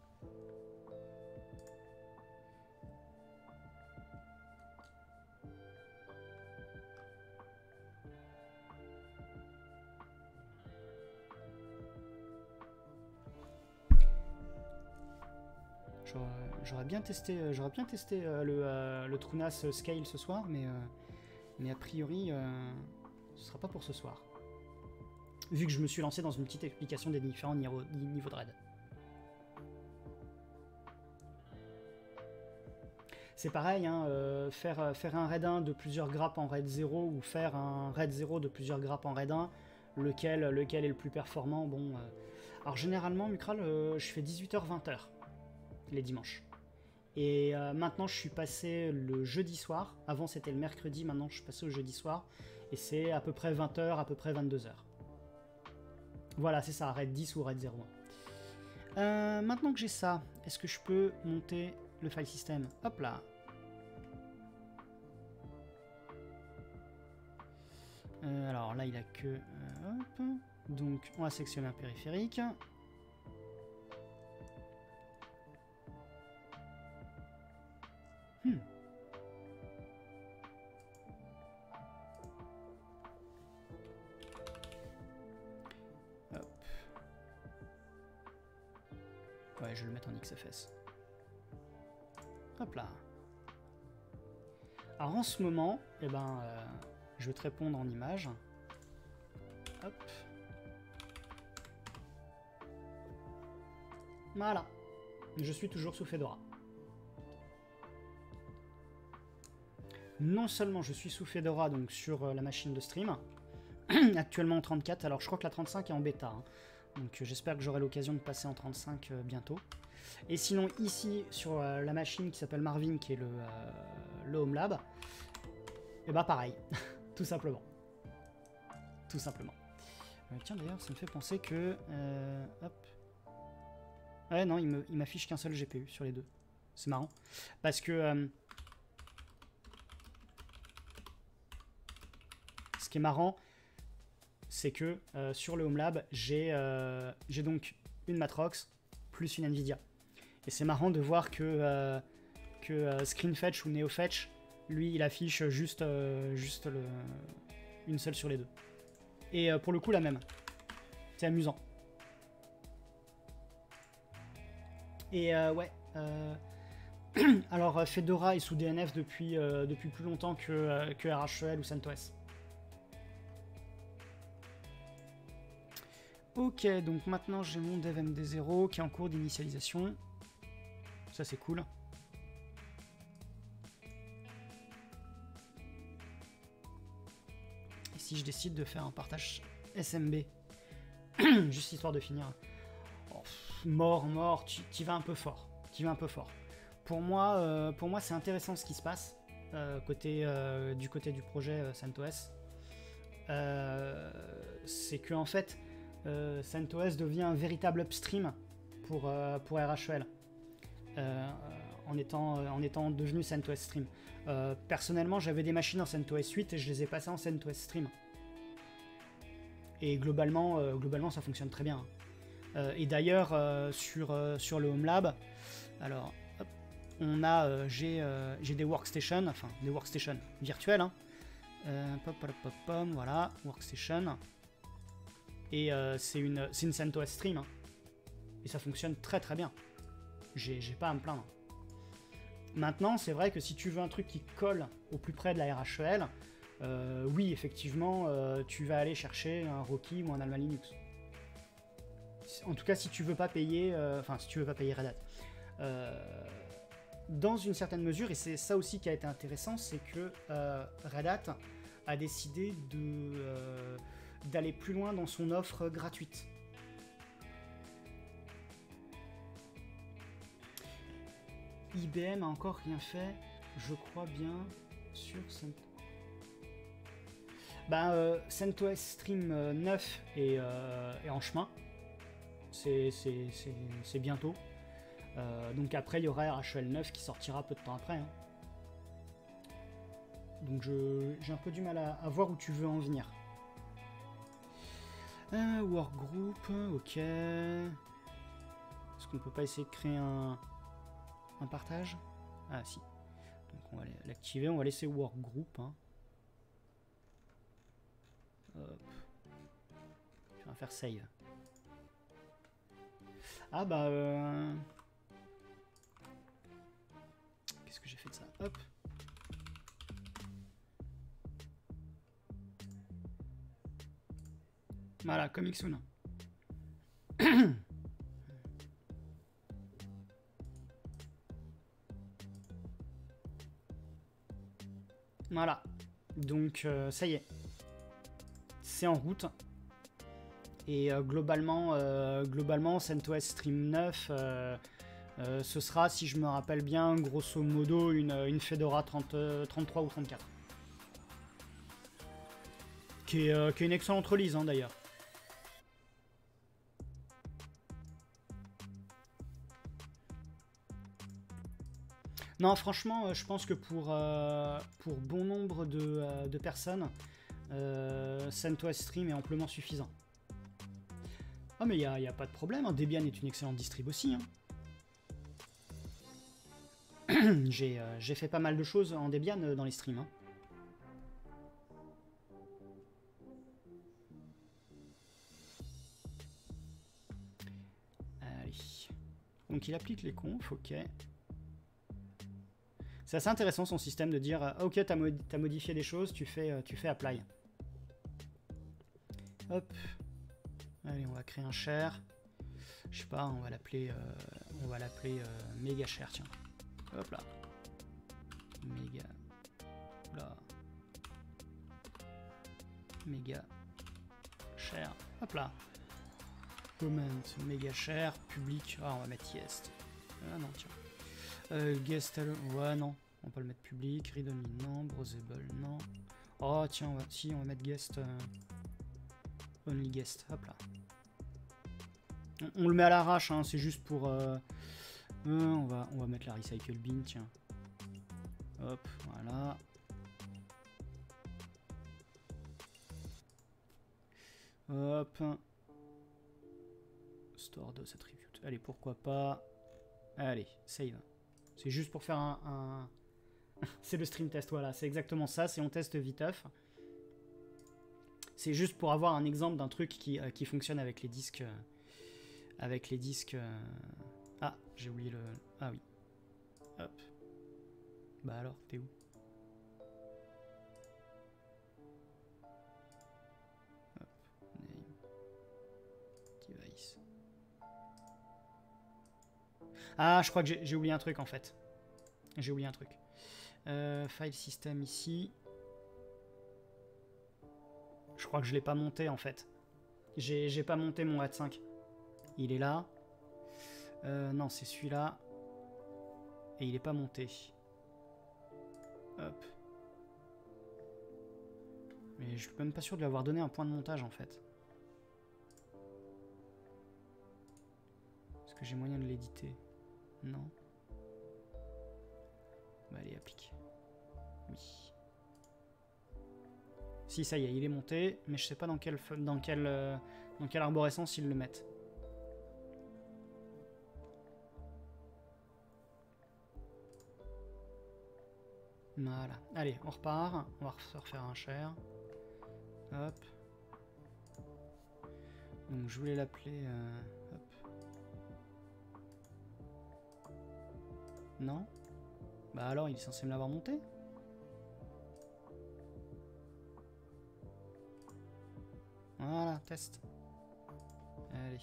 J'aurais bien testé, j'aurais bien testé le, euh, le TrueNAS Scale ce soir, mais, euh, mais a priori, euh, ce ne sera pas pour ce soir. Vu que je me suis lancé dans une petite explication des différents niveaux, niveaux de RAID. C'est pareil, hein, euh, faire, faire un RAID un de plusieurs grappes en RAID zéro ou faire un RAID zéro de plusieurs grappes en RAID un, lequel, lequel est le plus performant. Bon, euh, alors généralement, Mukral, euh, je fais dix-huit heures vingt les dimanches. Et euh, maintenant, je suis passé le jeudi soir. Avant, c'était le mercredi. Maintenant, je suis passé au jeudi soir. Et c'est à peu près vingt heures, à peu près vingt-deux heures. Voilà, c'est ça. RAID dix ou RAID zéro. Euh, maintenant que j'ai ça, est-ce que je peux monter le file system? Hop là. Euh, alors là, il a que... Euh, hop. Donc, on va sectionner un périphérique. Hmm. Hop. Ouais, je vais le mettre en X F S. Hop là. Alors en ce moment, eh ben, euh, je vais te répondre en images. Hop. Voilà. Je suis toujours sous Fedora. Non seulement je suis sous Fedora, donc sur la machine de stream, actuellement en trente-quatre, alors je crois que la trente-cinq est en bêta, hein. Donc j'espère que j'aurai l'occasion de passer en trente-cinq euh, bientôt. Et sinon ici, sur euh, la machine qui s'appelle Marvin, qui est le, euh, le Home Lab, et bah pareil, tout simplement. Tout simplement. Euh, tiens d'ailleurs, ça me fait penser que... Euh, hop. Ouais non, il m'affiche qu'un seul G P U sur les deux. C'est marrant. Parce que... Euh, marrant, c'est que euh, sur le Home Lab, j'ai euh, donc une Matrox, plus une Nvidia. Et c'est marrant de voir que, euh, que euh, ScreenFetch ou NeoFetch, lui, il affiche juste, euh, juste le, une seule sur les deux. Et euh, pour le coup, la même. C'est amusant. Et euh, ouais... Euh, alors Fedora est sous D N F depuis, euh, depuis plus longtemps que, euh, que R H E L ou CentOS. Ok, donc maintenant j'ai mon devmd zéro qui est en cours d'initialisation. Ça c'est cool. Et si je décide de faire un partage S M B, juste histoire de finir. Oh, mort, mort, tu, tu vas un peu fort. Tu vas un peu fort. Pour moi, euh, pour moi c'est intéressant ce qui se passe euh, côté, euh, du côté du projet euh, CentOS. Euh, c'est que en fait, euh, CentOS devient un véritable upstream pour, euh, pour R H E L euh, en, étant, euh, en étant devenu CentOS Stream. Euh, personnellement, j'avais des machines en CentOS huit et je les ai passées en CentOS Stream. Et globalement, euh, globalement ça fonctionne très bien. Euh, et d'ailleurs, euh, sur, euh, sur le Home Lab, alors... On a, euh, j'ai euh, des workstations, enfin des workstations virtuelles. Hein. Euh, pop, pop, pop, pop, voilà, workstation. Et euh, c'est une, une CentOS Stream. Hein. Et ça fonctionne très très bien. J'ai pas à me plaindre. Maintenant, c'est vrai que si tu veux un truc qui colle au plus près de la R H E L, euh, oui, effectivement, euh, tu vas aller chercher un Rocky ou un Alma Linux. En tout cas, si tu veux pas payer, enfin, euh, si tu veux pas payer Red Hat. Euh, Dans une certaine mesure, et c'est ça aussi qui a été intéressant, c'est que euh, Red Hat a décidé d'aller euh, plus loin dans son offre gratuite. I B M a encore rien fait, je crois bien, sur CentOS. Ben, euh, CentOS Stream neuf est, euh, est en chemin, c'est bientôt. Euh, donc après, il y aura R H E L neuf qui sortira peu de temps après. Hein. Donc j'ai un peu du mal à, à voir où tu veux en venir. Euh, workgroup, ok. Est-ce qu'on peut pas essayer de créer un, un partage? Ah si. Donc on va l'activer, on va laisser workgroup. Hein. Hop. On va faire save. Ah bah... Euh... que j'ai fait de ça, hop. Voilà, comme Xuna. Voilà, donc euh, ça y est. C'est en route. Et euh, globalement, euh, globalement, CentOS Stream neuf... Euh, Euh, ce sera, si je me rappelle bien, grosso modo, une, une Fedora trente, trente-trois ou trente-quatre. Qui est, euh, qui est une excellente release, hein, d'ailleurs. Non, franchement, euh, je pense que pour, euh, pour bon nombre de, euh, de personnes, euh, CentOS Stream est amplement suffisant. Ah, mais il n'y a, y a pas de problème, hein. Debian est une excellente distrib aussi, hein. J'ai euh, fait pas mal de choses en Debian euh, dans les streams. Hein. Allez. Donc il applique les confs, ok. C'est assez intéressant son système de dire euh, ok, t'as mod t'as modifié des choses, tu fais, euh, tu fais apply. Hop. Allez, on va créer un share. Je sais pas, on va l'appeler euh, euh, méga share, tiens. Hop là. Méga. Là. Méga. Share. Hop là. Comment. Méga share. Public. Ah, on va mettre yes. Ah non, tiens. Euh, guest alone. Ouais, non. On peut le mettre public. Read only. Non. Browsable. Non. Oh, tiens, on va, si, on va mettre guest. Euh, only guest. Hop là. On, on le met à l'arrache, hein. C'est juste pour. Euh, Euh, on, va, on va mettre la recycle bin, tiens. Hop, voilà. Hop. stored attribute. Allez, pourquoi pas. Allez, save. C'est juste pour faire un... un... c'est le stream test, voilà. C'est exactement ça, c'est on teste Vitaf. C'est juste pour avoir un exemple d'un truc qui, euh, qui fonctionne avec les disques... Euh, avec les disques... Euh... Ah, j'ai oublié le... Ah oui. Hop. Bah alors, t'es où? Ah, je crois que j'ai oublié un truc en fait. J'ai oublié un truc. Euh, file system ici. Je crois que je l'ai pas monté en fait. J'ai pas monté mon W A T cinq. Il est là. Euh, non, c'est celui-là. Et il est pas monté. Hop. Mais je suis même pas sûr de lui avoir donné un point de montage en fait. Est-ce que j'ai moyen de l'éditer? Non. Bah allez, applique. Oui. Si, ça y est, il est monté, mais je sais pas dans quelle dans quel, dans quelle arborescence ils le mettent. Voilà. Allez, on repart. On va se refaire un share. Hop. Donc je voulais l'appeler... Euh, hop. Non? Bah alors, il est censé me l'avoir monté? Voilà, test. Allez.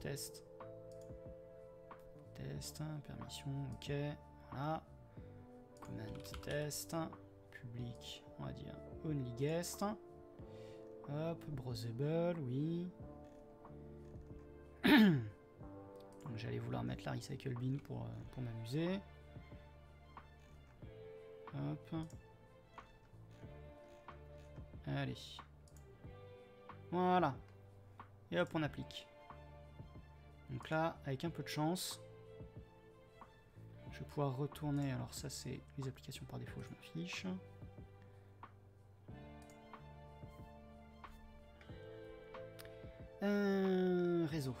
Test. Test. Permission, ok. Voilà. Command test. Public, on va dire only guest. Hop, browsable, oui. Donc j'allais vouloir mettre la recycle bin pour, euh, pour m'amuser. Hop. Allez. Voilà. Et hop, on applique. Donc là, avec un peu de chance, je vais pouvoir retourner. Alors ça, c'est les applications par défaut, je m'en fiche. Euh, réseau.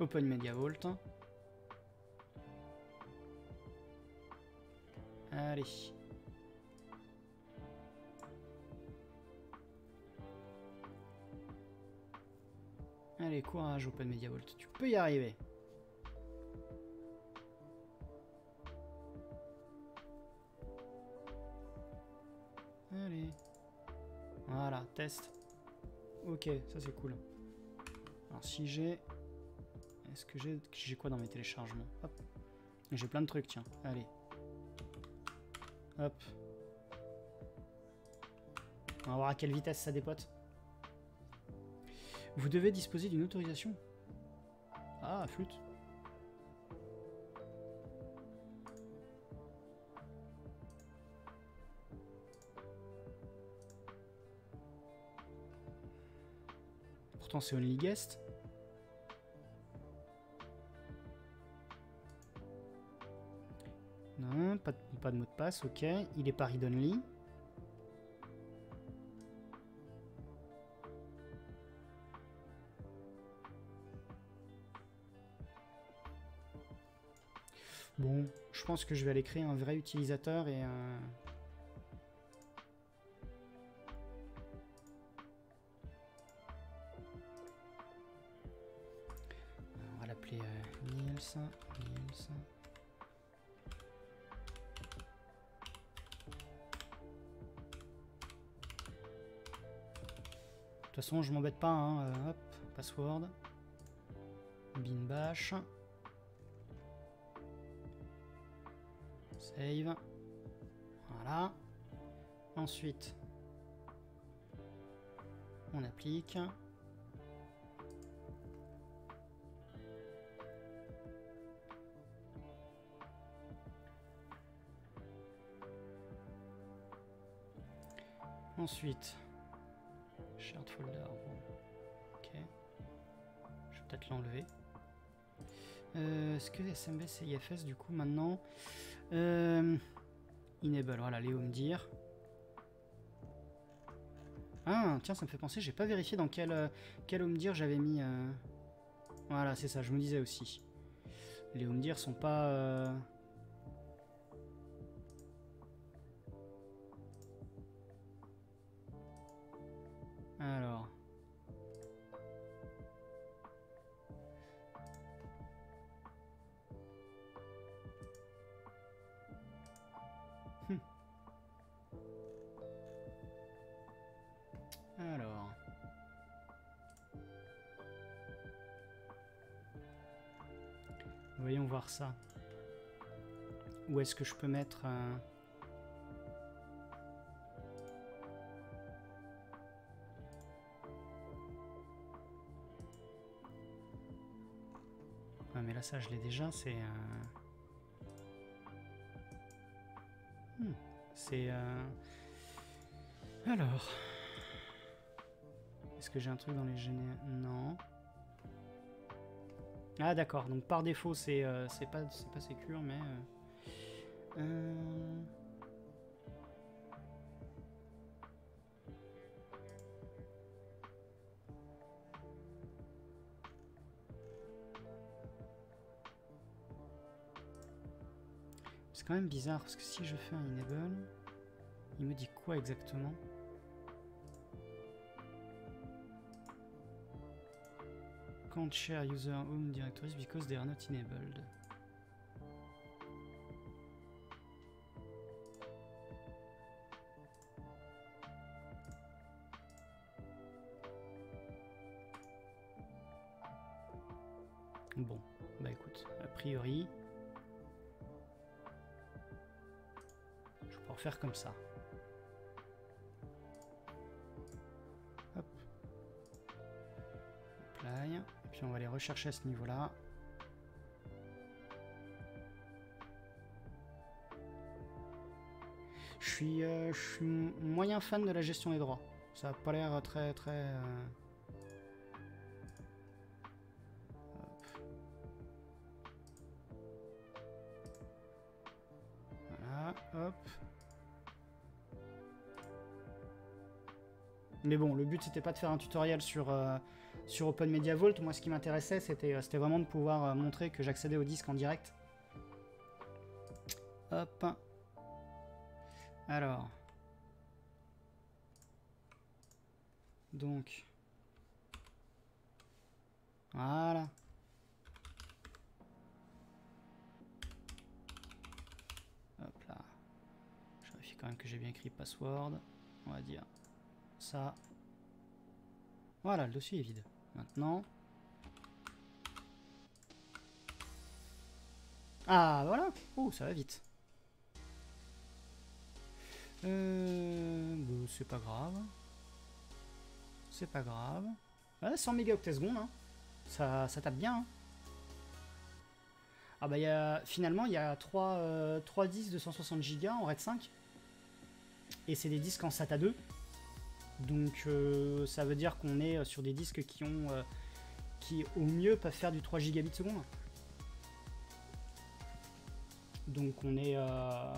OpenMediaVault. Allez. Allez, courage OpenMediaVault, tu peux y arriver. Allez. Voilà, test. Ok, ça c'est cool. Alors si j'ai... Est-ce que j'ai quoi dans mes téléchargements? Hop. J'ai plein de trucs, tiens. Allez. Hop. On va voir à quelle vitesse ça dépote. Vous devez disposer d'une autorisation. Ah, flûte. Pourtant, c'est only guest. Non, pas de, pas de mot de passe, ok. Il est pas read only. Bon, je pense que je vais aller créer un vrai utilisateur et... Euh... On va l'appeler euh, Niels, Niels. De toute façon, je m'embête pas, hein. Euh, hop, password, bin bash, save, voilà. Ensuite, on applique. Ensuite. Shared folder, bon. Ok. Je vais peut-être l'enlever. Euh, Est-ce que S M B c'est I F S du coup maintenant? euh, Enable, voilà, Léo me dire. Ah, tiens, ça me fait penser, j'ai pas vérifié dans quel, quel home dire j'avais mis... Euh... Voilà, c'est ça, je me disais aussi. Les home dire sont pas... Euh... Alors... Alors... Voyons voir ça. Où est-ce que je peux mettre... Euh... Ah mais là ça je l'ai déjà, c'est... Euh... Hmm, c'est... Euh... Alors... Est-ce que j'ai un truc dans les généraux? Non. Ah d'accord, donc par défaut c'est euh, pas, pas sécure mais... Euh, euh... C'est quand même bizarre parce que si je fais un enable, il me dit quoi exactement? Can't share user home directories because they are not enabled. Bon, bah écoute, a priori, je peux en faire comme ça. Hop. Apply. Puis on va les rechercher à ce niveau-là. Je suis, euh, je suis moyen fan de la gestion des droits. Ça n'a pas l'air très très... Euh... Hop. Voilà, hop. Mais bon, le but c'était pas de faire un tutoriel sur, euh, sur OpenMediaVault. Moi ce qui m'intéressait c'était euh, vraiment de pouvoir euh, montrer que j'accédais au disque en direct. Hop. Alors. Donc. Voilà. Hop là. Je vérifie quand même que j'ai bien écrit password. On va dire. Ça. Voilà, le dossier est vide. Maintenant. Ah, voilà. Oh, ça va vite. Euh, bon, c'est pas grave. C'est pas grave. Ah, cent mégaoctets secondes. Hein. Ça, ça tape bien. Hein. Ah bah, y a, finalement, il y a trois, euh, trois disques de cent soixante gigas en RAID cinq. Et c'est des disques en SATA deux. Donc euh, ça veut dire qu'on est sur des disques qui ont euh, qui au mieux peuvent faire du trois gigabits seconde. Donc on est euh,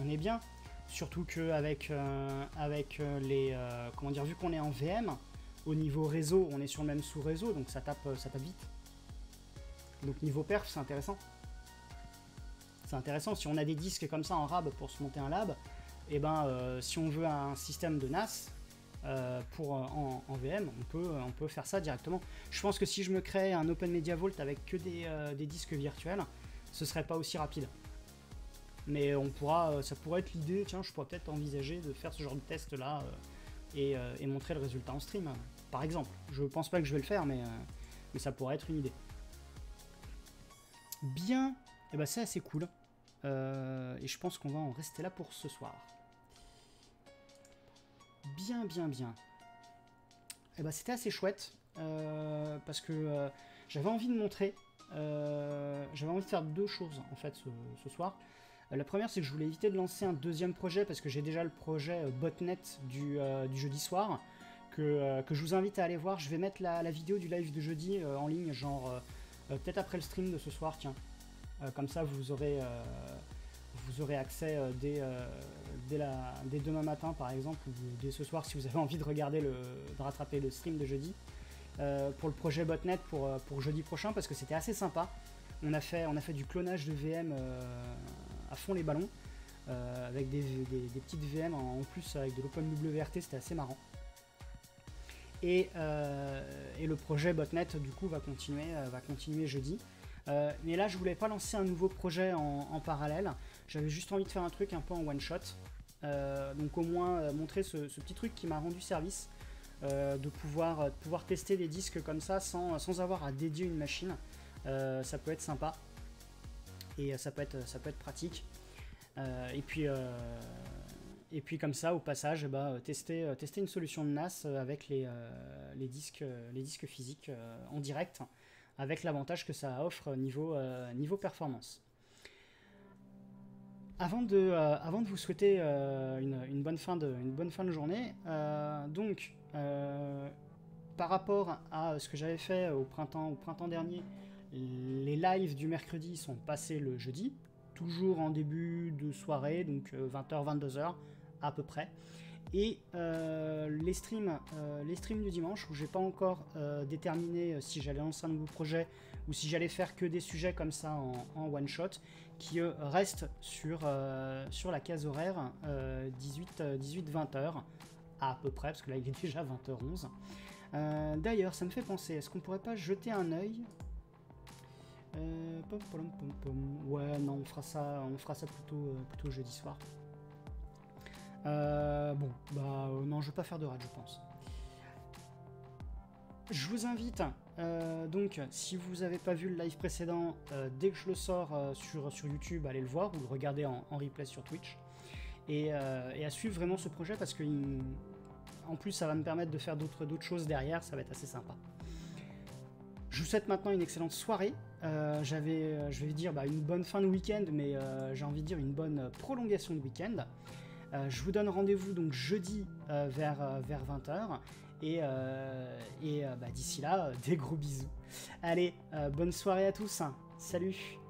on est bien. Surtout que avec, euh, avec les euh, comment dire vu qu'on est en V M, au niveau réseau, on est sur le même sous-réseau, donc ça tape ça tape vite. Donc niveau perf, c'est intéressant. C'est intéressant. Si on a des disques comme ça en RAB pour se monter un lab, et eh ben euh, si on veut un système de NAS. Euh, pour, euh, en, en V M, on peut, euh, on peut faire ça directement. Je pense que si je me crée un OpenMediaVault avec que des, euh, des disques virtuels, ce serait pas aussi rapide. Mais on pourra, euh, ça pourrait être l'idée, tiens, je pourrais peut-être envisager de faire ce genre de test là euh, et, euh, et montrer le résultat en stream, euh, par exemple. Je pense pas que je vais le faire, mais, euh, mais ça pourrait être une idée. Bien, et ben c'est assez cool. Euh, et je pense qu'on va en rester là pour ce soir. Bien, bien, bien. Et bah, c'était assez chouette euh, parce que euh, j'avais envie de montrer, euh, j'avais envie de faire deux choses en fait ce, ce soir. Euh, la première, c'est que je voulais éviter de lancer un deuxième projet parce que j'ai déjà le projet euh, botnet du, euh, du jeudi soir que, euh, que je vous invite à aller voir. Je vais mettre la, la vidéo du live de jeudi euh, en ligne, genre euh, peut-être après le stream de ce soir, tiens. Euh, comme ça, vous aurez. Euh, vous aurez accès euh, dès, euh, dès, la, dès demain matin par exemple, ou dès ce soir si vous avez envie de regarder le, de rattraper le stream de jeudi euh, pour le projet botnet pour, pour jeudi prochain, parce que c'était assez sympa. On a fait, on a fait du clonage de V M euh, à fond les ballons euh, avec des, des, des petites V M en plus avec de l'OpenWRT, c'était assez marrant. Et, euh, et le projet botnet du coup va continuer, va continuer jeudi. Euh, mais là je voulais pas lancer un nouveau projet en, en parallèle, j'avais juste envie de faire un truc un peu en one shot, euh, donc au moins euh, montrer ce, ce petit truc qui m'a rendu service, euh, de, pouvoir, de pouvoir tester des disques comme ça sans, sans avoir à dédier une machine, euh, ça peut être sympa et ça peut être, ça peut être pratique, euh, et, puis, euh, et puis comme ça au passage bah, tester, tester une solution de NAS avec les, euh, les, disques, les disques physiques euh, en direct, avec l'avantage que ça offre niveau, euh, niveau performance. Avant de, euh, avant de vous souhaiter euh, une, une, bonne fin de, une bonne fin de journée, euh, donc euh, par rapport à ce que j'avais fait au printemps, au printemps dernier, les lives du mercredi sont passés le jeudi, toujours en début de soirée, donc vingt heures, vingt-deux heures à peu près. Et euh, les, streams, euh, les streams du dimanche où j'ai pas encore euh, déterminé si j'allais lancer un nouveau projet ou si j'allais faire que des sujets comme ça en, en one shot, qui eux, restent sur, euh, sur la case horaire euh, dix-huit à vingt heures à peu près, parce que là il est déjà vingt heures onze. Euh, D'ailleurs ça me fait penser, est-ce qu'on pourrait pas jeter un œil euh, pom, pom, pom, pom. Ouais non, on fera ça, on fera ça plutôt, euh, plutôt jeudi soir. Euh, bon, bah euh, non, je ne vais pas faire de raid, je pense. Je vous invite, euh, donc, si vous n'avez pas vu le live précédent, euh, dès que je le sors euh, sur, sur YouTube, allez le voir, ou le regarder en, en replay sur Twitch, et, euh, et à suivre vraiment ce projet, parce que il, en plus, ça va me permettre de faire d'autres d'autres choses derrière, ça va être assez sympa. Je vous souhaite maintenant une excellente soirée. Euh, j'avais, je vais dire bah, une bonne fin de week-end, mais euh, j'ai envie de dire une bonne prolongation de week-end. Euh, je vous donne rendez-vous donc jeudi euh, vers, euh, vers vingt heures et, euh, et euh, bah, d'ici là, euh, des gros bisous. Allez, euh, bonne soirée à tous, salut!